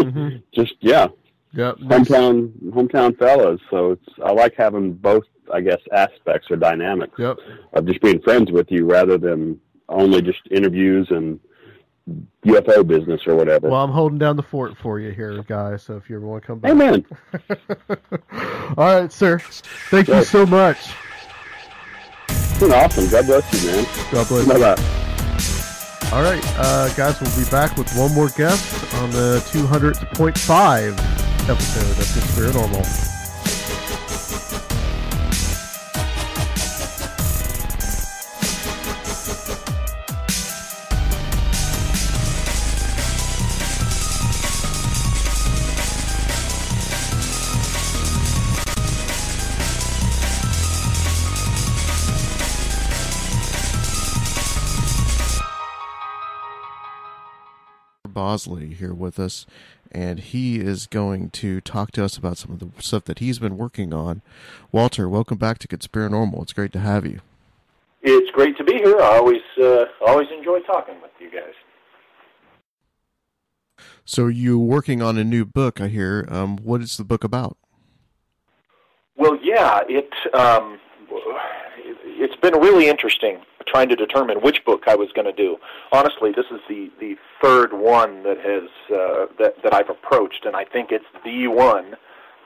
Just, yeah. Yep. Hometown fellas. So it's, I like having both, I guess, aspects or dynamics of just being friends with you rather than only just interviews and UFO business or whatever. Well, I'm holding down the fort for you here, guys. So if you ever want to come back. Amen. All right, sir. Thank you so much. It's been awesome. God bless you, man. God bless you. Bye-bye. All right, guys, we'll be back with one more guest on the 200.5 episode of Conspiranormal. Bosley here with us, and he is going to talk to us about some of the stuff that he's been working on. Walter, welcome back to Conspiranormal. It's great to have you. It's great to be here. I always enjoy talking with you guys. So you're working on a new book, I hear. What is the book about? Well, yeah, it's been really interesting trying to determine which book I was going to do. Honestly, this is the third one that has that I've approached, and I think it's the one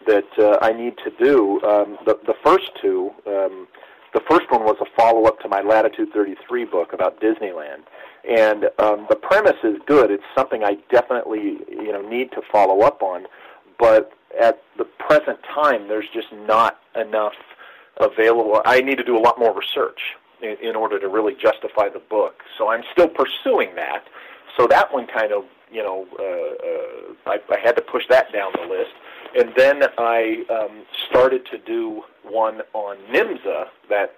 that I need to do. The first two, the first one was a follow-up to my Latitude 33 book about Disneyland, and the premise is good. It's something I definitely need to follow up on, but at the present time, there's just not enough available. I need to do a lot more research in order to really justify the book. So I'm still pursuing that. So that one kind of, I had to push that down the list. And then I started to do one on NMSA, that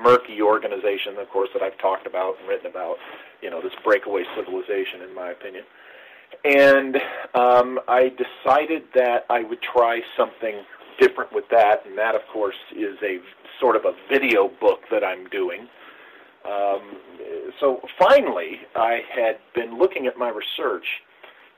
murky organization, of course, that I've talked about and written about, this breakaway civilization, in my opinion. And I decided that I would try something different with that, and that, of course, is a sort of a video book that I'm doing. So finally, I had been looking at my research,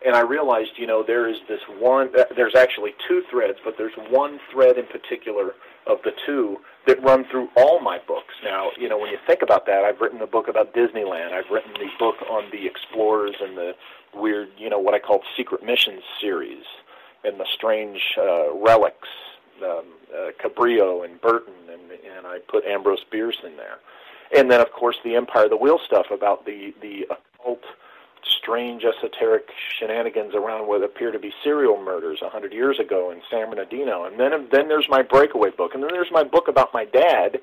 and I realized, there is this one, there's actually two threads, but there's one thread in particular of the two that run through all my books. Now, when you think about that, I've written a book about Disneyland. I've written the book on the explorers and the weird, what I call secret missions series, and the strange relics, Cabrillo and Burton, and I put Ambrose Bierce in there. And then, of course, the Empire of the Wheel stuff about the occult, strange, esoteric shenanigans around what appear to be serial murders 100 years ago in San Bernardino. And then there's my breakaway book. And then there's my book about my dad,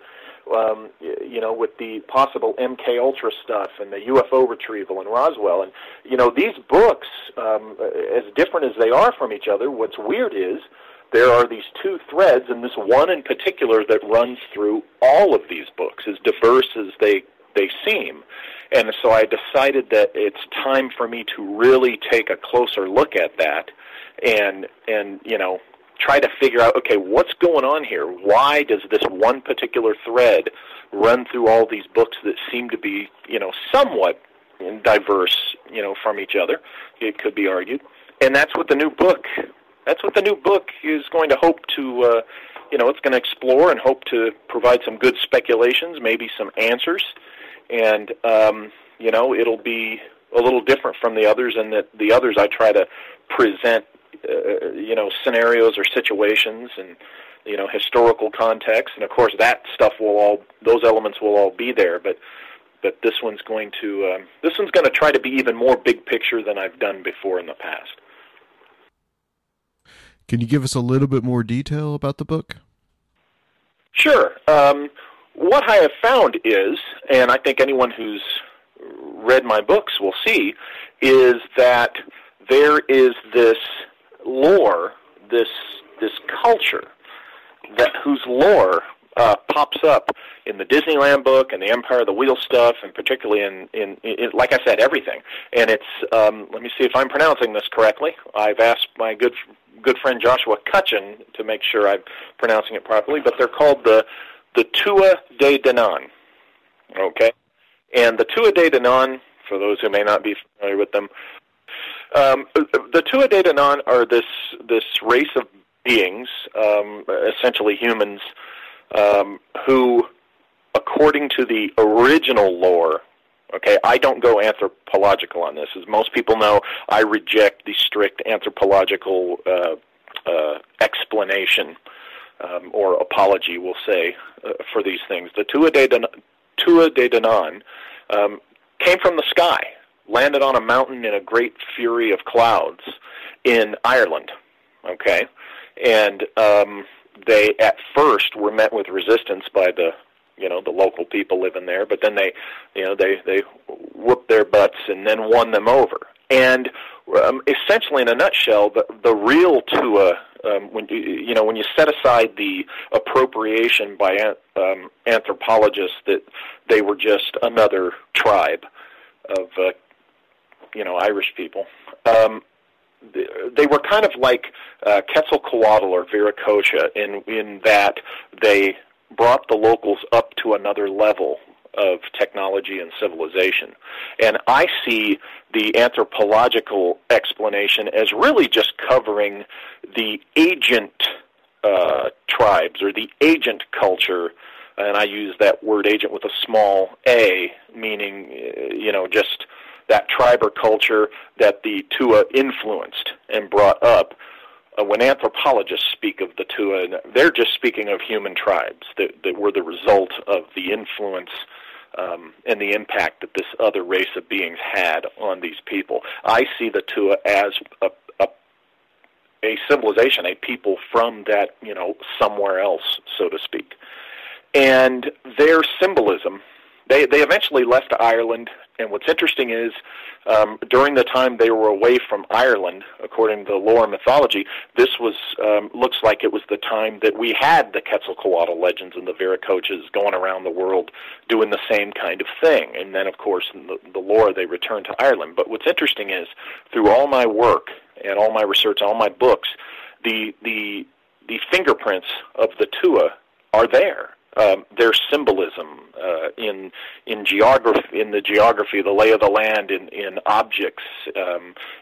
with the possible MK Ultra stuff and the UFO retrieval in Roswell. And, these books, as different as they are from each other, what's weird is there are these two threads, and this one in particular that runs through all of these books, as diverse as they seem. And so I decided that it's time for me to really take a closer look at that and try to figure out, okay, what's going on here? Why does this one particular thread run through all these books that seem to be, somewhat diverse, from each other, it could be argued. And that's what the new book is going to hope to, it's going to explore and hope to provide some good speculations, maybe some answers. And, it'll be a little different from the others in that the others I try to present, scenarios or situations and, historical context. And, of course, that stuff those elements will all be there. But this one's going to try to be even more big picture than I've done before in the past. Can you give us a little bit more detail about the book? Sure. What I have found is, and I think anyone who's read my books will see, is that there is this lore, this culture, whose lore pops up in the Disneyland book and the Empire of the Wheel stuff, and particularly in like I said, everything. And it's, let me see if I'm pronouncing this correctly. I've asked my good friend Joshua Cutchin to make sure I'm pronouncing it properly, but they're called the Tuatha De Danann. Okay? And the Tuatha De Danann for those who may not be familiar with them. The Tuatha De Danann are this race of beings, essentially humans, who, according to the original lore, okay, I don't go anthropological on this. As most people know, I reject the strict anthropological explanation or apology, we'll say, for these things. The Tuatha De Danann came from the sky, landed on a mountain in a great fury of clouds in Ireland, okay? And they at first were met with resistance by the local people living there, but then they whooped their butts and then won them over. And essentially, in a nutshell, the real Tua, when you set aside the appropriation by anthropologists that they were just another tribe of Irish people. They were kind of like Quetzalcoatl or Viracocha in that they brought the locals up to another level of technology and civilization. And I see the anthropological explanation as really just covering the agent tribes or the agent culture, and I use that word agent with a small a, meaning, just that tribe or culture that the Tua influenced and brought up. When anthropologists speak of the Tua, they're just speaking of human tribes that were the result of the influence and the impact that this other race of beings had on these people. I see the Tua as a civilization, a people from that, somewhere else, so to speak. And their symbolism, they eventually left Ireland, and what's interesting is during the time they were away from Ireland, according to the lore and mythology, this was looks like it was the time that we had the Quetzalcoatl legends and the Viracochas going around the world doing the same kind of thing. And then, of course, in the lore, they returned to Ireland. But what's interesting is through all my work and all my research, all my books, the fingerprints of the Tua are there. Their symbolism in geography, in the geography, the lay of the land, in objects,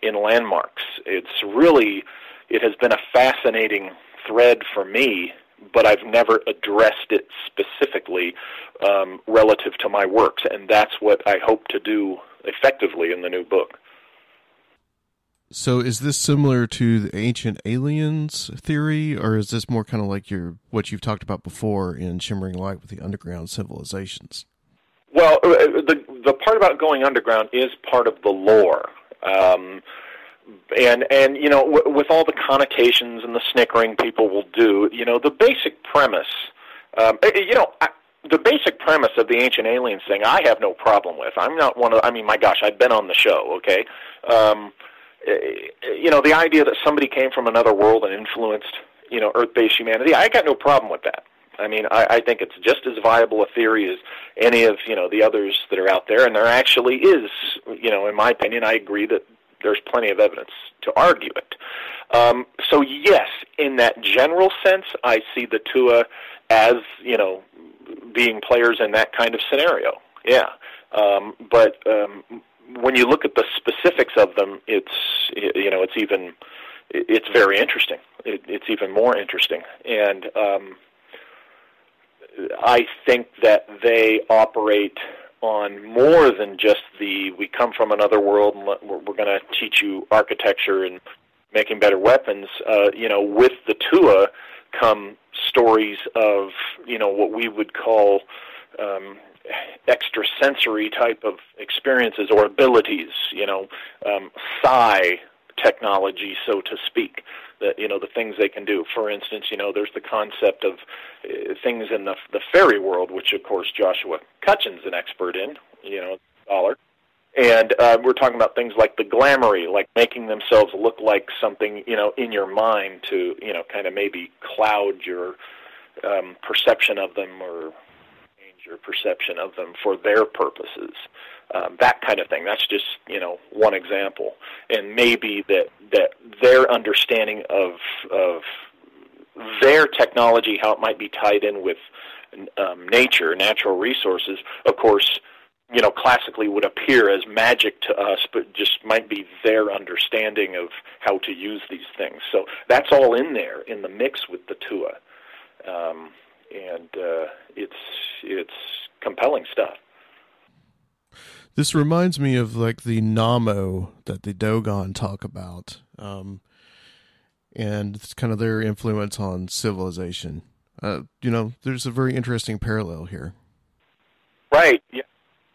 in landmarks. It's really, it has been a fascinating thread for me, but I've never addressed it specifically relative to my works, and that's what I hope to do effectively in the new book. So is this similar to the ancient aliens theory, or is this more kind of like what you've talked about before in Shimmering Light with the underground civilizations? Well, the part about going underground is part of the lore. And with all the connotations and the snickering people will do, the basic premise, the basic premise of the ancient aliens thing I have no problem with. I'm not one of, my gosh, I've been on the show, okay? The idea that somebody came from another world and influenced, Earth-based humanity, I got no problem with that. I think it's just as viable a theory as any of, the others that are out there, and there actually is, in my opinion, I agree that there's plenty of evidence to argue it. So yes, in that general sense, I see the Tua as, being players in that kind of scenario, yeah. When you look at the specifics of them, it's very interesting. It's even more interesting, and I think that they operate on more than just we come from another world and we're going to teach you architecture and making better weapons. With the Tua come stories of what we would call extrasensory type of experiences or abilities, psi technology, so to speak, that, the things they can do. For instance, there's the concept of things in the fairy world, which of course Joshua Cutchin's an expert in, scholar. And we're talking about things like the glamoury, like making themselves look like something, in your mind to, kind of maybe cloud your perception of them or your perception of them for their purposes, that kind of thing. That's just, one example. And maybe that their understanding of their technology, how it might be tied in with natural resources, of course, you know, classically would appear as magic to us, but just might be their understanding of how to use these things. So that's all in there, in the mix with the Tua. It's compelling stuff. This reminds me of, like, the Namo that the Dogon talk about, and it's kind of their influence on civilization. You know, there's a very interesting parallel here. Right, yeah.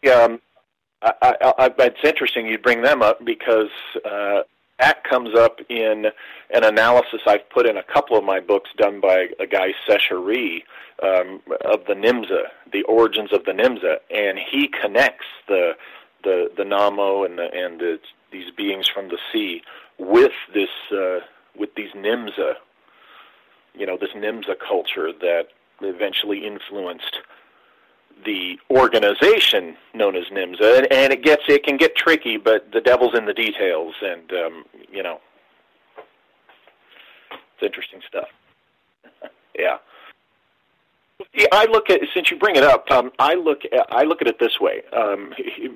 It's interesting you bring them up because that comes up in an analysis I've put in a couple of my books done by a guy, Seshari, of the Nimza, the origins of the Nimza, and he connects the Namo and these beings from the sea with these Nimza, you know, this Nimza culture that eventually influenced the organization known as NIMSA, and it can get tricky, but the devil's in the details, and you know, it's interesting stuff. Yeah. I look at, since you bring it up, I look at it this way.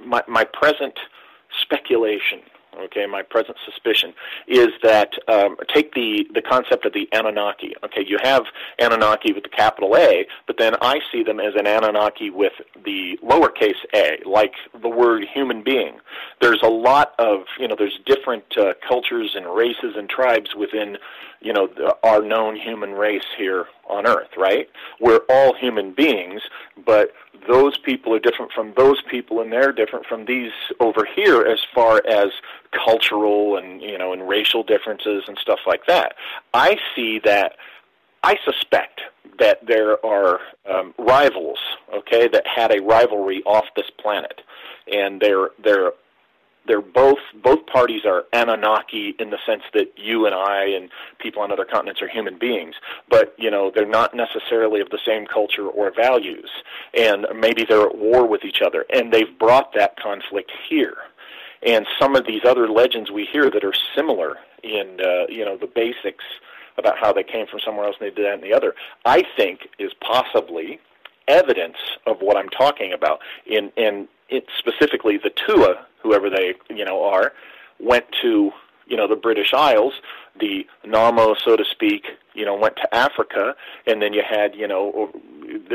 My present speculation, okay, my present suspicion is that take the concept of the Anunnaki. Okay, you have Anunnaki with the capital A, but then I see them as an Anunnaki with the lowercase a, like the word human being. There's a lot of, you know, there's different cultures and races and tribes within, you know, our known human race here on Earth, right? We're all human beings, but those people are different from those people, and they're different from these over here as far as cultural and, you know, and racial differences and stuff like that. I see that, I suspect that there are rivals, okay, that had a rivalry off this planet, and they're both parties are Anunnaki in the sense that you and I and people on other continents are human beings, but, you know, they're not necessarily of the same culture or values, and maybe they're at war with each other, and they've brought that conflict here. And some of these other legends we hear that are similar in, you know, the basics about how they came from somewhere else and they did that and the other, I think is possibly evidence of what I'm talking about. In it, specifically the Tua, whoever they, you know, are, went to, you know, the British Isles, the Namo, so to speak, you know, went to Africa, and then you had, you know,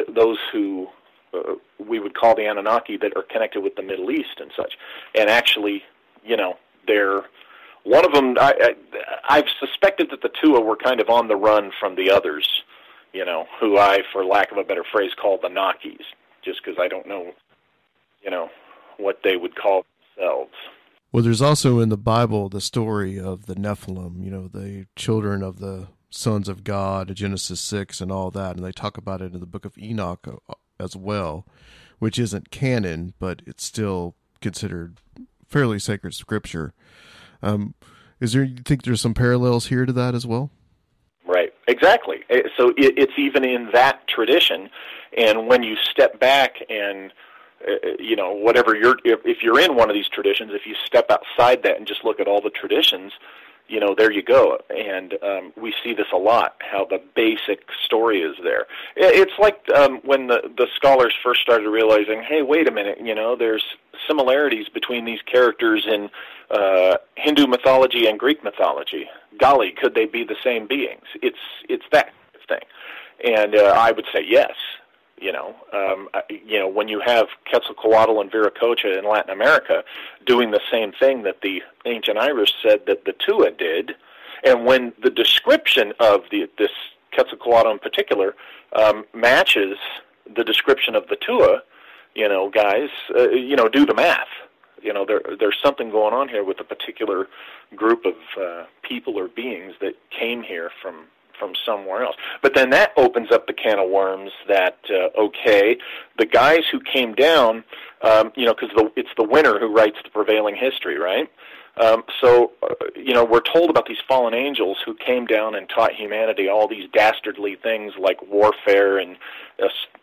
those who we would call the Anunnaki that are connected with the Middle East and such. And actually, you know, they're, one of them, I've suspected that the Tua were kind of on the run from the others, you know, who I, for lack of a better phrase, call the Nakis, just because I don't know, you know, what they would call themselves. Well, there's also in the Bible the story of the Nephilim, you know, the children of the sons of God, Genesis 6 and all that, and they talk about it in the book of Enoch as well, which isn't canon, but it's still considered fairly sacred scripture. You think there's some parallels here to that as well? Right, exactly. So it's even in that tradition, and when you step back and you know, whatever if you're in one of these traditions, if you step outside that and just look at all the traditions, you know, there you go. And we see this a lot, how the basic story is there. It's like when the scholars first started realizing, hey, wait a minute, you know, there's similarities between these characters in Hindu mythology and Greek mythology. Golly, could they be the same beings? It's that thing. And I would say yes. You know, when you have Quetzalcoatl and Viracocha in Latin America doing the same thing that the ancient Irish said that the Tua did, and when the description of this Quetzalcoatl in particular matches the description of the Tua, you know, guys, you know, do the math. You know, there's something going on here with a particular group of people or beings that came here from somewhere else. But then that opens up the can of worms that, okay, the guys who came down, you know, because it's the winner who writes the prevailing history, right? You know, we're told about these fallen angels who came down and taught humanity all these dastardly things like warfare and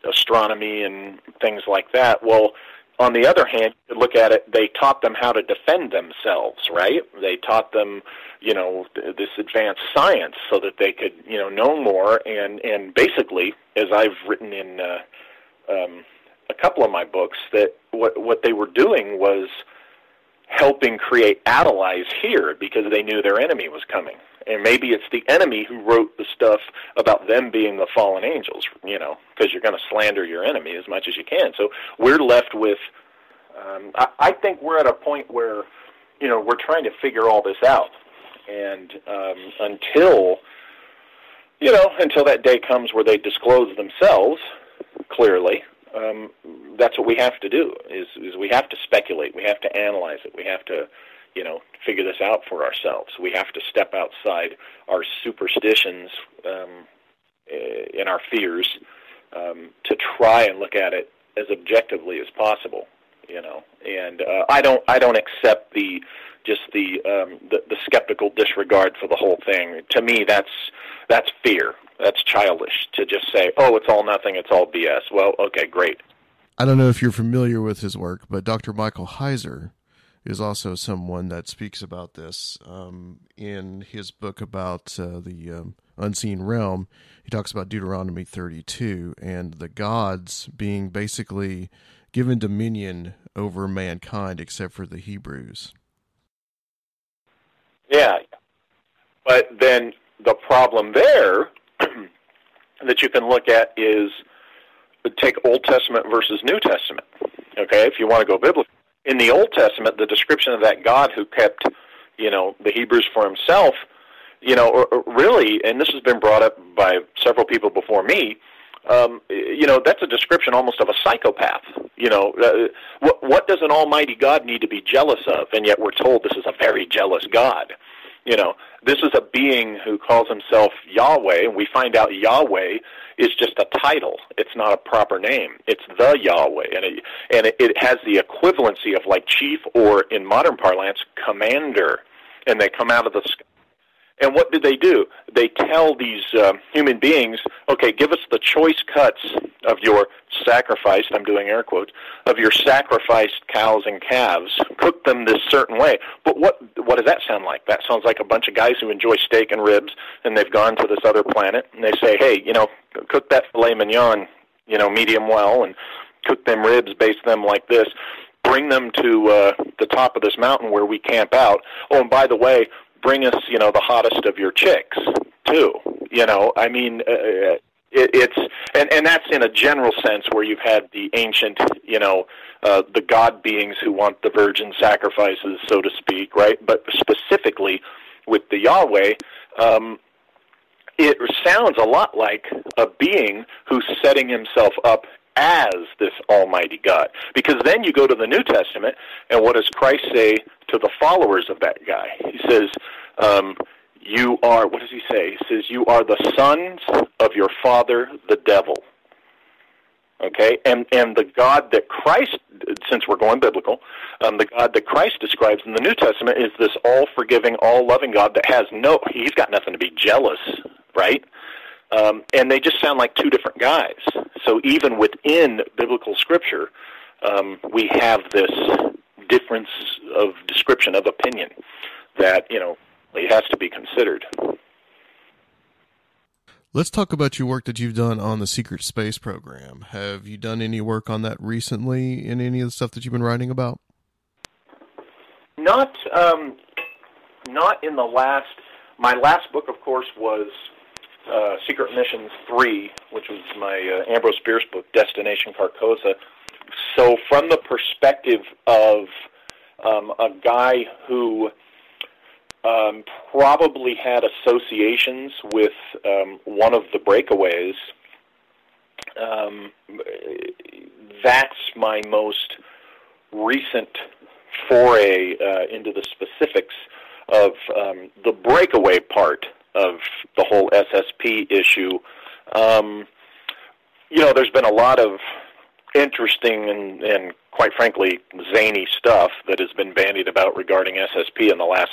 astronomy and things like that. Well, on the other hand, you look at it, they taught them how to defend themselves, right? They taught them, you know, this advanced science so that they could, you know more. And basically, as I've written in a couple of my books that what they were doing was helping create allies here because they knew their enemy was coming. And maybe it's the enemy who wrote the stuff about them being the fallen angels, you know, because you're going to slander your enemy as much as you can. So we're left with I think we're at a point where, you know, we're trying to figure all this out. And until that day comes where they disclose themselves clearly, that's what we have to do is we have to speculate. We have to analyze it. We have to, you know, figure this out for ourselves. We have to step outside our superstitions and our fears to try and look at it as objectively as possible, you know. And I don't accept the skeptical disregard for the whole thing. To me, that's fear. That's childish to just say, oh, it's all nothing, it's all BS. Well, okay, great. I don't know if you're familiar with his work, but Dr. Michael Heiser is also someone that speaks about this. In his book about the unseen realm, he talks about Deuteronomy 32 and the gods being basically given dominion over mankind except for the Hebrews. Yeah, but then the problem there that you can look at is take Old Testament versus New Testament, okay, if you want to go biblical. In the Old Testament, the description of that God who kept, you know, the Hebrews for himself, you know, really, and this has been brought up by several people before me, you know, that's a description almost of a psychopath. You know, what does an almighty God need to be jealous of? And yet we're told this is a very jealous God. You know, this is a being who calls himself Yahweh, and we find out Yahweh is just a title. It's not a proper name. It's the Yahweh, and it has the equivalency of like chief or, in modern parlance, commander, and they come out of the sky. And what do? They tell these human beings, okay, give us the choice cuts of your sacrificed, I'm doing air quotes, of your sacrificed cows and calves, cook them this certain way. But what does that sound like? That sounds like a bunch of guys who enjoy steak and ribs, and they've gone to this other planet, and they say, hey, you know, cook that filet mignon, you know, medium well, and cook them ribs, baste them like this. Bring them to the top of this mountain where we camp out. Oh, and by the way, bring us, you know, the hottest of your chicks, too. You know, I mean, it's that's in a general sense where you've had the ancient, you know, the god beings who want the virgin sacrifices, so to speak, right? But specifically with the Yahweh, it sounds a lot like a being who's setting himself up as this almighty God. Because then you go to the New Testament, and what does Christ say to the followers of that guy? He says, you are, what does he say? He says, you are the sons of your father, the devil. Okay? And the God that Christ, since we're going biblical, the God that Christ describes in the New Testament is this all-forgiving, all-loving God that has he's got nothing to be jealous, right? And they just sound like two different guys. So even within biblical scripture, we have this difference of description of opinion that, you know, it has to be considered. Let's talk about your work that you've done on the Secret Space Program. Have you done any work on that recently in any of the stuff that you've been writing about? Not in the last. My last book, of course, was Secret Missions 3, which was my Ambrose Bierce book, Destination Carcosa. So from the perspective of a guy who probably had associations with one of the breakaways, that's my most recent foray into the specifics of the breakaway part of the whole SSP issue. You know, there's been a lot of interesting and quite frankly, zany stuff that has been bandied about regarding SSP in the last,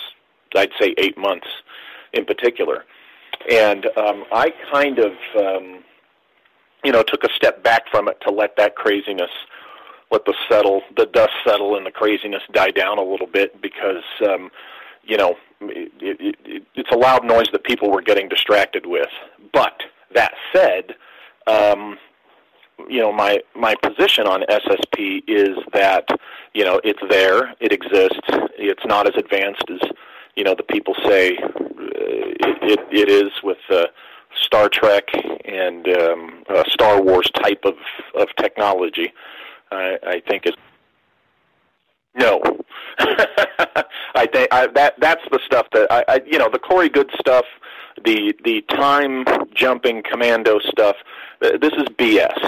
I'd say, 8 months in particular. And I kind of, you know, took a step back from it to let that craziness, the dust settle and the craziness die down a little bit because, you know, it's a loud noise that people were getting distracted with. But that said, you know, my position on SSP is that, you know, it's there, it exists, it's not as advanced as, you know, the people say it is with Star Trek and Star Wars type of technology. I think it's no. I think that's the stuff that I you know, the Corey Good stuff, the time jumping commando stuff. This is BS.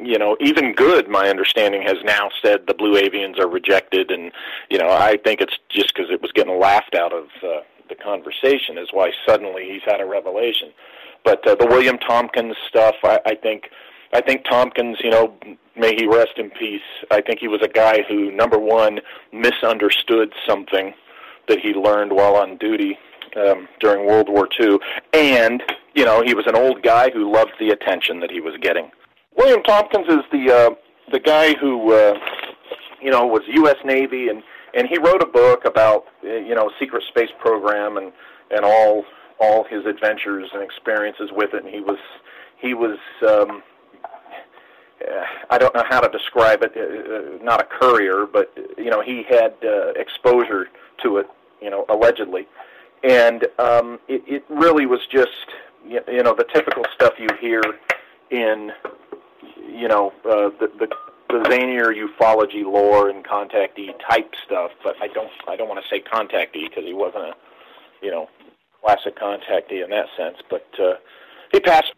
You know, even Good, my understanding, has now said the Blue Avians are rejected, and you know, I think it's just because it was getting laughed out of the conversation is why suddenly he's had a revelation. But the William Tompkins stuff, I think Tompkins, you know, may he rest in peace. I think he was a guy who, number one, misunderstood something that he learned while on duty during World War II, and you know, he was an old guy who loved the attention that he was getting. William Tompkins is the guy who you know, was U.S. Navy, and he wrote a book about, you know, secret space program and all his adventures and experiences with it. And he was I don't know how to describe it, not a courier, but you know, he had exposure to it, you know, allegedly. And it really was just, you know, the typical stuff you hear in, you know, the zanier ufology lore and contactee type stuff. But I don't want to say contactee, because he wasn't a, you know, classic contactee in that sense. But he passed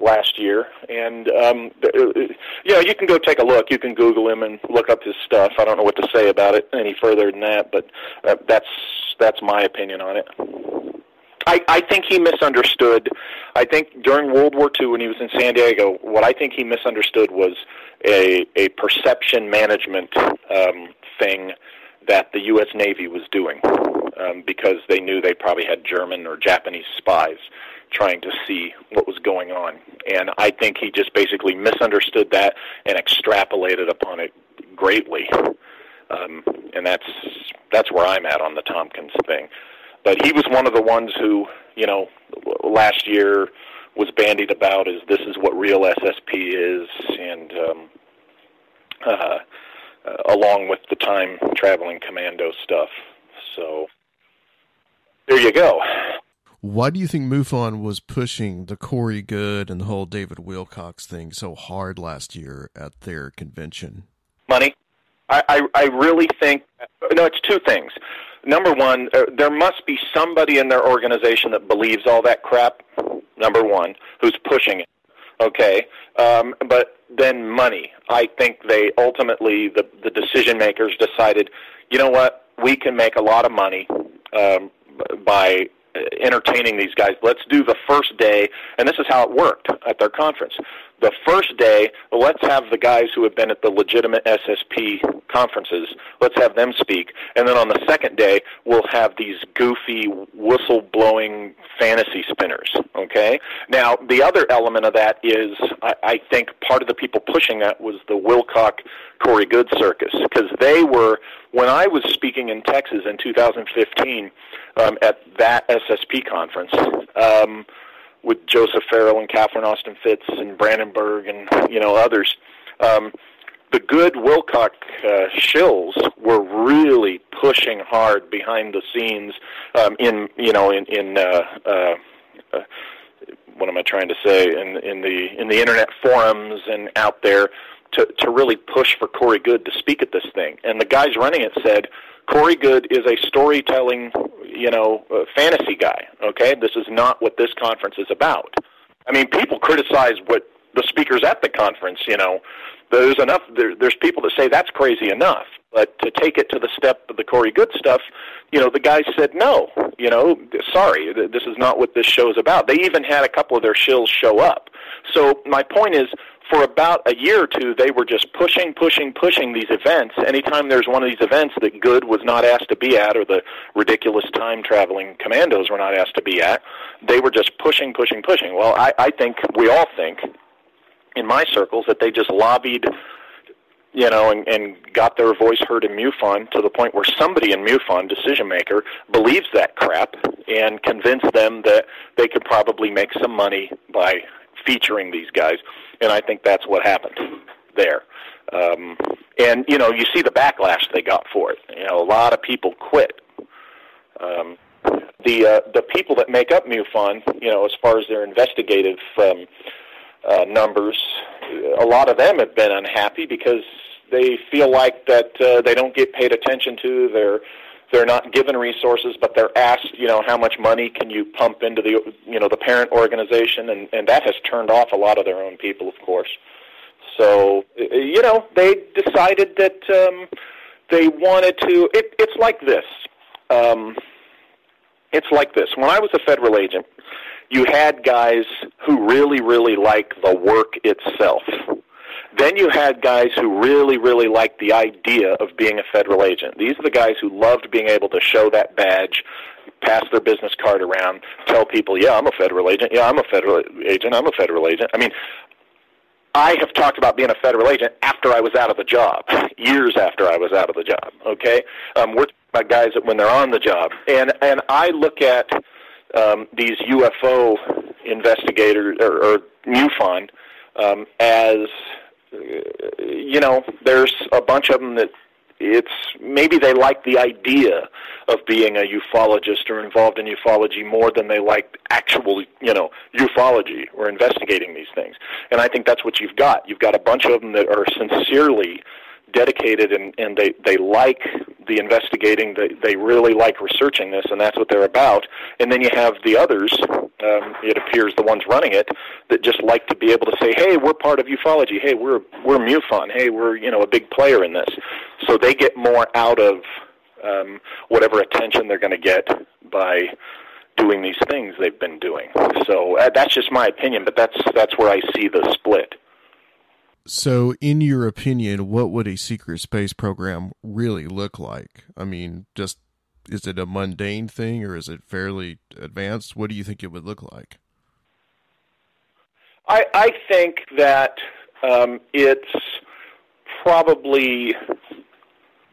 last year, and you know, you can go take a look. You can Google him and look up his stuff. I don't know what to say about it any further than that, but that's my opinion on it. I think he misunderstood. I think during World War II, when he was in San Diego, what I think he misunderstood was a perception management thing that the U.S. Navy was doing, because they knew they probably had German or Japanese spies trying to see what was going on. And I think he just basically misunderstood that and extrapolated upon it greatly. And that's where I'm at on the Tompkins thing. But he was one of the ones who, you know, last year was bandied about as this is what real SSP is, and along with the time traveling commando stuff. So there you go. Why do you think MUFON was pushing the Corey Good and the whole David Wilcox thing so hard last year at their convention? Money. I really think, no, it's two things. Number one, there must be somebody in their organization that believes all that crap, number one, who's pushing it, okay? But then money. I think they ultimately, the decision makers decided, you know what, we can make a lot of money by entertaining these guys. Let's do the first day, and this is how it worked at their conference. The first day, let's have the guys who have been at the legitimate SSP conferences, let's have them speak, and then on the second day, we'll have these goofy, whistle-blowing fantasy spinners, okay? Now, the other element of that is, I think part of the people pushing that was the Wilcox Corey Good circus, because they were, when I was speaking in Texas in 2015 at that SSP conference, with Joseph Farrell and Catherine Austin Fitz and Brandenburg and, you know, others, the Good Wilcox shills were really pushing hard behind the scenes in, you know, in what am I trying to say, in the internet forums and out there to really push for Corey Good to speak at this thing. And the guys running it said, Corey Good is a storytelling, you know, fantasy guy, okay? This is not what this conference is about. I mean, people criticize what the speakers at the conference, you know. There's enough. There's people that say that's crazy enough, but to take it to the step of the Corey Good stuff, you know, the guys said no. You know, sorry, this is not what this show's about. They even had a couple of their shills show up. So my point is, for about a year or two, they were just pushing these events. Anytime there's one of these events that Good was not asked to be at, or the ridiculous time-traveling commandos were not asked to be at, they were just pushing. Well, I think we all think in my circles that they just lobbied, you know, and got their voice heard in MUFON to the point where somebody in MUFON, decision maker, believes that crap and convinced them that they could probably make some money by featuring these guys. And I think that's what happened there. And, you know, you see the backlash they got for it. You know, a lot of people quit. The people that make up MUFON, you know, as far as their investigative numbers, a lot of them have been unhappy because they feel like that they don't get paid attention to. They're not given resources, but they're asked, you know, how much money can you pump into the, you know, the parent organization, and that has turned off a lot of their own people, of course. So, you know, they decided that they wanted to. It's like this. When I was a federal agent, you had guys who really, really liked the work itself. Then you had guys who really, really liked the idea of being a federal agent. These are the guys who loved being able to show that badge, pass their business card around, tell people, yeah, I'm a federal agent. Yeah, I'm a federal agent. I'm a federal agent. I mean, I have talked about being a federal agent after I was out of the job, years after I was out of the job, okay? We're talking about guys that when they're on the job. And I look at these UFO investigators or MUFON as – you know, there's a bunch of them that it's maybe they like the idea of being a ufologist or involved in ufology more than they like actual, you know, ufology or investigating these things. And I think that's what you've got. You've got a bunch of them that are sincerely dedicated and they like the investigating. They really like researching this, and that's what they're about. And then you have the others, it appears the ones running it, that just like to be able to say, hey, we're part of ufology. Hey, we're MUFON. Hey, we're, you know, a big player in this. So they get more out of whatever attention they're going to get by doing these things they've been doing. So that's just my opinion, but that's where I see the split. So, in your opinion, what would a secret space program really look like? I mean, just, is it a mundane thing or is it fairly advanced? What do you think it would look like? I think that it's probably,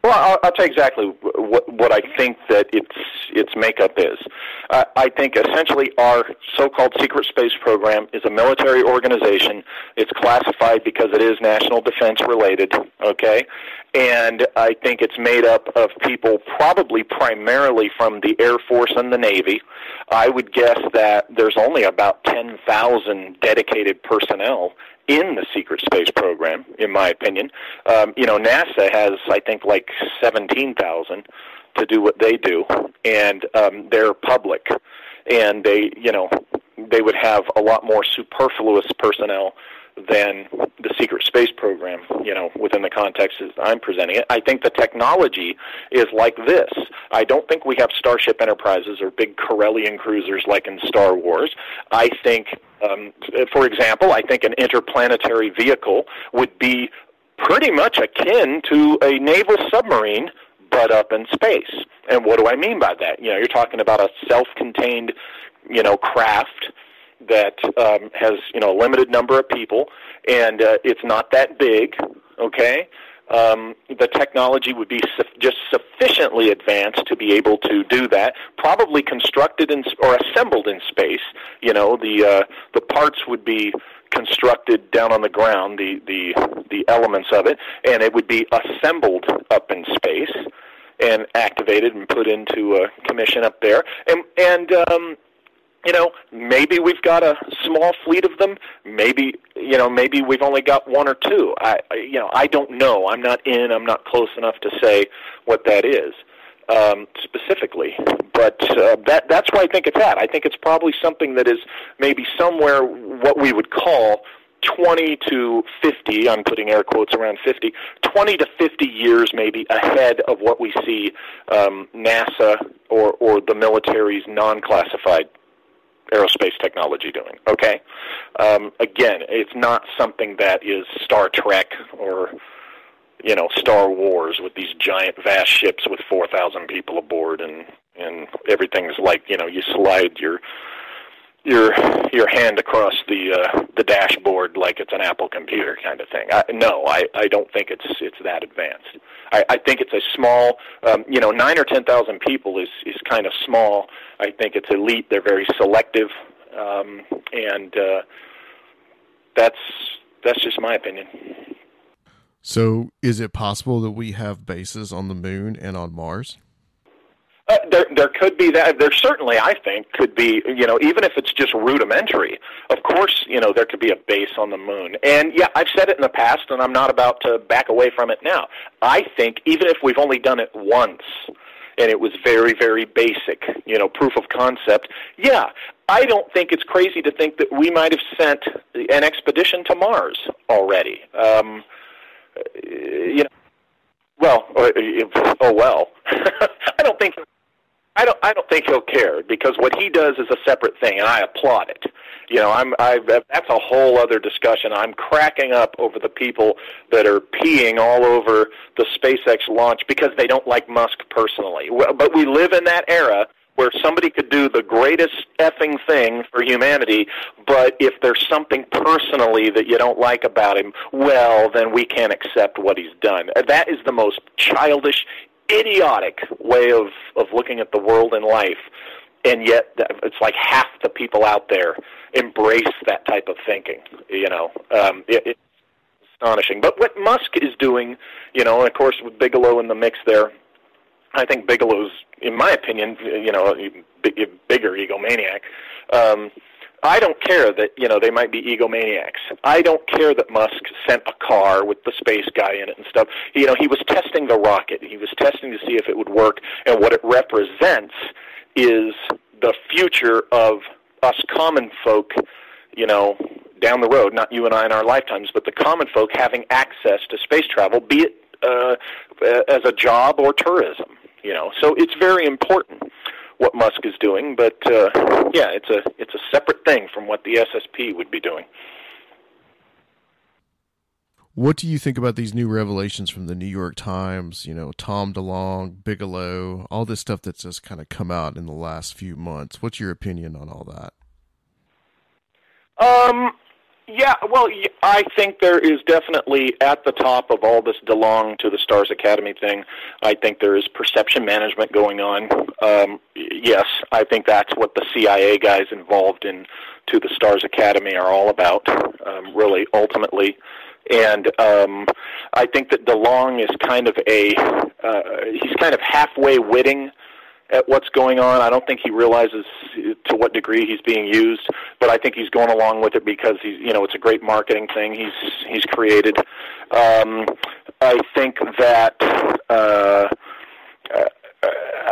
well, I'll tell you exactly what I think that its makeup is. I think essentially our so-called secret space program is a military organization. It's classified because it is national defense related, okay? And I think it's made up of people probably primarily from the Air Force and the Navy. I would guess that there's only about 10,000 dedicated personnel in the secret space program, in my opinion. You know, NASA has, I think, like 17,000 to do what they do, and they're public. And they, you know, they would have a lot more superfluous personnel than the secret space program, you know, within the context as I'm presenting it. I think the technology is like this. I don't think we have Starship Enterprises or big Corellian cruisers like in Star Wars. I think, for example, I think an interplanetary vehicle would be pretty much akin to a naval submarine, but up in space. And what do I mean by that? You know, you're talking about a self-contained, you know, craft that has, you know, a limited number of people, and it's not that big, okay? The technology would be just sufficiently advanced to be able to do that, probably constructed in, or assembled in space. You know, the parts would be constructed down on the ground, the elements of it, and it would be assembled up in space and activated and put into a commission up there. And you know, maybe we've got a small fleet of them. Maybe, you know, maybe we've only got one or two. You know, I don't know. I'm not close enough to say what that is specifically. But that's where I think it's at. I think it's probably something that is maybe somewhere what we would call 20 to 50, I'm putting air quotes around 50, 20 to 50 years maybe ahead of what we see NASA or the military's non-classified aerospace technology doing, okay? Again, it's not something that is Star Trek or, you know, Star Wars with these giant, vast ships with 4,000 people aboard and everything's like, you know, you slide your hand across the dashboard like it's an Apple computer kind of thing. I don't think it's that advanced. I think it's a small, you know, 9,000 or 10,000 people is kind of small. I think it's elite. They're very selective, and that's That's just my opinion. So is it possible that we have bases on the moon and on Mars? There could be that. There certainly, I think, could be, you know, even if it's just rudimentary, of course, you know, there could be a base on the moon. And, yeah, I've said it in the past, and I'm not about to back away from it now. I think even if we've only done it once and it was very, very basic, you know, proof of concept, yeah, I don't think it's crazy to think that we might have sent an expedition to Mars already. You know, well, oh, well, I don't think he'll care, because what he does is a separate thing, and I applaud it. You know, that's a whole other discussion. I'm cracking up over the people that are peeing all over the SpaceX launch because they don't like Musk personally. But we live in that era where somebody could do the greatest effing thing for humanity, but if there's something personally that you don't like about him, well, then we can't accept what he's done. That is the most childish, idiotic way of looking at the world and life, and yet it's like half the people out there embrace that type of thinking, you know. It's astonishing. But what Musk is doing, you know, and of course with Bigelow in the mix there, I think Bigelow's, in my opinion, you know, a bigger egomaniac. I don't care that, you know, they might be egomaniacs. I don't care that Musk sent a car with the space guy in it and stuff. You know, he was testing the rocket. He was testing to see if it would work, and what it represents is the future of us common folk, you know, down the road, not you and I in our lifetimes, but the common folk having access to space travel, be it as a job or tourism, you know. So it's very important what Musk is doing, but yeah, it's a separate thing from what the SSP would be doing. What do you think about these new revelations from the New York Times, you know, Tom DeLonge, Bigelow, all this stuff that's just kind of come out in the last few months? What's your opinion on all that? Yeah, well, I think there is definitely, at the top of all this DeLonge to the Stars Academy thing, I think there is perception management going on. Yes, I think that's what the CIA guys involved in to the Stars Academy are all about, really, ultimately. And I think that DeLonge is kind of he's kind of halfway witting at what's going on. I don't think he realizes to what degree he's being used, but I think he's going along with it because he's, you know, it's a great marketing thing he's created. I think that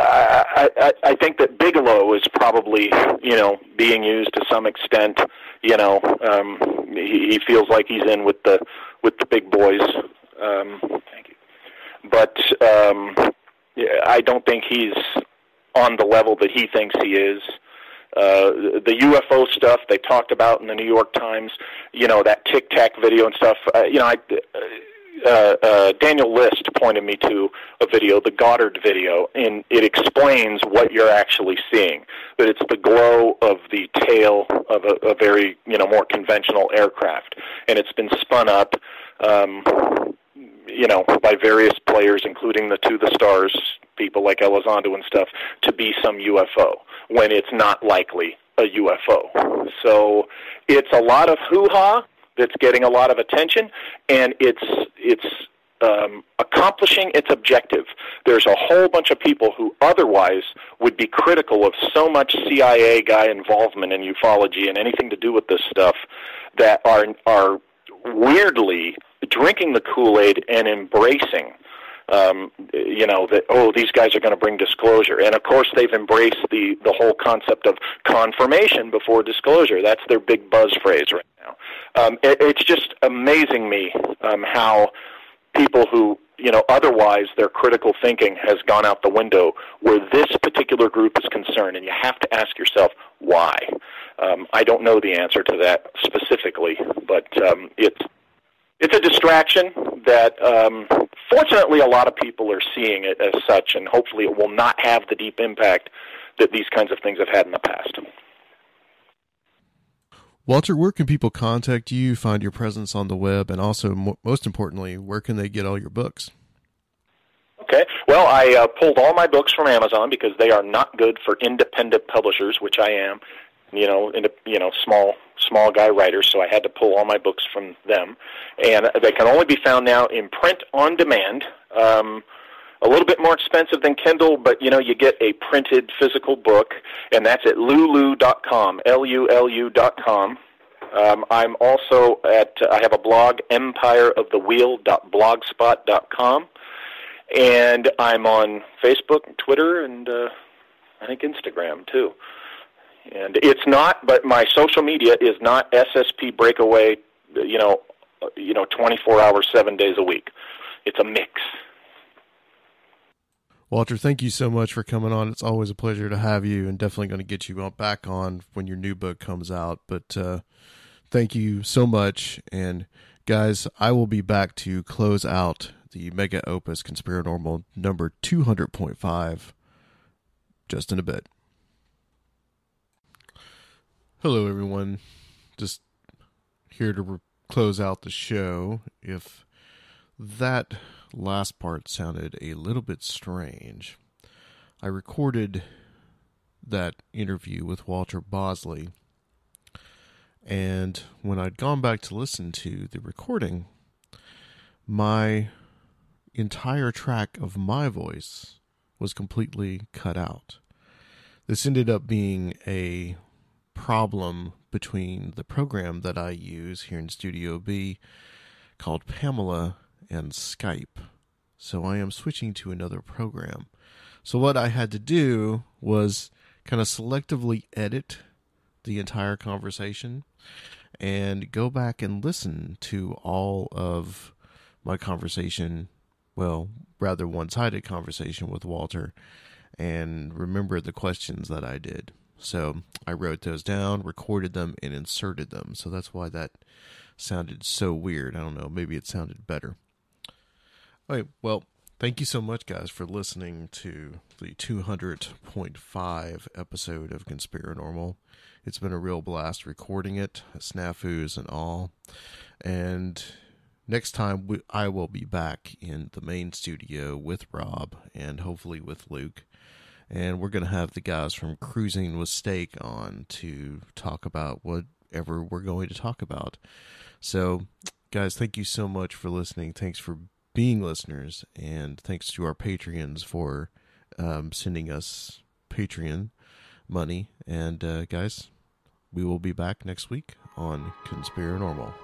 I think that Bigelow is probably, you know, being used to some extent. You know, he feels like he's in with the big boys. Thank you, but yeah, I don't think he's on the level that he thinks he is. The UFO stuff they talked about in the New York Times, you know, that Tic Tac video and stuff. You know, Daniel List pointed me to a video, the Goddard video, and it explains what you're actually seeing. That it's the glow of the tail of a very, you know, more conventional aircraft, and it's been spun up. You know, by various players, including the To the Stars people like Elizondo and stuff, to be some UFO, when it's not likely a UFO. So it's a lot of hoo-ha that's getting a lot of attention, and it's accomplishing its objective. There's a whole bunch of people who otherwise would be critical of so much CIA guy involvement in ufology and anything to do with this stuff that are weirdly drinking the Kool-Aid and embracing, you know, that, oh, these guys are going to bring disclosure. And, of course, they've embraced the whole concept of confirmation before disclosure. That's their big buzz phrase right now. It's just amazing me how people who, you know, otherwise their critical thinking has gone out the window where this particular group is concerned, and you have to ask yourself why. I don't know the answer to that specifically, but it's a distraction that fortunately a lot of people are seeing it as such, and hopefully it will not have the deep impact that these kinds of things have had in the past. Walter, where can people contact you, find your presence on the web, and also, most importantly, where can they get all your books? Okay. Well, I pulled all my books from Amazon because they are not good for independent publishers, which I am. into small guy writers, so I had to pull all my books from them. And they can only be found now in print on demand. A little bit more expensive than Kindle, but, you get a printed physical book, and that's at lulu.com, lulu.com. I'm also I have a blog, empireofthewheel.blogspot.com, and I'm on Facebook and Twitter and I think Instagram, too. And it's not, but my social media is not SSP Breakaway, 24 hours, 7 days a week. It's a mix. Walter, thank you so much for coming on. It's always a pleasure to have you, and definitely going to get you back on when your new book comes out. But thank you so much. And guys, I will be back to close out the mega opus Conspiranormal number 200.5 just in a bit. Hello, everyone. Just here to close out the show. If that last part sounded a little bit strange, I recorded that interview with Walter Bosley, and when I'd gone back to listen to the recording, my entire track of my voice was completely cut out. This ended up being a problem between the program that I use here in Studio B called Pamela and Skype. So I am switching to another program. So what I had to do was kind of selectively edit the entire conversation and go back and listen to all of my conversation, well, rather one-sided conversation with Walter, and remember the questions that I did. So I wrote those down, recorded them, and inserted them. So that's why that sounded so weird. I don't know. Maybe it sounded better. All right. Well, thank you so much, guys, for listening to the 200.5 episode of Conspiranormal. It's been a real blast recording it, snafus and all. And next time I will be back in the main studio with Rob and hopefully with Luke. And we're going to have the guys from Cruising with Steak on to talk about whatever we're going to talk about. So, guys, thank you so much for listening. Thanks for being listeners. And thanks to our Patreons for sending us Patreon money. And, guys, we will be back next week on Conspiranormal.